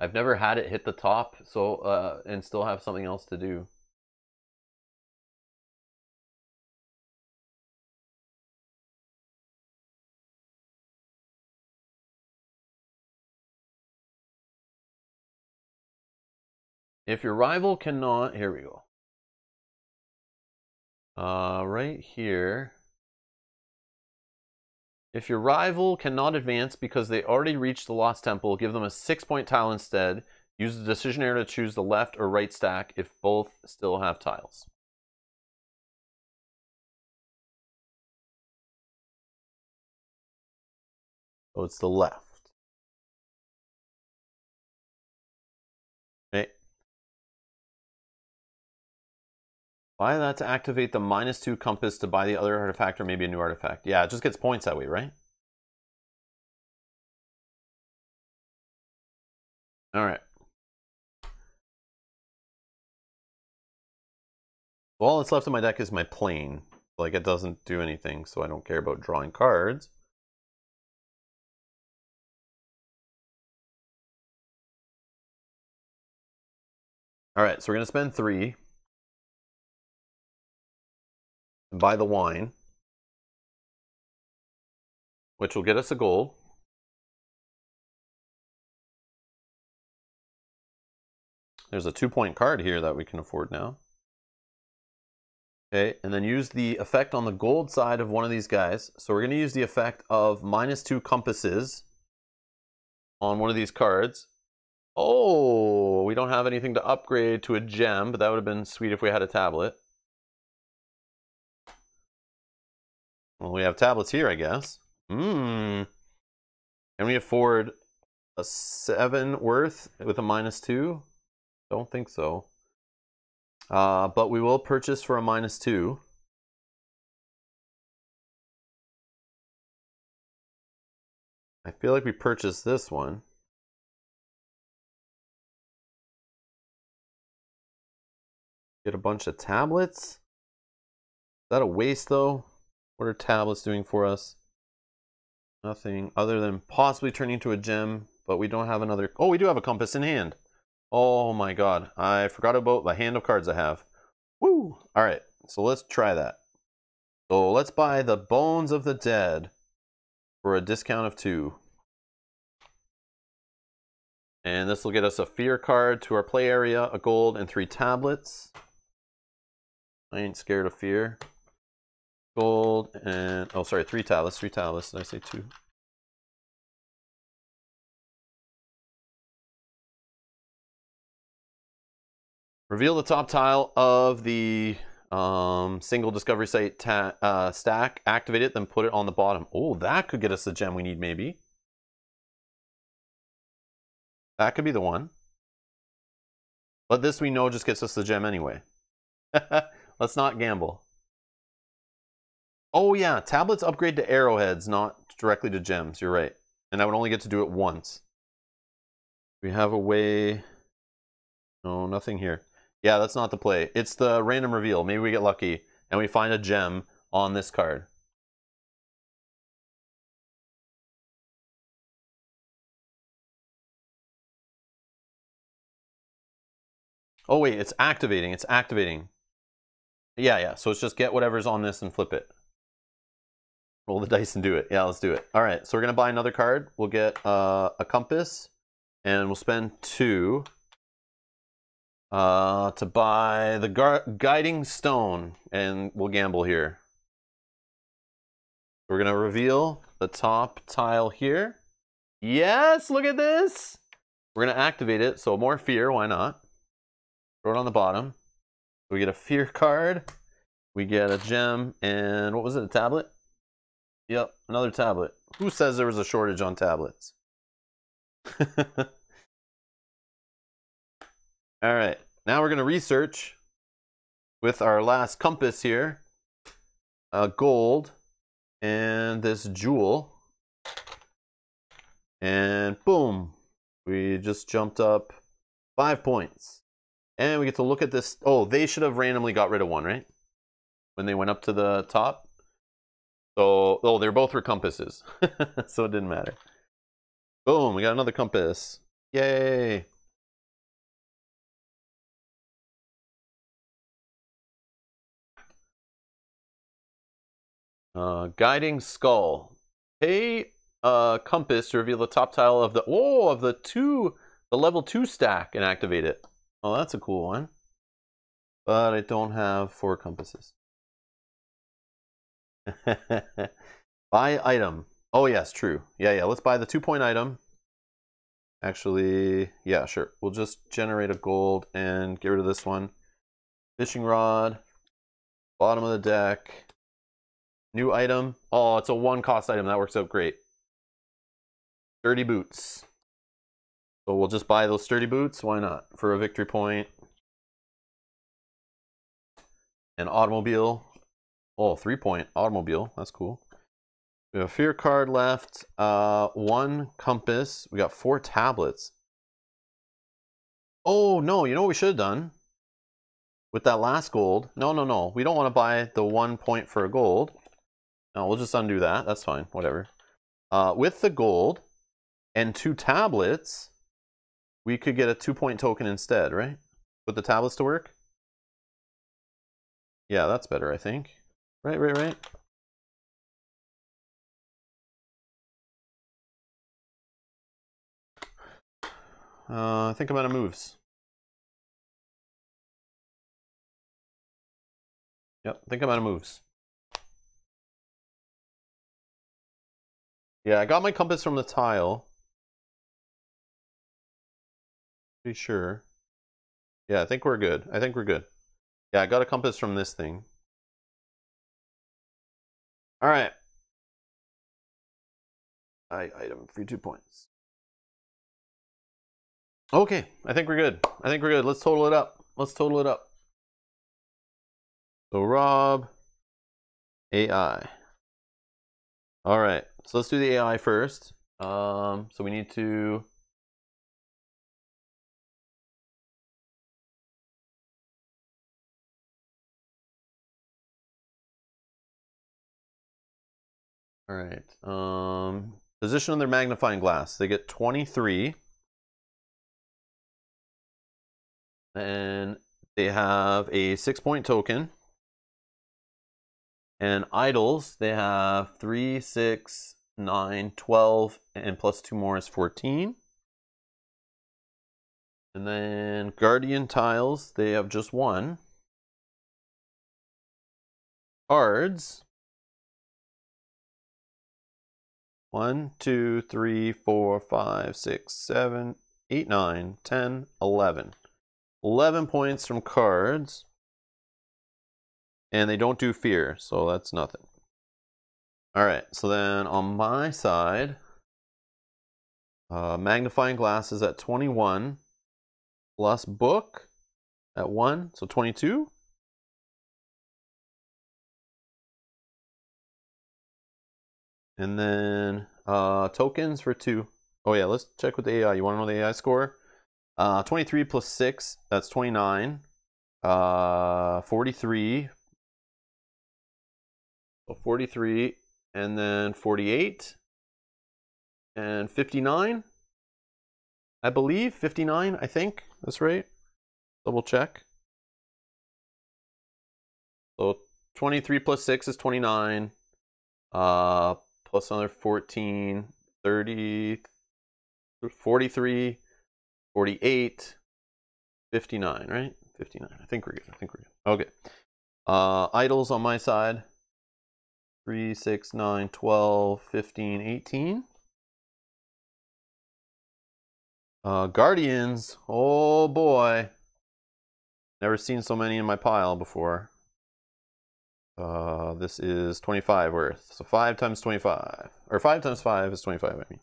I've never had it hit the top, so and still have something else to do. If your rival cannot, here we go. Right here. If your rival cannot advance because they already reached the Lost Temple, give them a 6-point tile instead. Use the decision arrow to choose the left or right stack if both still have tiles. So it's the left. Okay. Buy that to activate the -2 compass to buy the other artifact or maybe a new artifact. Yeah, it just gets points that way, right? All right. All that's left in my deck is my plane. Like, it doesn't do anything, so I don't care about drawing cards. All right, so we're gonna spend 3. Buy the wine, which will get us a gold. There's a 2-point card here that we can afford now. Okay, and then use the effect on the gold side of one of these guys. So we're going to use the effect of -2 compasses on one of these cards. Oh, we don't have anything to upgrade to a gem, but that would have been sweet if we had a tablet. Well, we have tablets here, I guess. Can we afford a 7 worth with a -2? Don't think so. But we will purchase for a -2. I feel like we purchased this one. Get a bunch of tablets. Is that a waste, though? What are tablets doing for us? Nothing other than possibly turning into a gem, but we don't have another. Oh, we do have a compass in hand. Oh my God, I forgot about the hand of cards I have. Woo! All right, so let's try that. So let's buy the Bones of the Dead for a discount of 2. And this will get us a fear card to our play area, a gold, and 3 tablets. I ain't scared of fear. Gold and, oh, sorry, 3 tablets. 3 tablets. Did I say 2? Reveal the top tile of the single discovery site stack. Activate it, then put it on the bottom. Oh, that could get us the gem we need, maybe. That could be the one. But this, we know, just gets us the gem anyway. Let's not gamble. Oh yeah, tablets upgrade to arrowheads, not directly to gems. You're right. And I would only get to do it once. We have a way... No, nothing here. Yeah, that's not the play. It's the random reveal. Maybe we get lucky and we find a gem on this card. Oh wait, it's activating. It's activating. Yeah. So it's just get whatever's on this and flip it. Roll the dice and do it. Yeah, let's do it. All right, so we're going to buy another card. We'll get a compass, and we'll spend 2 to buy the guiding stone, and we'll gamble here. We're going to reveal the top tile here. Yes, look at this. We're going to activate it, so more fear, why not? Throw it on the bottom. We get a fear card. We get a gem, and what was it, a tablet? Yep, another tablet. Who says there was a shortage on tablets? All right, now we're going to research with our last compass here. Gold and this jewel. And boom, we just jumped up 5 points. And we get to look at this. Oh, they should have randomly got rid of one, right? When they went up to the top. So, oh, they're both were compasses. So it didn't matter. Boom, we got another compass. Yay. Guiding skull. Pay compass to reveal the top tile of the the level 2 stack and activate it. Oh, that's a cool one. But I don't have 4 compasses. Buy item. Oh yes, true. Yeah. Let's buy the 2-point item. Actually, yeah, sure. We'll just generate a gold and get rid of this one. Fishing rod. Bottom of the deck. New item. Oh, it's a 1-cost item. That works out great. Sturdy boots. So we'll just buy those sturdy boots. Why not? For a victory point. An automobile. Oh, 3-point automobile. That's cool. We have a fear card left. 1 compass. We got 4 tablets. Oh, no. You know what we should have done? With that last gold. No. We don't want to buy the 1 point for a gold. No, we'll just undo that. That's fine. Whatever. With the gold and 2 tablets, we could get a 2-point token instead, right? Put the tablets to work. Yeah, that's better, I think. Right. I think I'm out of moves. Yep, I think I'm out of moves. Yeah, I got my compass from the tile. Pretty sure. Yeah, I think we're good. Yeah, I got a compass from this thing. All right. Item for 2 points. Okay, I think we're good. Let's total it up. So Rob, AI. All right. So let's do the AI first. So we need to... All right. Position on their magnifying glass. They get 23. And they have a 6-point token. And idols, they have 3, 6... 9, 12, and plus 2 more is 14. And then guardian tiles, they have just 1. Cards. 1, 2, 3, 4, 5, 6, 7, 8, 9, 10, 11. 11 points from cards. And they don't do fear, so that's nothing. All right, so then on my side, magnifying glass is at 21, plus book at 1, so 22. And then tokens for 2. Oh yeah, let's check with the AI. You wanna know the AI score? 23 plus 6, that's 29, 43, so 43. And then 48 and 59, I believe. 59, I think. That's right. Double check. So 23 plus 6 is 29, plus another 14, 30, 43, 48, 59, right? 59. I think we're good. Okay. Idols on my side. 3, 6, 9, 12, 15, 18. Guardians. Oh boy. Never seen so many in my pile before. This is 25 worth. So 5 times 25. Or 5 times 5 is 25, I mean.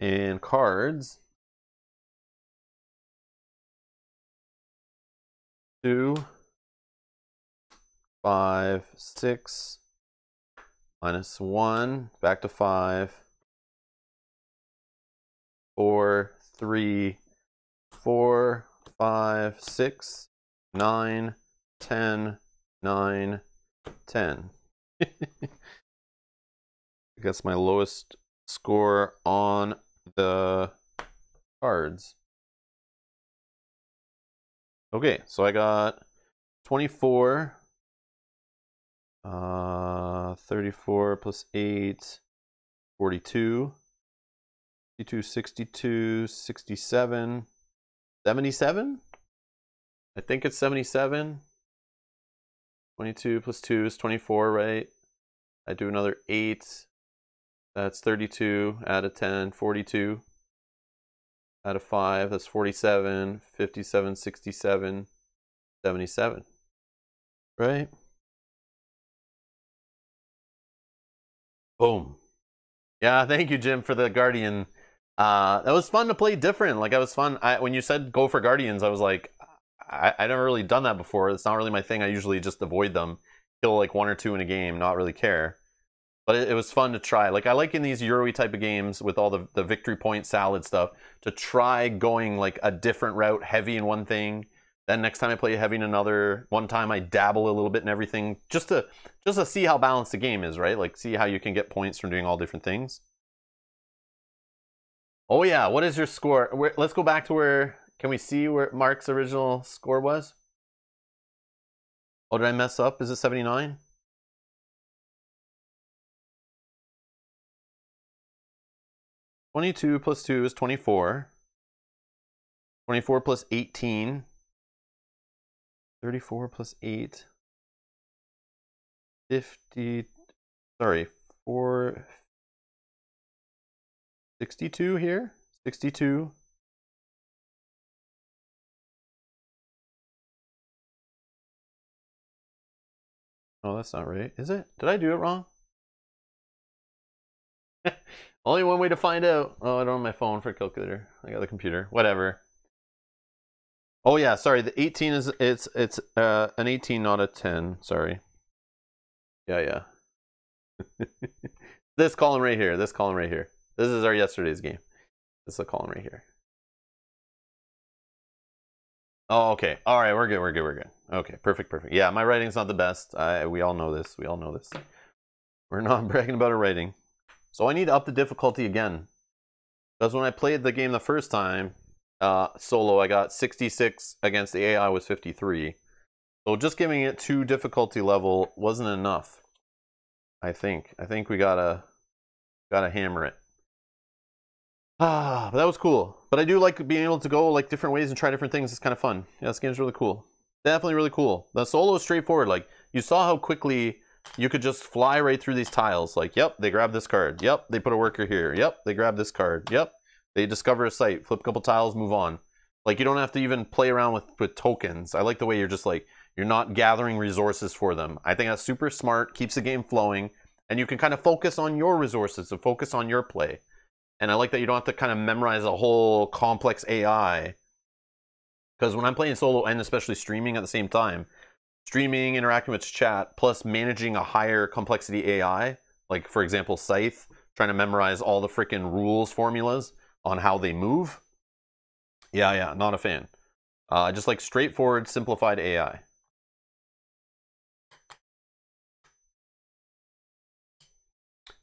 And cards. 2, 5, 6, minus 1, back to 5, 4, 3, 4, 5, 6, 9, 10, 9, 10. That's my lowest score on the cards. Okay, so I got 24, 34 plus 8, 42, 52, 62, 67, 77? I think it's 77. 22 plus 2 is 24, right? I do another 8. That's 32. Add a 10, 42. Out of 5, that's 47, 57, 67, 77. Right? Boom. Yeah, thank you, Jim, for the Guardian. That was fun to play different. Like, that was fun. When you said go for Guardians, I was like, I've never really done that before. It's not really my thing. I usually just avoid them, kill like one or two in a game, not really care. But it was fun to try. Like, I like in these Euro-y type of games with all the victory point salad stuff to try going like a different route, heavy in one thing. Then next time I play heavy in another. One time I dabble a little bit in everything just to see how balanced the game is, right? Like, see how you can get points from doing all different things. Oh yeah, what is your score? Let's go back to where, can we see where Mark's original score was? Oh, did I mess up? Is it 79? . 22 plus 2 is 24. 24 plus 18. 34 plus 8. 62 here. 62. Oh, that's not right, is it? Did I do it wrong? Only one way to find out. Oh, I don't have my phone for a calculator. I got the computer. Whatever. Oh yeah, sorry. The 18 is it's an 18, not a 10. Sorry. Yeah, yeah. This column right here. This column right here. This is our yesterday's game. This is a column right here. Oh, okay. All right, we're good. We're good. We're good. Okay, perfect. Perfect. Yeah, my writing's not the best. We all know this. We all know this. We're not bragging about our writing. So I need to up the difficulty again, because when I played the game the first time, solo, I got 66 against the AI was 53. So just giving it 2 difficulty level wasn't enough. I think we gotta hammer it. Ah, but that was cool. But I do like being able to go like different ways and try different things. It's kind of fun. Yeah, this game's really cool. Definitely really cool. The solo is straightforward. Like, you saw how quickly you could just fly right through these tiles. Like, yep, they grab this card. Yep, they put a worker here. Yep, they grab this card. Yep, they discover a site. Flip a couple tiles, move on. Like, you don't have to even play around with tokens. I like the way you're just like, you're not gathering resources for them. I think that's super smart. Keeps the game flowing. And you can kind of focus on your resources and focus on your play. And I like that you don't have to kind of memorize a whole complex AI. Because when I'm playing solo and especially streaming at the same time, streaming, interacting with chat, plus managing a higher complexity AI, like for example Scythe, trying to memorize all the freaking rules formulas on how they move. Yeah, not a fan. Just like straightforward, simplified AI.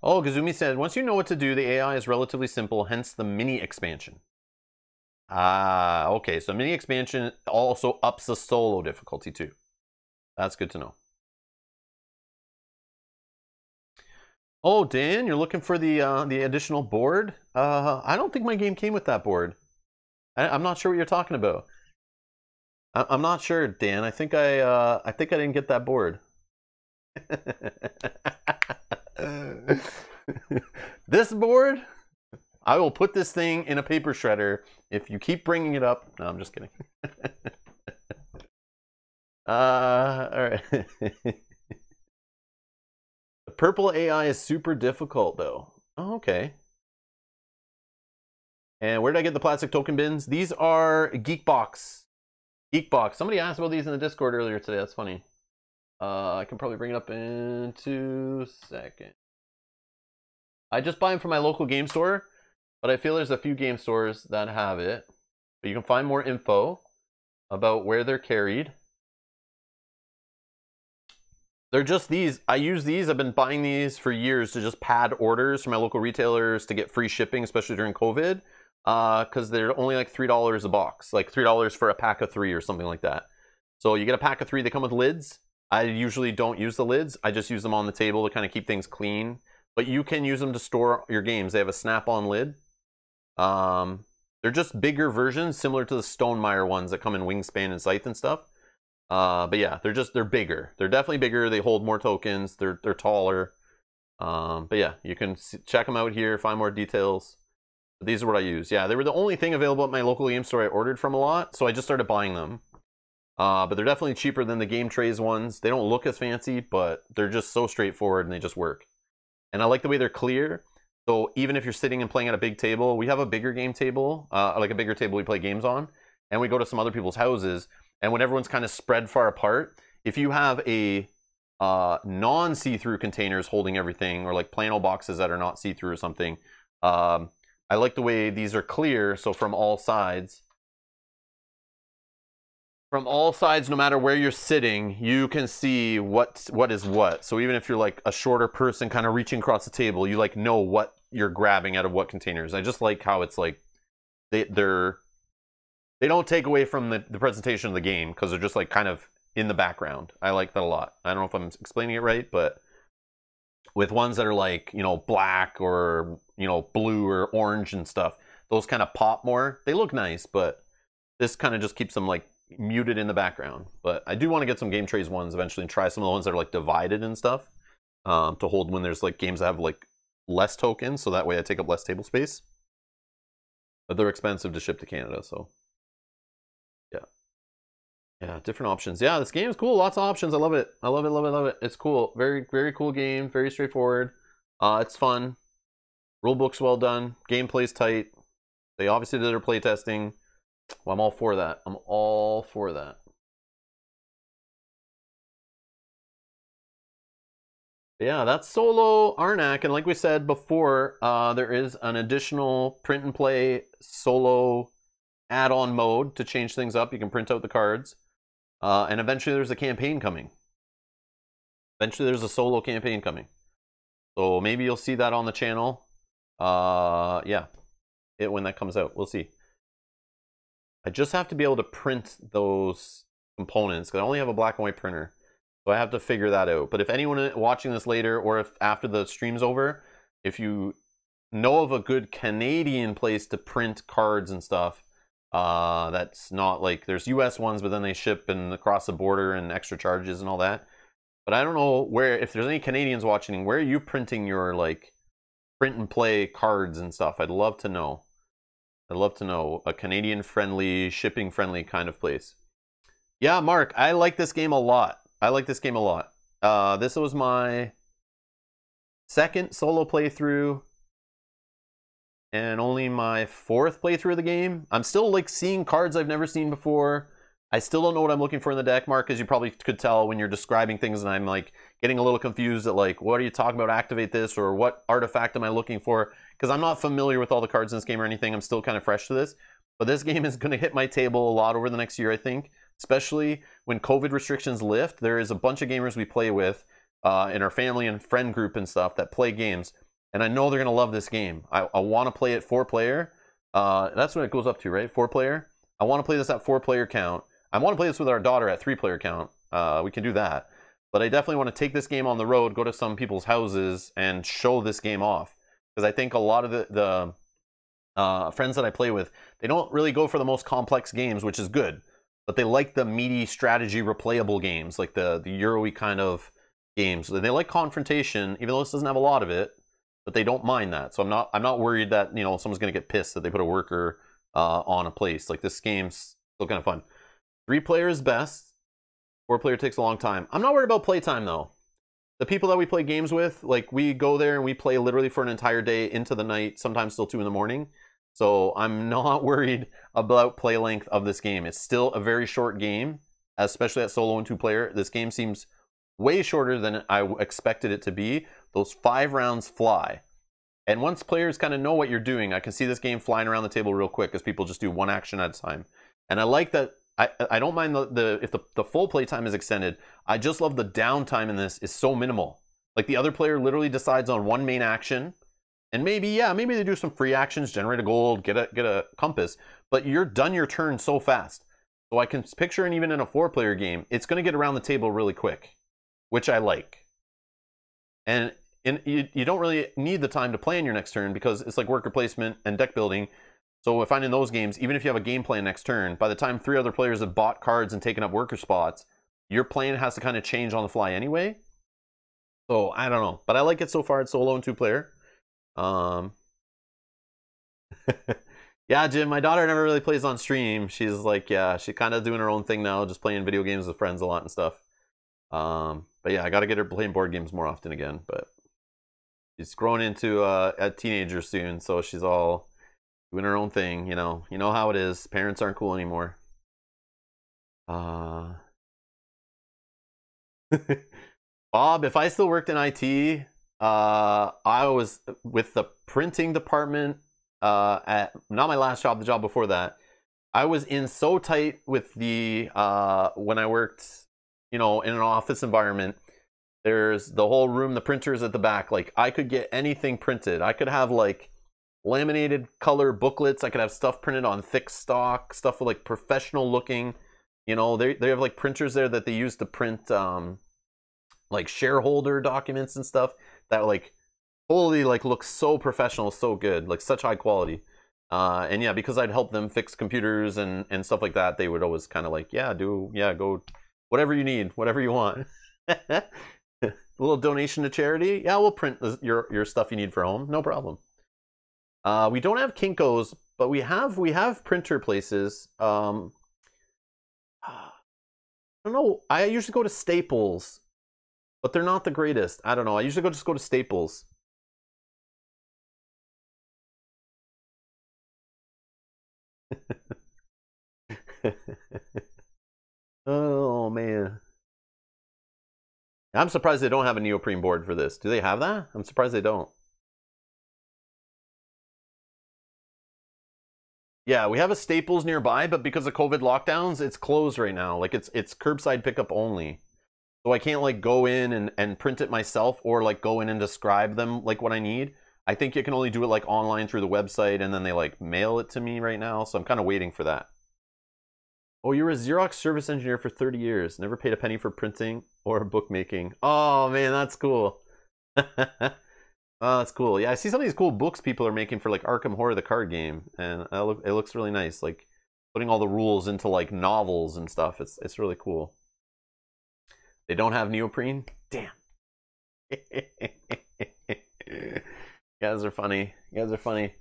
Oh, Kazumi said, once you know what to do, the AI is relatively simple, hence the mini expansion. Ah, okay, so mini expansion also ups the solo difficulty too. That's good to know. Oh, Dan, you're looking for the additional board? I don't think my game came with that board. I'm not sure what you're talking about. I'm not sure, Dan. I think I didn't get that board. This board? I will put this thing in a paper shredder if you keep bringing it up. No, I'm just kidding. All right. The purple AI is super difficult though. Oh, okay. And where did I get the plastic token bins? These are Geekbox. Geekbox. Somebody asked about these in the Discord earlier today. That's funny. I can probably bring it up in 2 seconds. I just buy them from my local game store, but I feel there's a few game stores that have it. But you can find more info about where they're carried. They're just these. I use these. I've been buying these for years to just pad orders from my local retailers to get free shipping, especially during COVID, because they're only like $3 a box, like $3 for a pack of 3 or something like that. So you get a pack of 3. They come with lids. I usually don't use the lids. I just use them on the table to kind of keep things clean. But you can use them to store your games. They have a snap-on lid. They're just bigger versions, similar to the Stonemaier ones that come in Wingspan and Scythe and stuff. But yeah, they're bigger. They're definitely bigger. They hold more tokens. They're taller. But yeah, you can check them out here, find more details. But these are what I use. Yeah, they were the only thing available at my local game store I ordered from a lot, so I just started buying them. But they're definitely cheaper than the game trays ones. They don't look as fancy, but they're just so straightforward and they just work. And I like the way they're clear. So even if you're sitting and playing at a big table, we have a bigger game table, like a bigger table we play games on, and we go to some other people's houses. And when everyone's kind of spread far apart, if you have a non-see-through containers holding everything, or like plano boxes that are not see-through or something, I like the way these are clear. So from all sides, no matter where you're sitting, you can see what is what. So even if you're like a shorter person kind of reaching across the table, you like know what you're grabbing out of what containers. I just like how it's like they don't take away from the presentation of the game, because they're just like kind of in the background. I like that a lot. I don't know if I'm explaining it right, but with ones that are like, you know, black or, you know, blue or orange and stuff, those kind of pop more. They look nice, but this kind of just keeps them like muted in the background. But I do want to get some game trays ones eventually and try some of the ones that are like divided and stuff, to hold when there's like games that have like less tokens, so that way I take up less table space. But they're expensive to ship to Canada, so yeah. Yeah, different options. Yeah, this game is cool. Lots of options. I love it. I love it, love it, love it. It's cool. Very, very cool game. Very straightforward. It's fun. Rulebook's well done. Gameplay's tight. They obviously did their playtesting. Well, I'm all for that. I'm all for that. Yeah, that's solo Arnak, and like we said before, there is an additional print and play solo add-on mode to change things up. You can print out the cards, and eventually there's a campaign coming. Eventually there's a solo campaign coming, so maybe you'll see that on the channel. Yeah, when that comes out, we'll see. I just have to be able to print those components, because I only have a black and white printer. So I have to figure that out. But if anyone watching this later, or if after the stream's over, if you know of a good Canadian place to print cards and stuff, that's not like, there's US ones, but then they ship and across the border and extra charges and all that. But I don't know where, if there's any Canadians watching, where are you printing your like print and play cards and stuff? I'd love to know. I'd love to know a Canadian-friendly, shipping-friendly kind of place. Yeah, Mark, I like this game a lot. I like this game a lot. This was my second solo playthrough and only my 4th playthrough of the game. I'm still like seeing cards I've never seen before. I still don't know what I'm looking for in the deck, Mark, as you probably could tell when you're describing things, and I'm like getting a little confused at like, what are you talking about? Activate this, or what artifact am I looking for? Because I'm not familiar with all the cards in this game or anything. I'm still kind of fresh to this. But this game is going to hit my table a lot over the next year, I think. Especially when COVID restrictions lift. There is a bunch of gamers we play with in our family and friend group and stuff that play games. And I know they're going to love this game. I want to play it 4-player. That's what it goes up to, right? 4-player. I want to play this at 4-player count. I want to play this with our daughter at 3-player count. We can do that. But I definitely want to take this game on the road, go to some people's houses, and show this game off. Because I think a lot of the friends that I play with, they don't really go for the most complex games, which is good. But they like the meaty strategy replayable games, like the Euro-y kind of games. They like confrontation, even though this doesn't have a lot of it, but they don't mind that. So I'm not worried that, you know, someone's going to get pissed that they put a worker on a place. Like, this game's still kind of fun. 3-player is best. 4-player takes a long time. I'm not worried about playtime, though. The people that we play games with, like, we go there and we play literally for an entire day into the night, sometimes till 2 in the morning. So I'm not worried about play length of this game. It's still a very short game, especially at solo and two player. This game seems way shorter than I expected it to be. Those 5 rounds fly. And once players kind of know what you're doing, I can see this game flying around the table real quick because people just do one action at a time. And I like that. I don't mind if the full play time is extended. I just love the downtime in this is so minimal. Like the other player literally decides on one main action, and maybe, yeah, maybe they do some free actions, generate a gold, get a compass, but you're done your turn so fast. So I can picture, and even in a 4-player game, it's going to get around the table really quick, which I like. And you don't really need the time to plan your next turn because it's like worker placement and deck building. So I find in those games, even if you have a game plan next turn, by the time 3 other players have bought cards and taken up worker spots, your plan has to kind of change on the fly anyway. So I don't know, but I like it so far. It's solo and 2-player. Yeah, Jim, my daughter never really plays on stream. She's like, yeah, she's kind of doing her own thing now, just playing video games with friends a lot and stuff. But yeah, I got to get her playing board games more often again, but she's grown into a teenager soon, so she's all doing her own thing, you know. You know how it is. Parents aren't cool anymore. Bob, if I still worked in IT, I was with the printing department at not my last job, the job before that. I was in so tight with the when I worked, you know, in an office environment. There's the whole room, the printers at the back. Like I could get anything printed. I could have like laminated color booklets. I could have stuff printed on thick stock, stuff with, like professional looking. You know, they have like printers there that they use to print like shareholder documents and stuff that like totally like looks so professional, so good, like such high quality. And yeah, because I'd help them fix computers and stuff like that, they would always kind of like, yeah, go whatever you need, whatever you want. A little donation to charity. Yeah, we'll print your stuff you need for home, no problem. We don't have Kinkos, but we have printer places. I don't know, I usually go to Staples, but they're not the greatest. I don't know. I usually just go to Staples. Oh, man. I'm surprised they don't have a neoprene board for this. Do they have that? I'm surprised they don't. Yeah, we have a Staples nearby, but because of COVID lockdowns, it's closed right now. Like it's curbside pickup only. So I can't like go in and print it myself or like go in and describe them like what I need. I think you can only do it like online through the website and then they like mail it to me right now. So I'm kind of waiting for that. Oh, you were a Xerox service engineer for 30 years. Never paid a penny for printing or bookmaking. Oh man, that's cool. Oh, that's cool. Yeah, I see some of these cool books people are making for like Arkham Horror, the card game. And it looks really nice. Like putting all the rules into like novels and stuff. It's really cool. They don't have neoprene? Damn. You guys are funny. You guys are funny.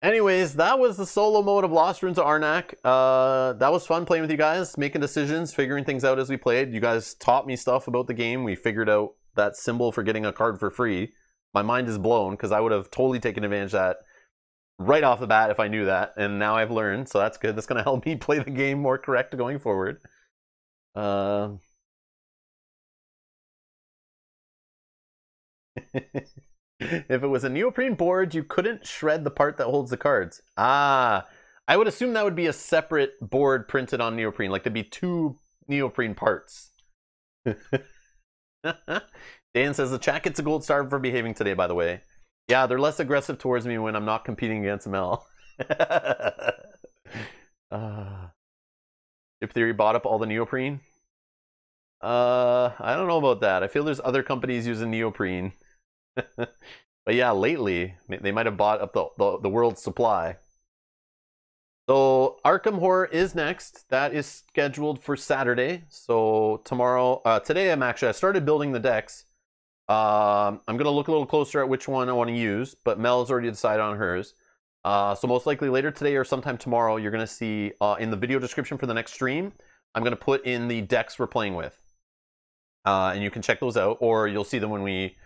Anyways, that was the solo mode of Lost Ruins of Arnak. That was fun playing with you guys, making decisions, figuring things out as we played. You guys taught me stuff about the game. We figured out that symbol for getting a card for free. My mind is blown because I would have totally taken advantage of that right off the bat if I knew that. And now I've learned, so that's good. That's going to help me play the game more correct going forward. If it was a neoprene board, you couldn't shred the part that holds the cards. Ah, I would assume that would be a separate board printed on neoprene. Like there'd be 2 neoprene parts. Dan says the chat gets a gold star for behaving today, by the way. Yeah, they're less aggressive towards me when I'm not competing against Mel. If Theory bought up all the neoprene. I don't know about that. I feel there's other companies using neoprene. But yeah, lately, they might have bought up the world's supply. So Arkham Horror is next. That is scheduled for Saturday. So tomorrow, today I started building the decks. I'm going to look a little closer at which one I want to use, but Mel's already decided on hers. So most likely later today or sometime tomorrow, you're going to see in the video description for the next stream, I'm going to put in the decks we're playing with. And you can check those out, or you'll see them when we,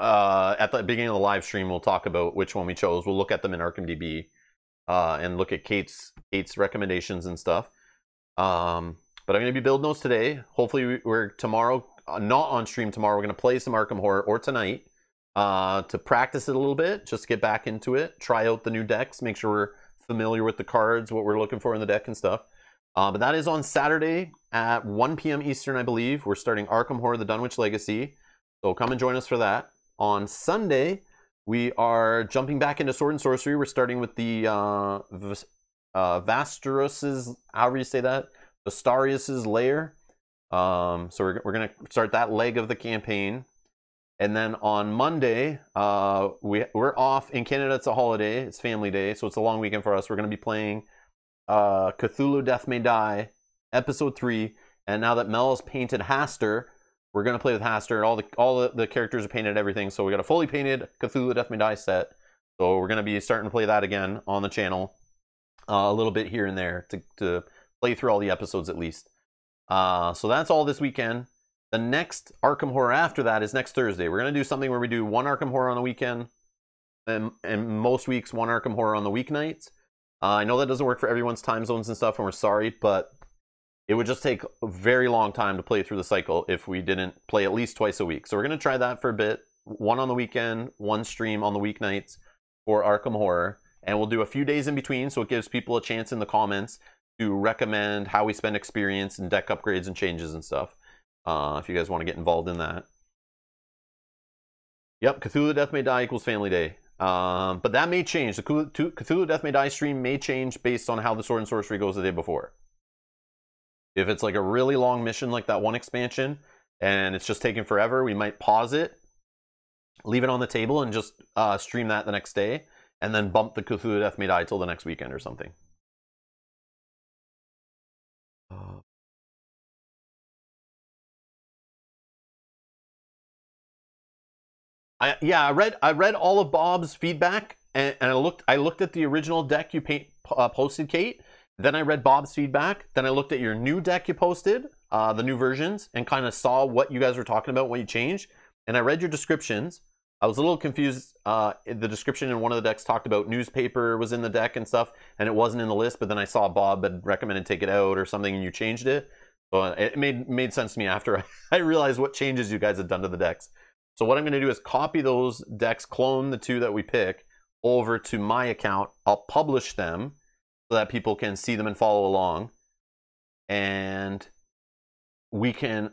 at the beginning of the live stream, we'll talk about which one we chose. We'll look at them in ArkhamDB. and look at Kate's recommendations and stuff. But I'm going to be building those today. Hopefully we're tomorrow, not on stream tomorrow, we're going to play some Arkham Horror, or tonight, to practice it a little bit, just get back into it, try out the new decks, make sure we're familiar with the cards, what we're looking for in the deck and stuff. But that is on Saturday at 1 p.m. Eastern, I believe. We're starting Arkham Horror, the Dunwich Legacy. So come and join us for that. On Sunday, we are jumping back into Sword and Sorcery. We're starting with the Vastaros's, however you say that, Vastarius's Lair. So we're going to start that leg of the campaign. And then on Monday, we're off. In Canada, it's a holiday. It's family day, so it's a long weekend for us. We're going to be playing Cthulhu Death May Die, Episode 3. And now that Mel's painted Hastur, we're going to play with Hastur. All the characters are painted, everything. So we got a fully painted Cthulhu Death May Die set. So we're going to be starting to play that again on the channel, a little bit here and there to play through all the episodes at least. So that's all this weekend. The next Arkham Horror after that is next Thursday. We're going to do something where we do one Arkham Horror on the weekend, and most weeks one Arkham Horror on the weeknights. I know that doesn't work for everyone's time zones and stuff, and we're sorry, but it would just take a very long time to play through the cycle if we didn't play at least twice a week. So we're going to try that for a bit. One on the weekend, one stream on the weeknights for Arkham Horror. And we'll do a few days in between, so it gives people a chance in the comments to recommend how we spend experience and deck upgrades and changes and stuff. If you guys want to get involved in that. Yep, Cthulhu Death May Die equals Family Day. But that may change. The Cthulhu Death May Die stream may change based on how the Sword and Sorcery goes the day before. If it's like a really long mission like that one expansion, and it's just taking forever, we might pause it, leave it on the table, and just stream that the next day, and then bump the Cthulhu Death May Die till the next weekend or something. I read all of Bob's feedback, and I looked at the original deck you posted, Kate. Then I read Bob's feedback. Then I looked at your new deck you posted, the new versions, and kind of saw what you guys were talking about, what you changed. And I read your descriptions. I was a little confused. The description in one of the decks talked about newspaper was in the deck and stuff, and it wasn't in the list. But then I saw Bob had recommended take it out or something, and you changed it. But it made sense to me after I realized what changes you guys had done to the decks. So what I'm going to do is copy those decks, clone the two that we pick over to my account. I'll publish them so that people can see them and follow along. And we can...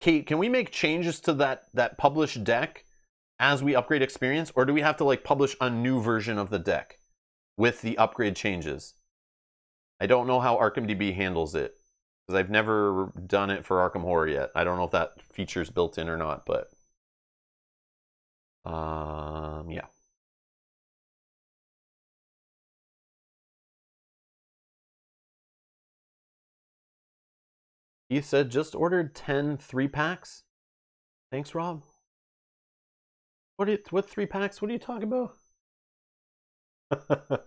Kate, can we make changes to that published deck as we upgrade experience? Or do we have to like publish a new version of the deck with the upgrade changes? I don't know how ArkhamDB handles it, because I've never done it for Arkham Horror yet. I don't know if that feature's built in or not, but... yeah. He said, just ordered 10 3-packs. Thanks, Rob. What 3-packs? What are you talking about?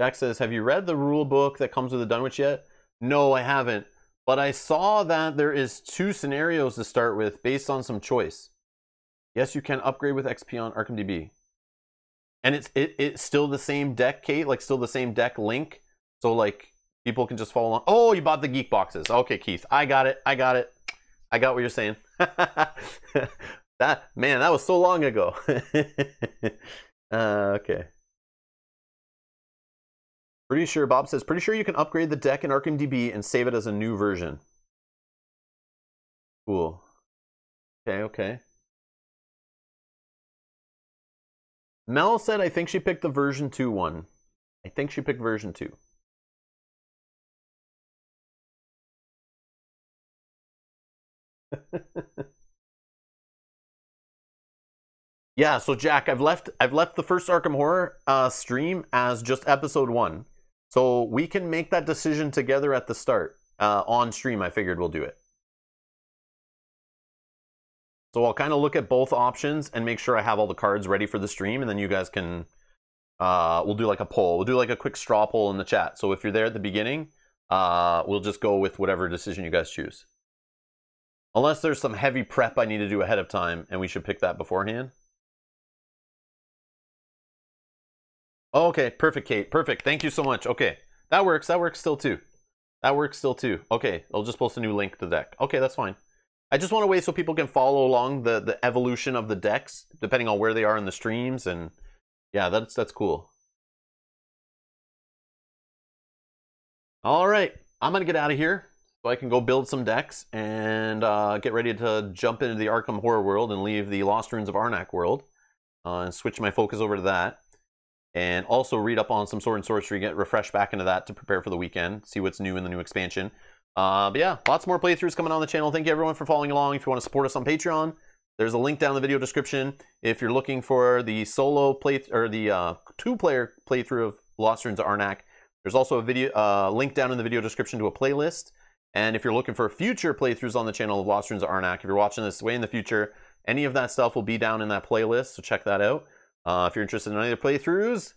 Jack says, have you read the rule book that comes with the Dunwich yet? No, I haven't. But I saw that there is 2 scenarios to start with based on some choice. Yes, you can upgrade with XP on ArkhamDB. And it's still the same deck, Kate, like still the same deck link. So like people can just follow along. Oh, you bought the geek boxes. Okay, Keith. I got it. I got what you're saying. that was so long ago. Okay. Pretty sure, Bob says, pretty sure you can upgrade the deck in ArkhamDB and save it as a new version. Cool. Okay. Mel said, I think she picked the version 2 one. I think she picked version 2. Yeah, so Jack, I've left the first Arkham Horror stream as just episode 1. So we can make that decision together at the start. On stream, I figured we'll do it. So I'll kind of look at both options and make sure I have all the cards ready for the stream. And then you guys can... we'll do like a poll. We'll do like a quick straw poll in the chat. So if you're there at the beginning, we'll just go with whatever decision you guys choose. Unless there's some heavy prep I need to do ahead of time, and we should pick that beforehand. Oh, okay, perfect, Kate. Perfect. Thank you so much. Okay, that works. That works still too. That works still too. Okay, I'll just post a new link to the deck. Okay, that's fine. I just want a way so people can follow along the evolution of the decks, depending on where they are in the streams, and yeah, that's cool. All right, I'm gonna get out of here so I can go build some decks and get ready to jump into the Arkham Horror world and leave the Lost Ruins of Arnak world and switch my focus over to that. And also read up on some Sword and Sorcery, get refreshed back into that to prepare for the weekend, see what's new in the new expansion. But yeah, lots more playthroughs coming on the channel. Thank you everyone for following along. If you want to support us on Patreon, there's a link down in the video description. If you're looking for the solo play or the two-player playthrough of Lost Ruins of Arnak, there's also a video link down in the video description to a playlist. And if you're looking for future playthroughs on the channel of Lost Ruins of Arnak, if you're watching this way in the future, any of that stuff will be down in that playlist. So check that out. If you're interested in any of the playthroughs,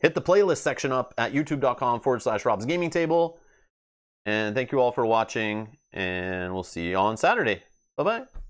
hit the playlist section up at youtube.com/Rob's Gaming Table. And thank you all for watching, and we'll see you on Saturday. Bye-bye.